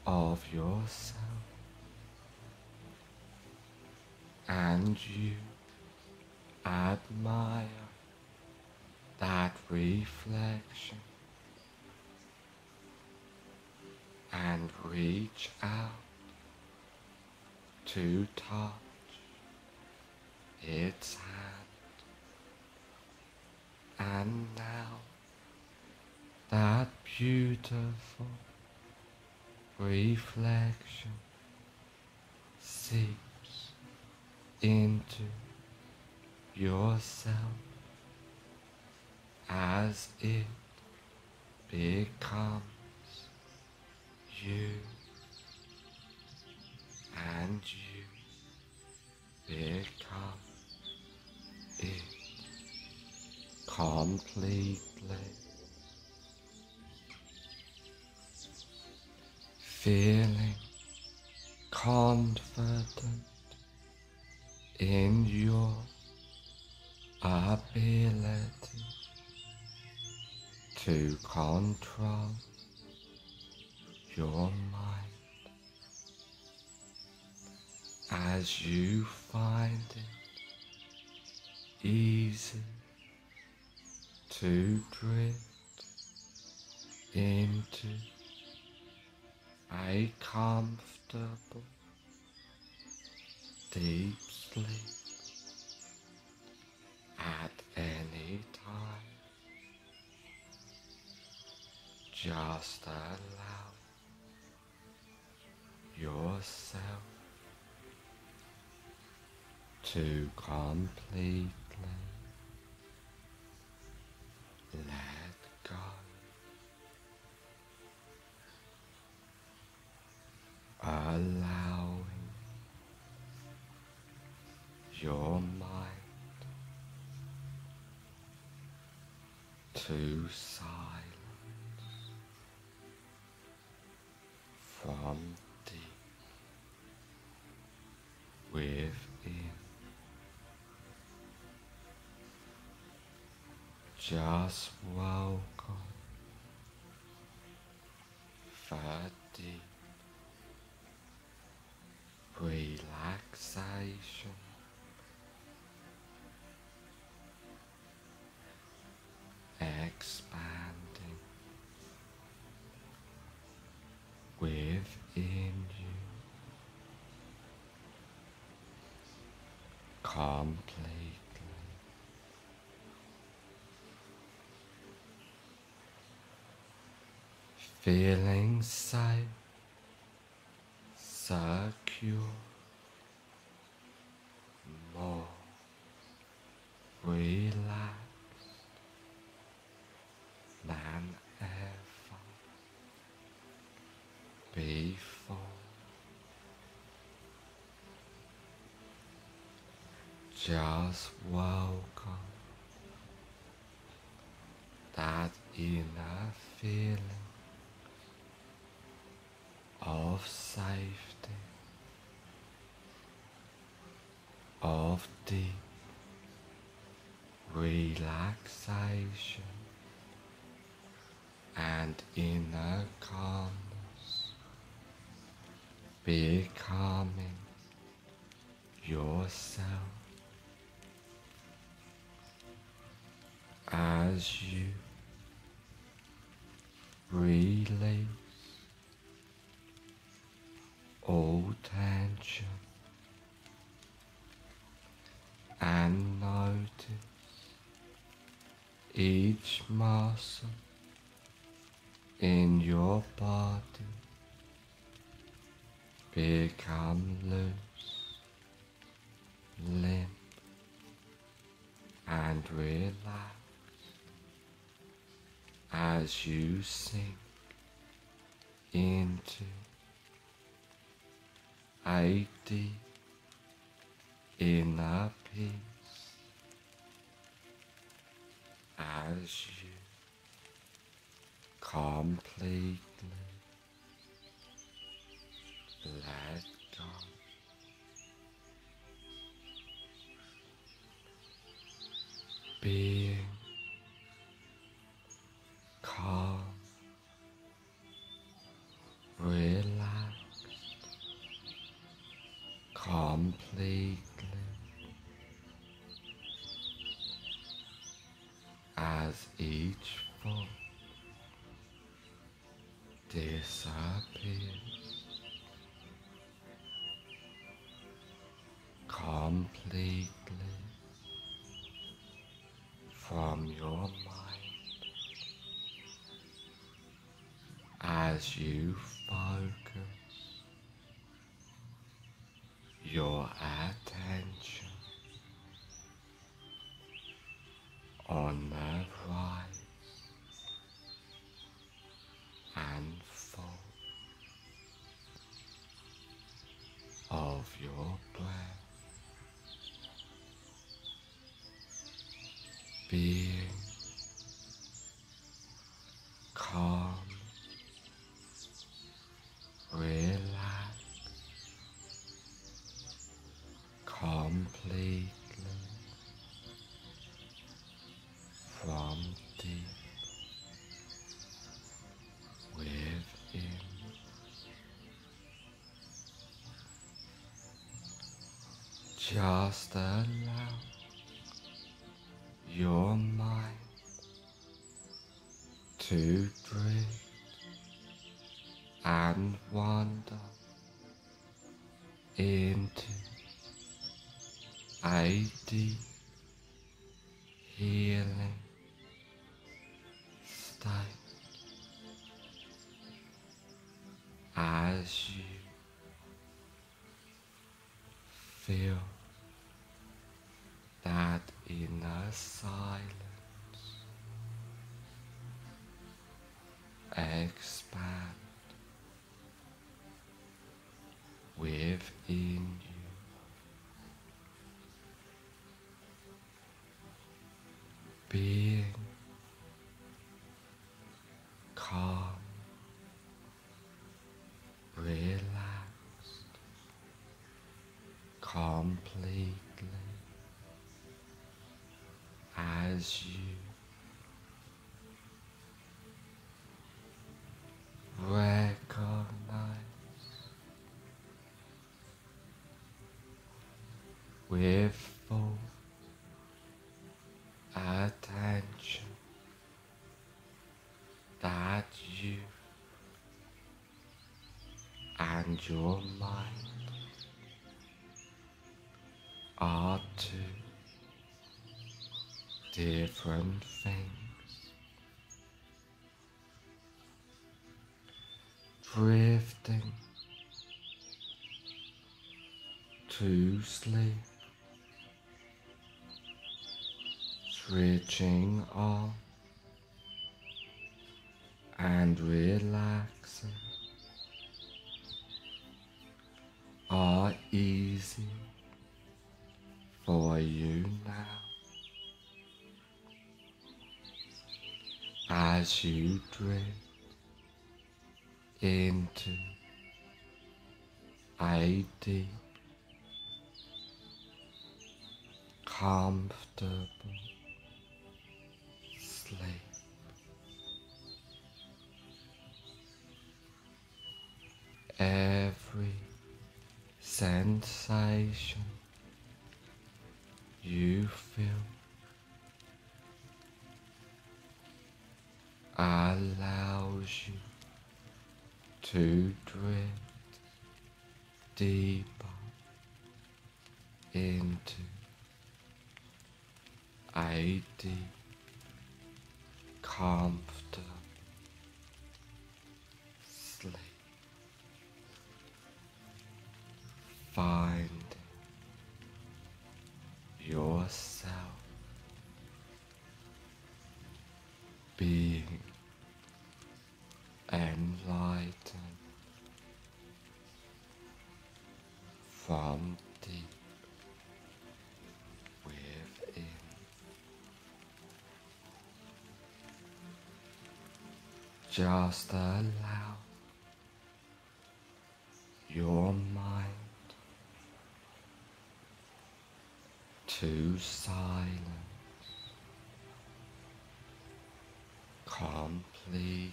of yourself, and you admire that reflection and reach out to touch its hand. And now that beautiful reflection seeps into yourself as it becomes you, and you become it completely. Feeling confident in your ability to control your mind as you find it easy to drift into a comfortable deep sleep at any time. Just allow yourself to completely let go. Allowing your mind to silence from deep within. Just welcome for deep relaxation. Expanding within you completely. Feeling safe, secure, more relaxed than ever before. Just welcome that inner feeling of safety, of deep relaxation and inner calmness, becoming yourself as you release all tension and notice each muscle in your body become loose, limp and relaxed as you sink into a deep inner peace, as you completely let go. Being calm, relaxed, completely as each foot disappears, completely from your mind, as you focus your attention on the rise and fall of your breath, being calm, relax, completely from deep within. Just allow your mind to drift and wander into a deep healing state as you feel that inner silence expand within you. Being calm, relaxed, completely as you recognize with full attention that you and your mind are two different things, drifting to sleep, switching off and relaxing are easy for you now. As you drift into a deep, comfortable sleep. Every sensation you feel, allows you to drift deeper into a deep, comfortable sleep, finding yourself being enlightened from deep within. Just allow your mind to silence completely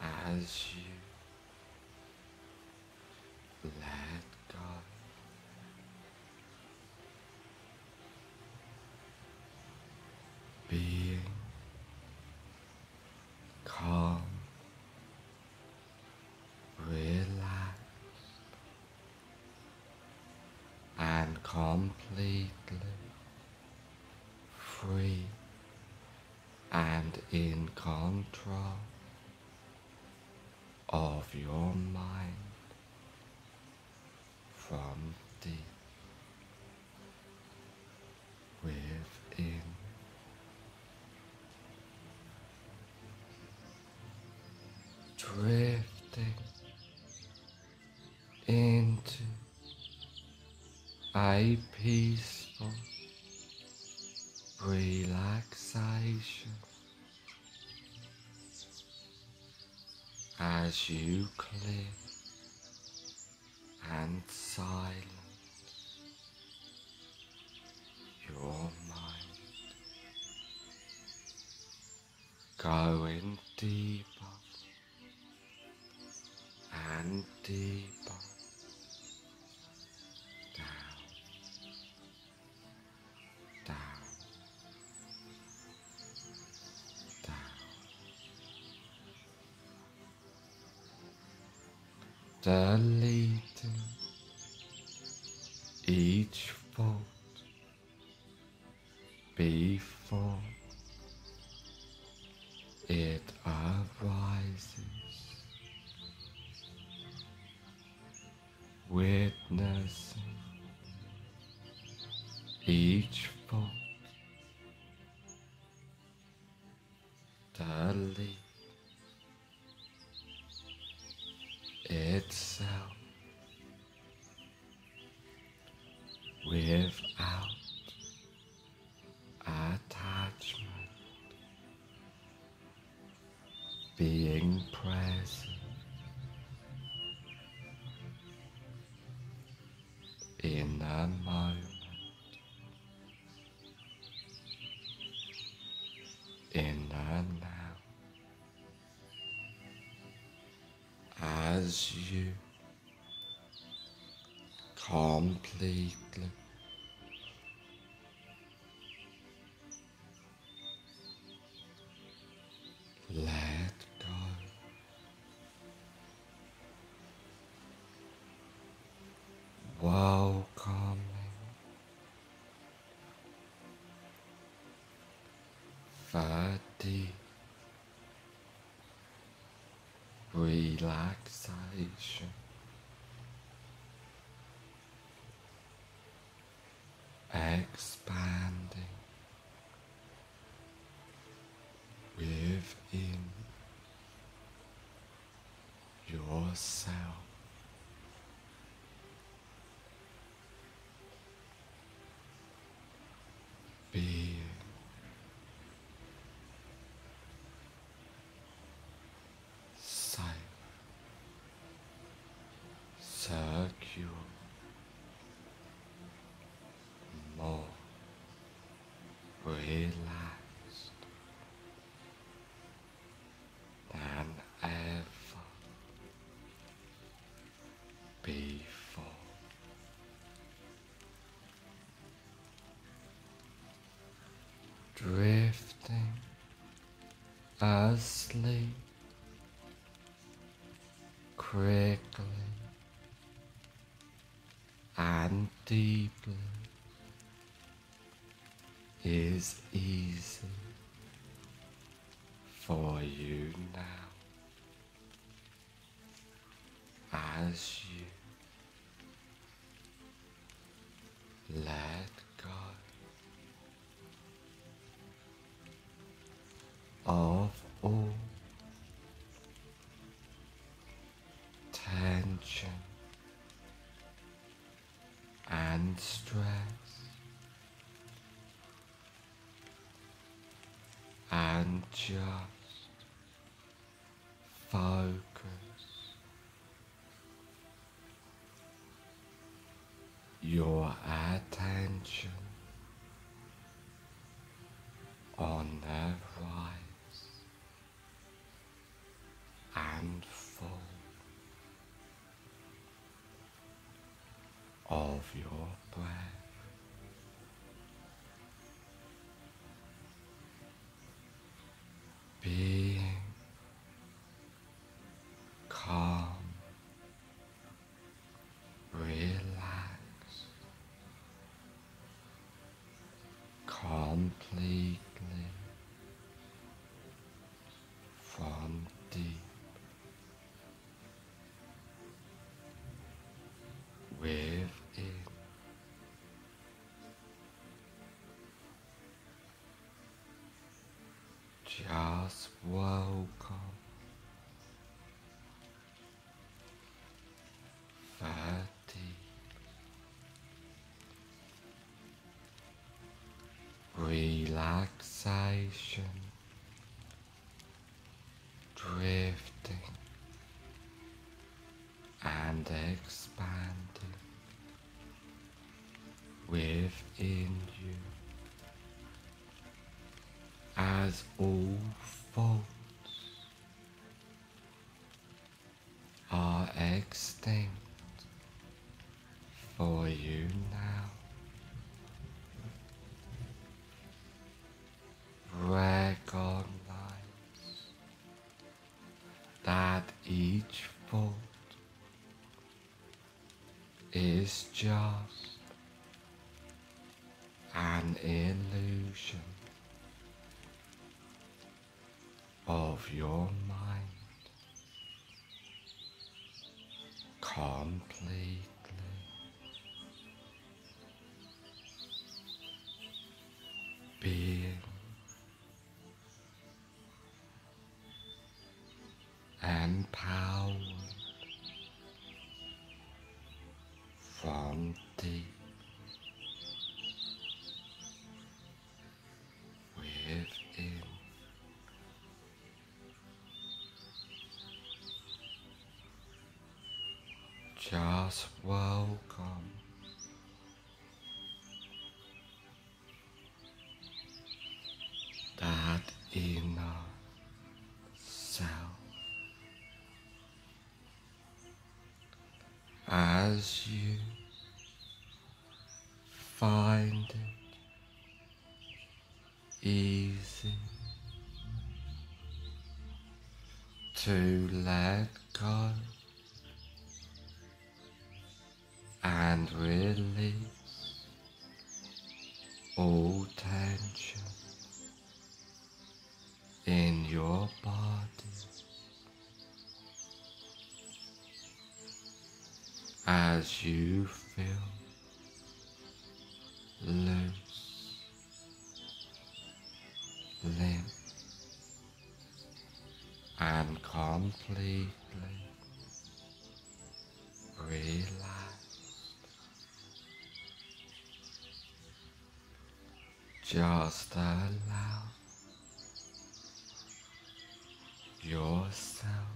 as you let go. Being calm, relaxed, and completely free and in control of your mind from deep within. Drifting into a peaceful relaxation as you clear and silence your mind, going deeper and deeper down, deleting each thought before it arises, witnessing each thought, delete itself without attachment, being present in the moment, in the now. As you completely let go, welcoming the deep relaxation expanding within yourself Asleep, quickly and deeply is easy for you now as you let go of all tension and stress and just focus your attention on the rise and fall of your breath. Being calm, relaxed, completely from deep within. Just welcome the deep relaxation, drifting and expanding within you, as all faults are extinct for you now. Recognize that each fault is just an illusion of your mind, completely being empowered from deep within. Just welcome that inner self as you find it easy to let go and release all tension in your body as you feel loose, limp and completely relaxed. Just allow yourself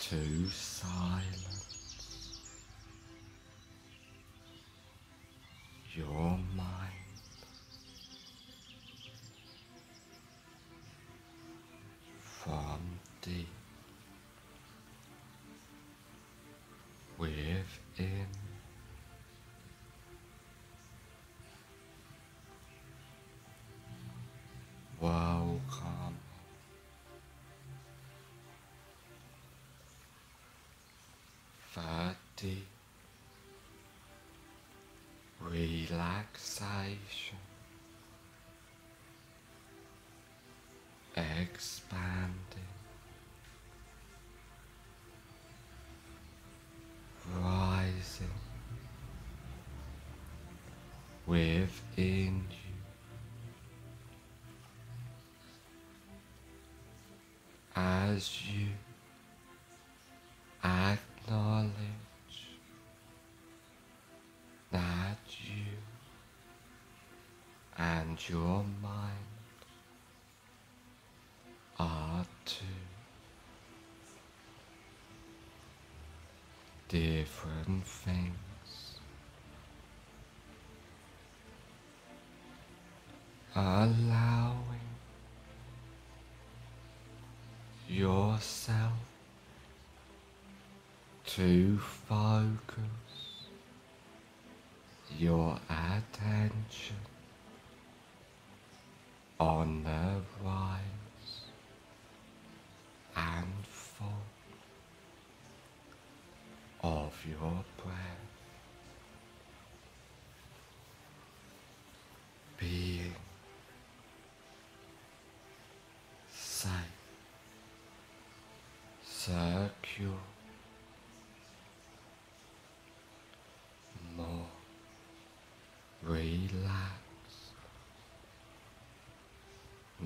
to silence your mind from deep within. calm. Fatigue, relaxation, expanding, rising within you. As you acknowledge that you and your mind are two different things, allowing yourself to focus your attention on the rise and fall of your breath, being safe, secure, more relaxed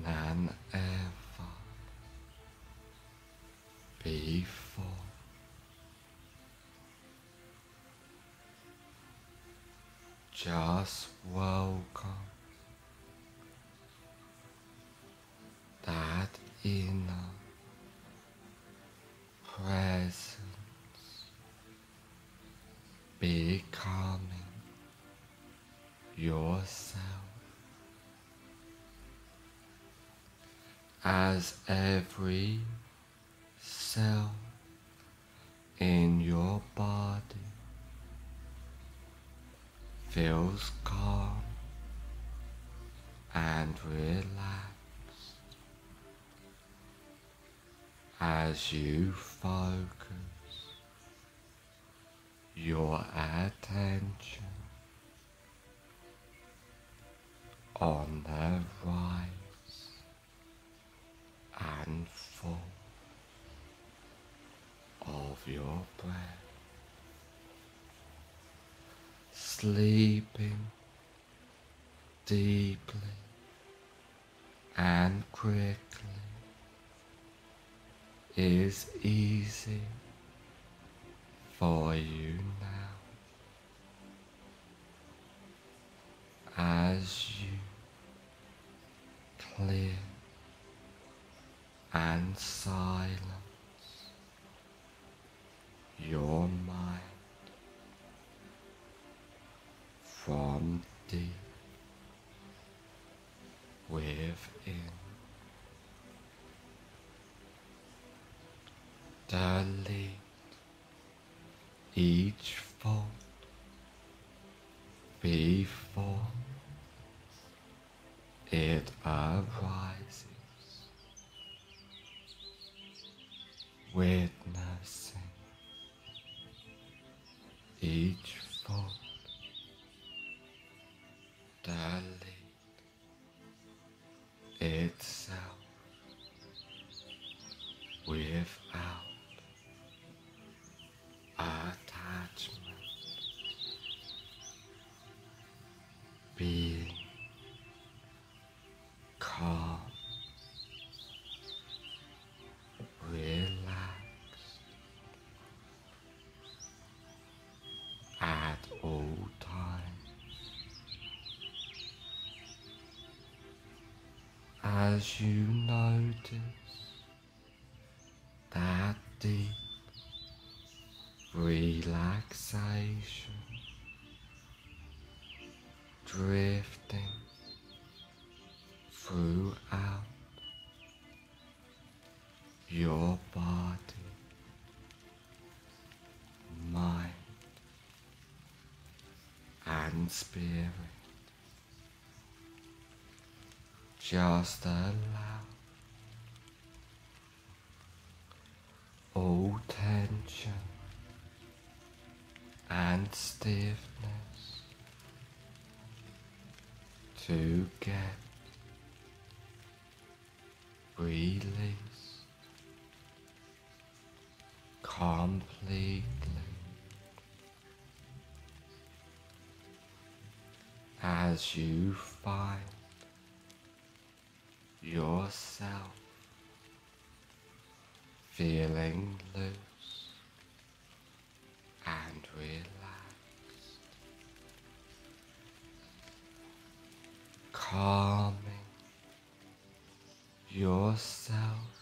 than ever before. Just welcome that inner presence becoming yourself as every cell in your body feels calm and relaxed as you focus your attention on the rise and fall of your breath. Sleeping deeply and quickly is easy for you now, as you clear and silence your mind from deep within. Delete each thought before it arises, witnessing each thought. Delete itself without attachment, being calm, relaxed at all times. As you notice that deep relaxation drifting throughout your body, mind and spirit, just allow tension and stiffness to get released completely as you find yourself feeling loose and relaxed, calming yourself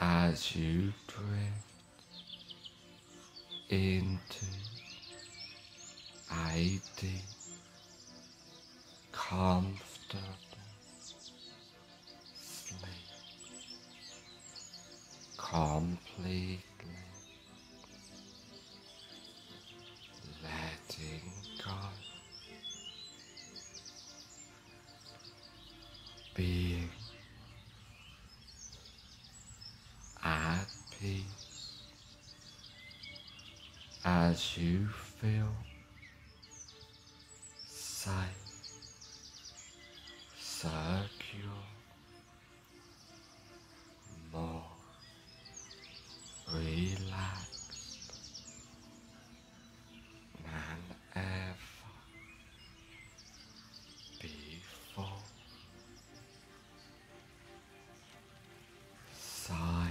as you drift into a deep, comfortable completely letting go, being at peace as you feel safe, secure, more relaxed than ever before. Silence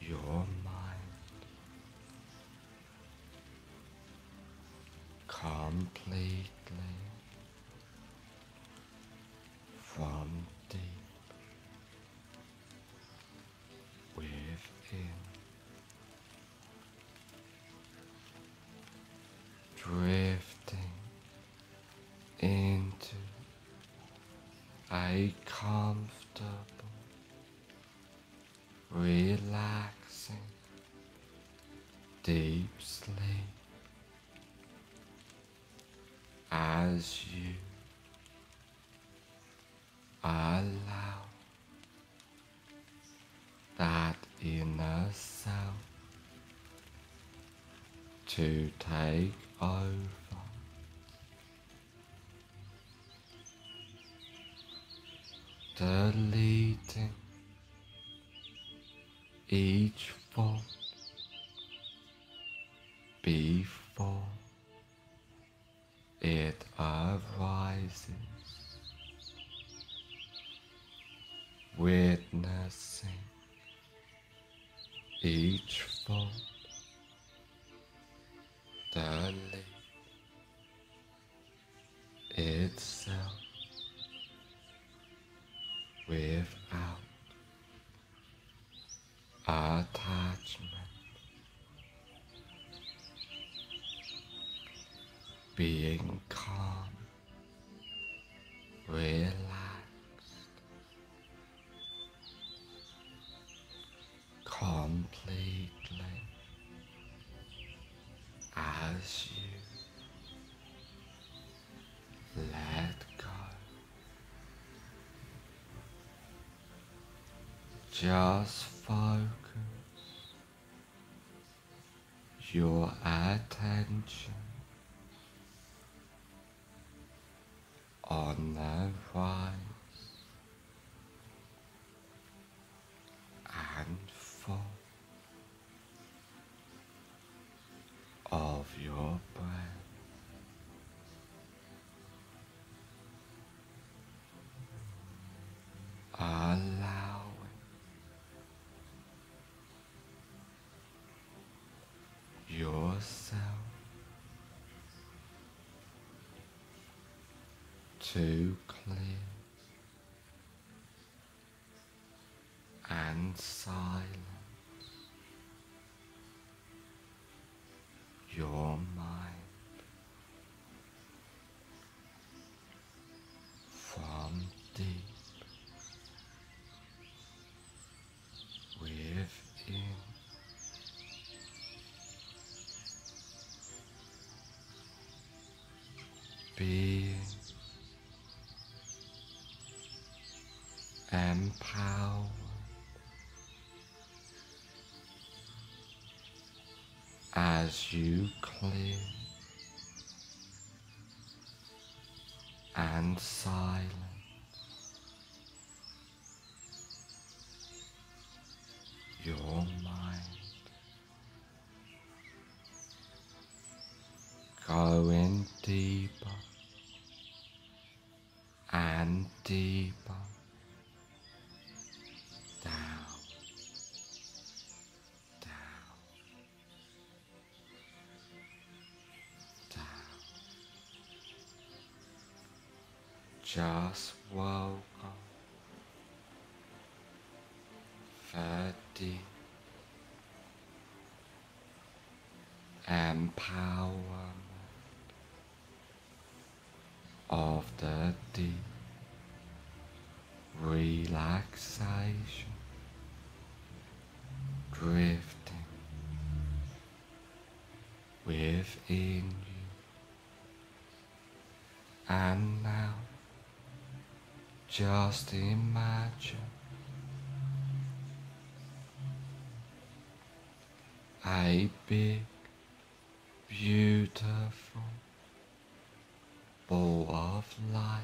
your mind completely from deep within, drifting into a comfortable, relaxing, deep sleep as you allow that inner self to take over, deleting each thought before it arises, witnessing each thought delete itself without attachment, being calm, relaxed, completely as you let go. Just focus your attention on the rise and fall of your breath, allowing yourself to clear and silent your mind from deep within. Being empowered as you clear and silent your mind. Go in deeper and deeper down. Just welcome the empowerment of the deep relaxation, drifting within you. And now just imagine a big, beautiful ball of light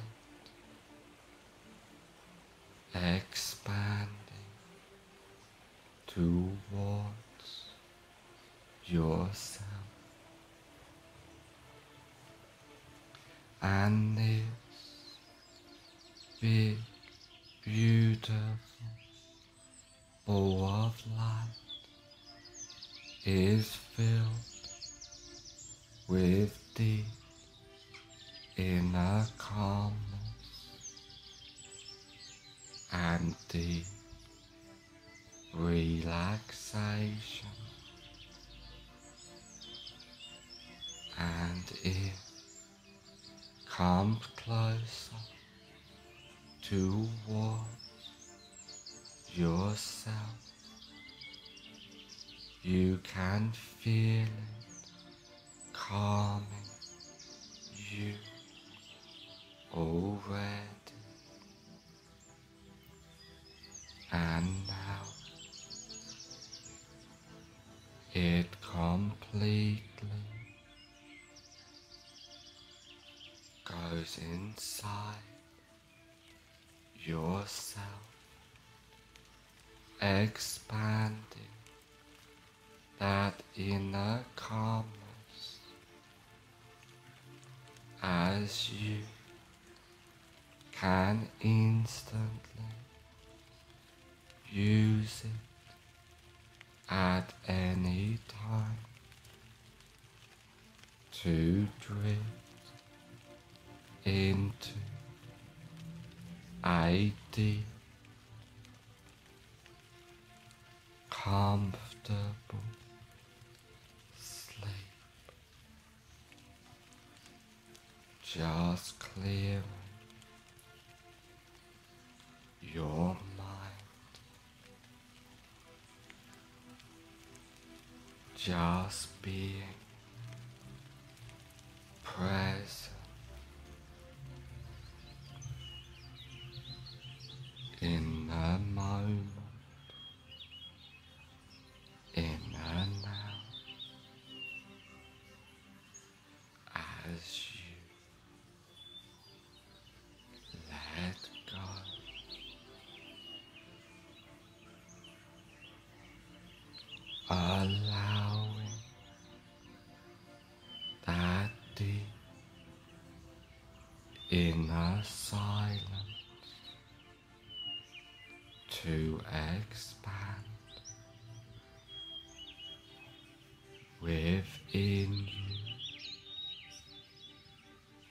expanding towards yourself, and this big, beautiful ball of light is filled with deep inner calmness and deep relaxation, and it comes closer towards yourself. You can feel it calming you already. And now it completely goes inside yourself, expanding that inner calmness as you can instantly use it at any time to drift into a deep, comfortable sleep, just clearing your mind, just being present in the moment, in the now, as you let go allowing that deep inner silence to expand within you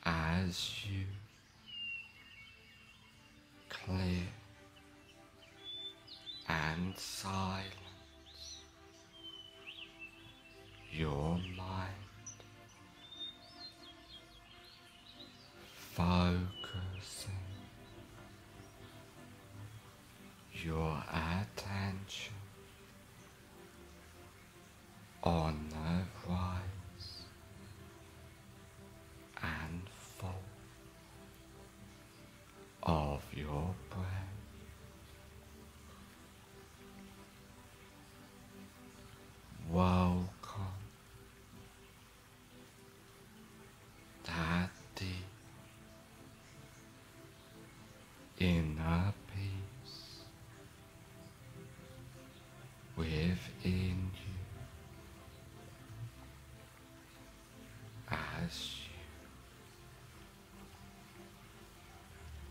as you clear and silence your mind, focusing your attention on the rise and fall of your breath,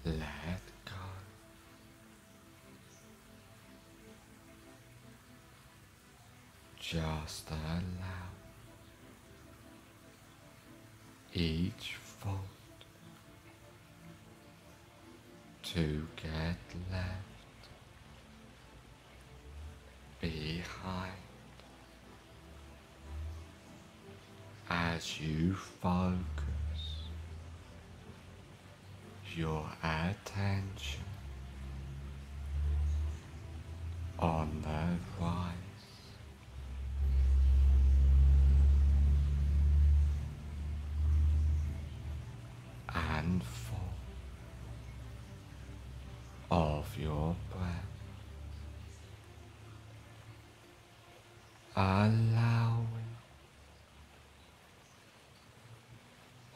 Let go. Just allow each fold to get left behind as you focus your attention on the rise. And fall of your breath, allowing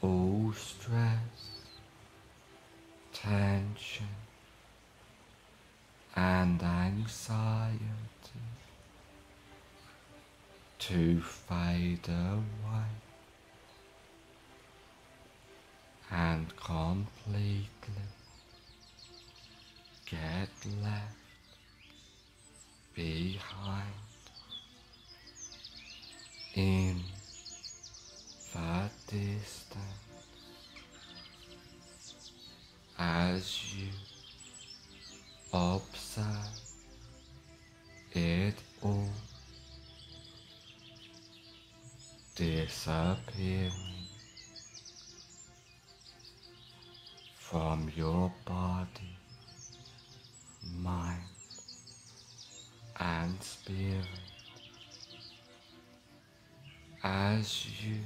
all stress, tension, and anxiety to fade away and completely get left behind in the distance as you observe it all disappearing from your body, mind, and spirit, as you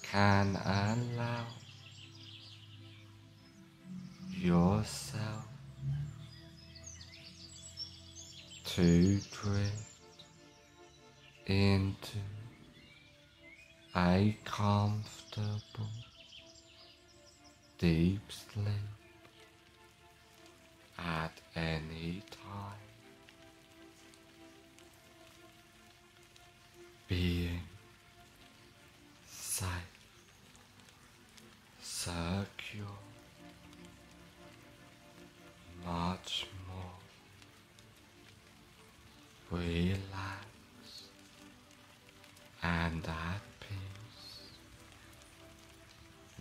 can allow yourself to drift into a comfortable deep sleep at any time, being safe, secure, much more relaxed and at peace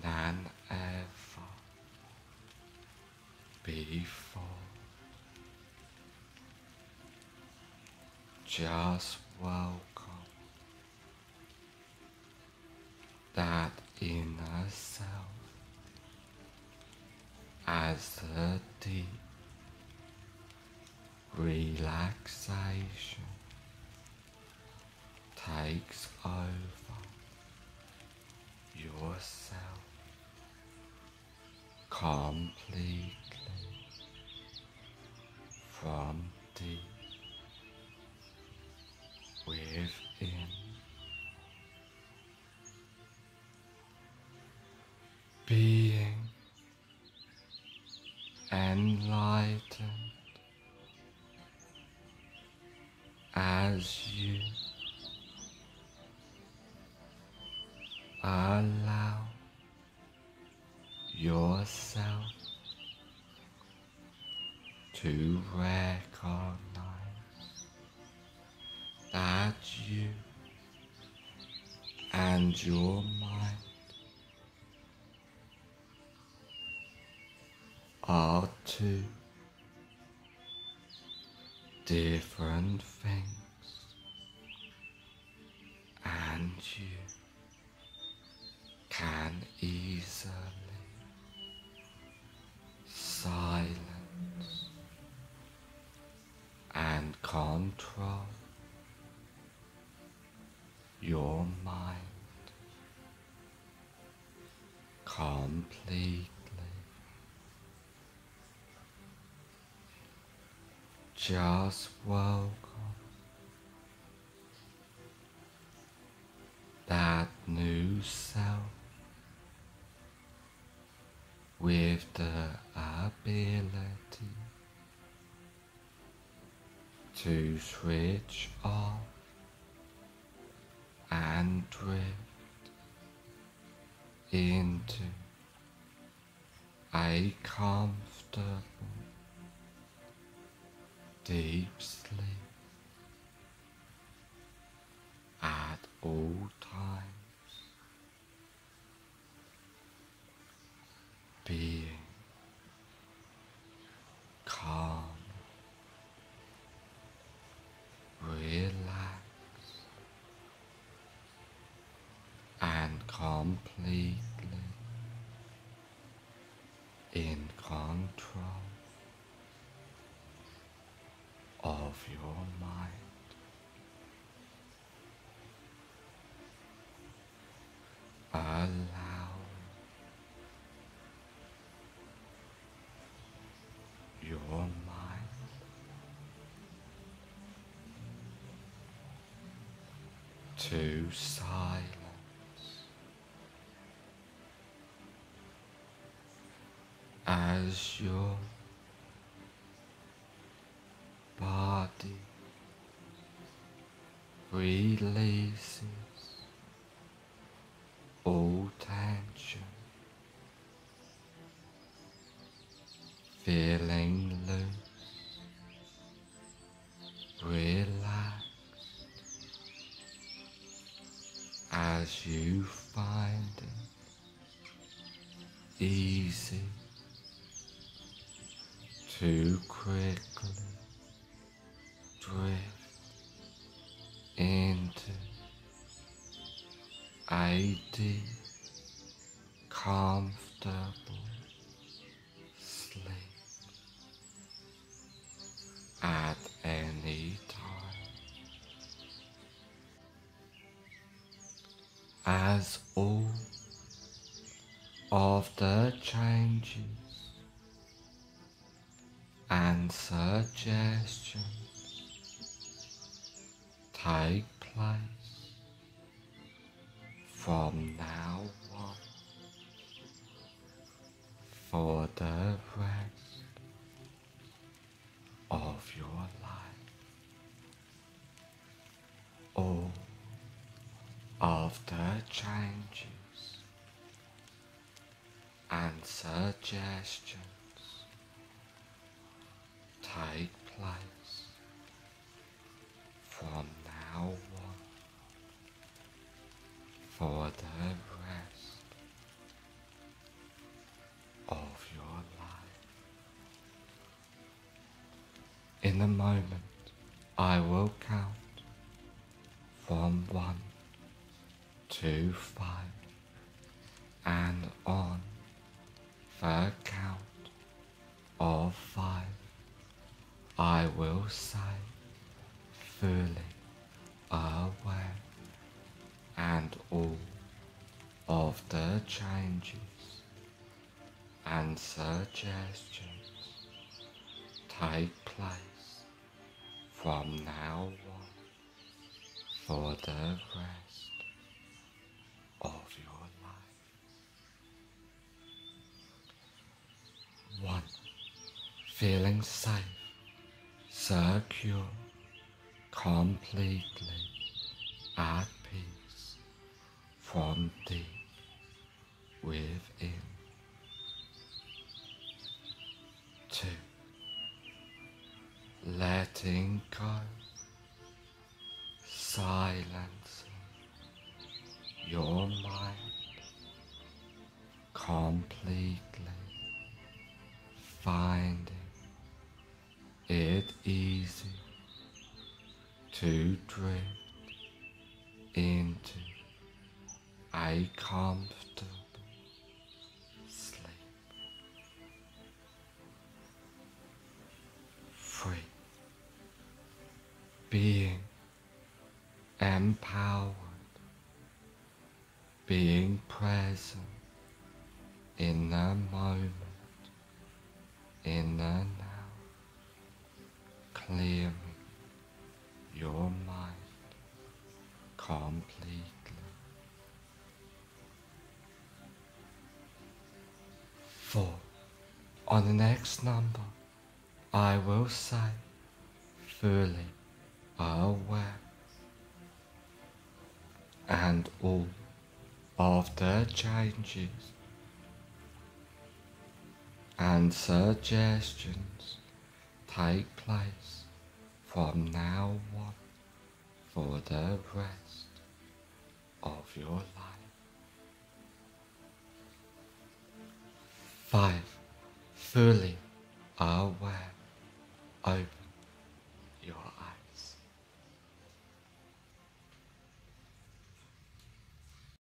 than ever before. Just welcome that inner self as the deep relaxation takes over yourself completely. From deep within, being enlightened as you allow yourself to recognize that you and your mind are two different things, and you can easily silence and control your mind completely. Just welcome that new self with the ability to switch off and drift into comfortable deep sleep at all times, being calm, relaxed, and completely in control of your mind. Allow your mind to silence as your body releases all tension, feeling loose, relaxed, as you find it easy to quickly drift into a deep, comfortable sleep at any time, as all of the changes and suggestions take place from now on for the rest of your life. All of the changes and suggestions take place from now on for the rest of your life. In a moment, I will count from 1 to 5 and on the count of 5 I will say fully aware, and all of the changes and suggestions take place from now on for the rest of your life. 1. Feeling safe, secure, completely at peace from deep within. 2. Letting go, silencing your mind completely, finding it easy to drift into a comfortable sleep. 3. Being empowered, being present in the moment, in the now. Clearing your mind completely. 4. On the next number, I will say fully aware, and all of the changes and suggestions take place from now on for the rest of your life. 5. Fully aware, open,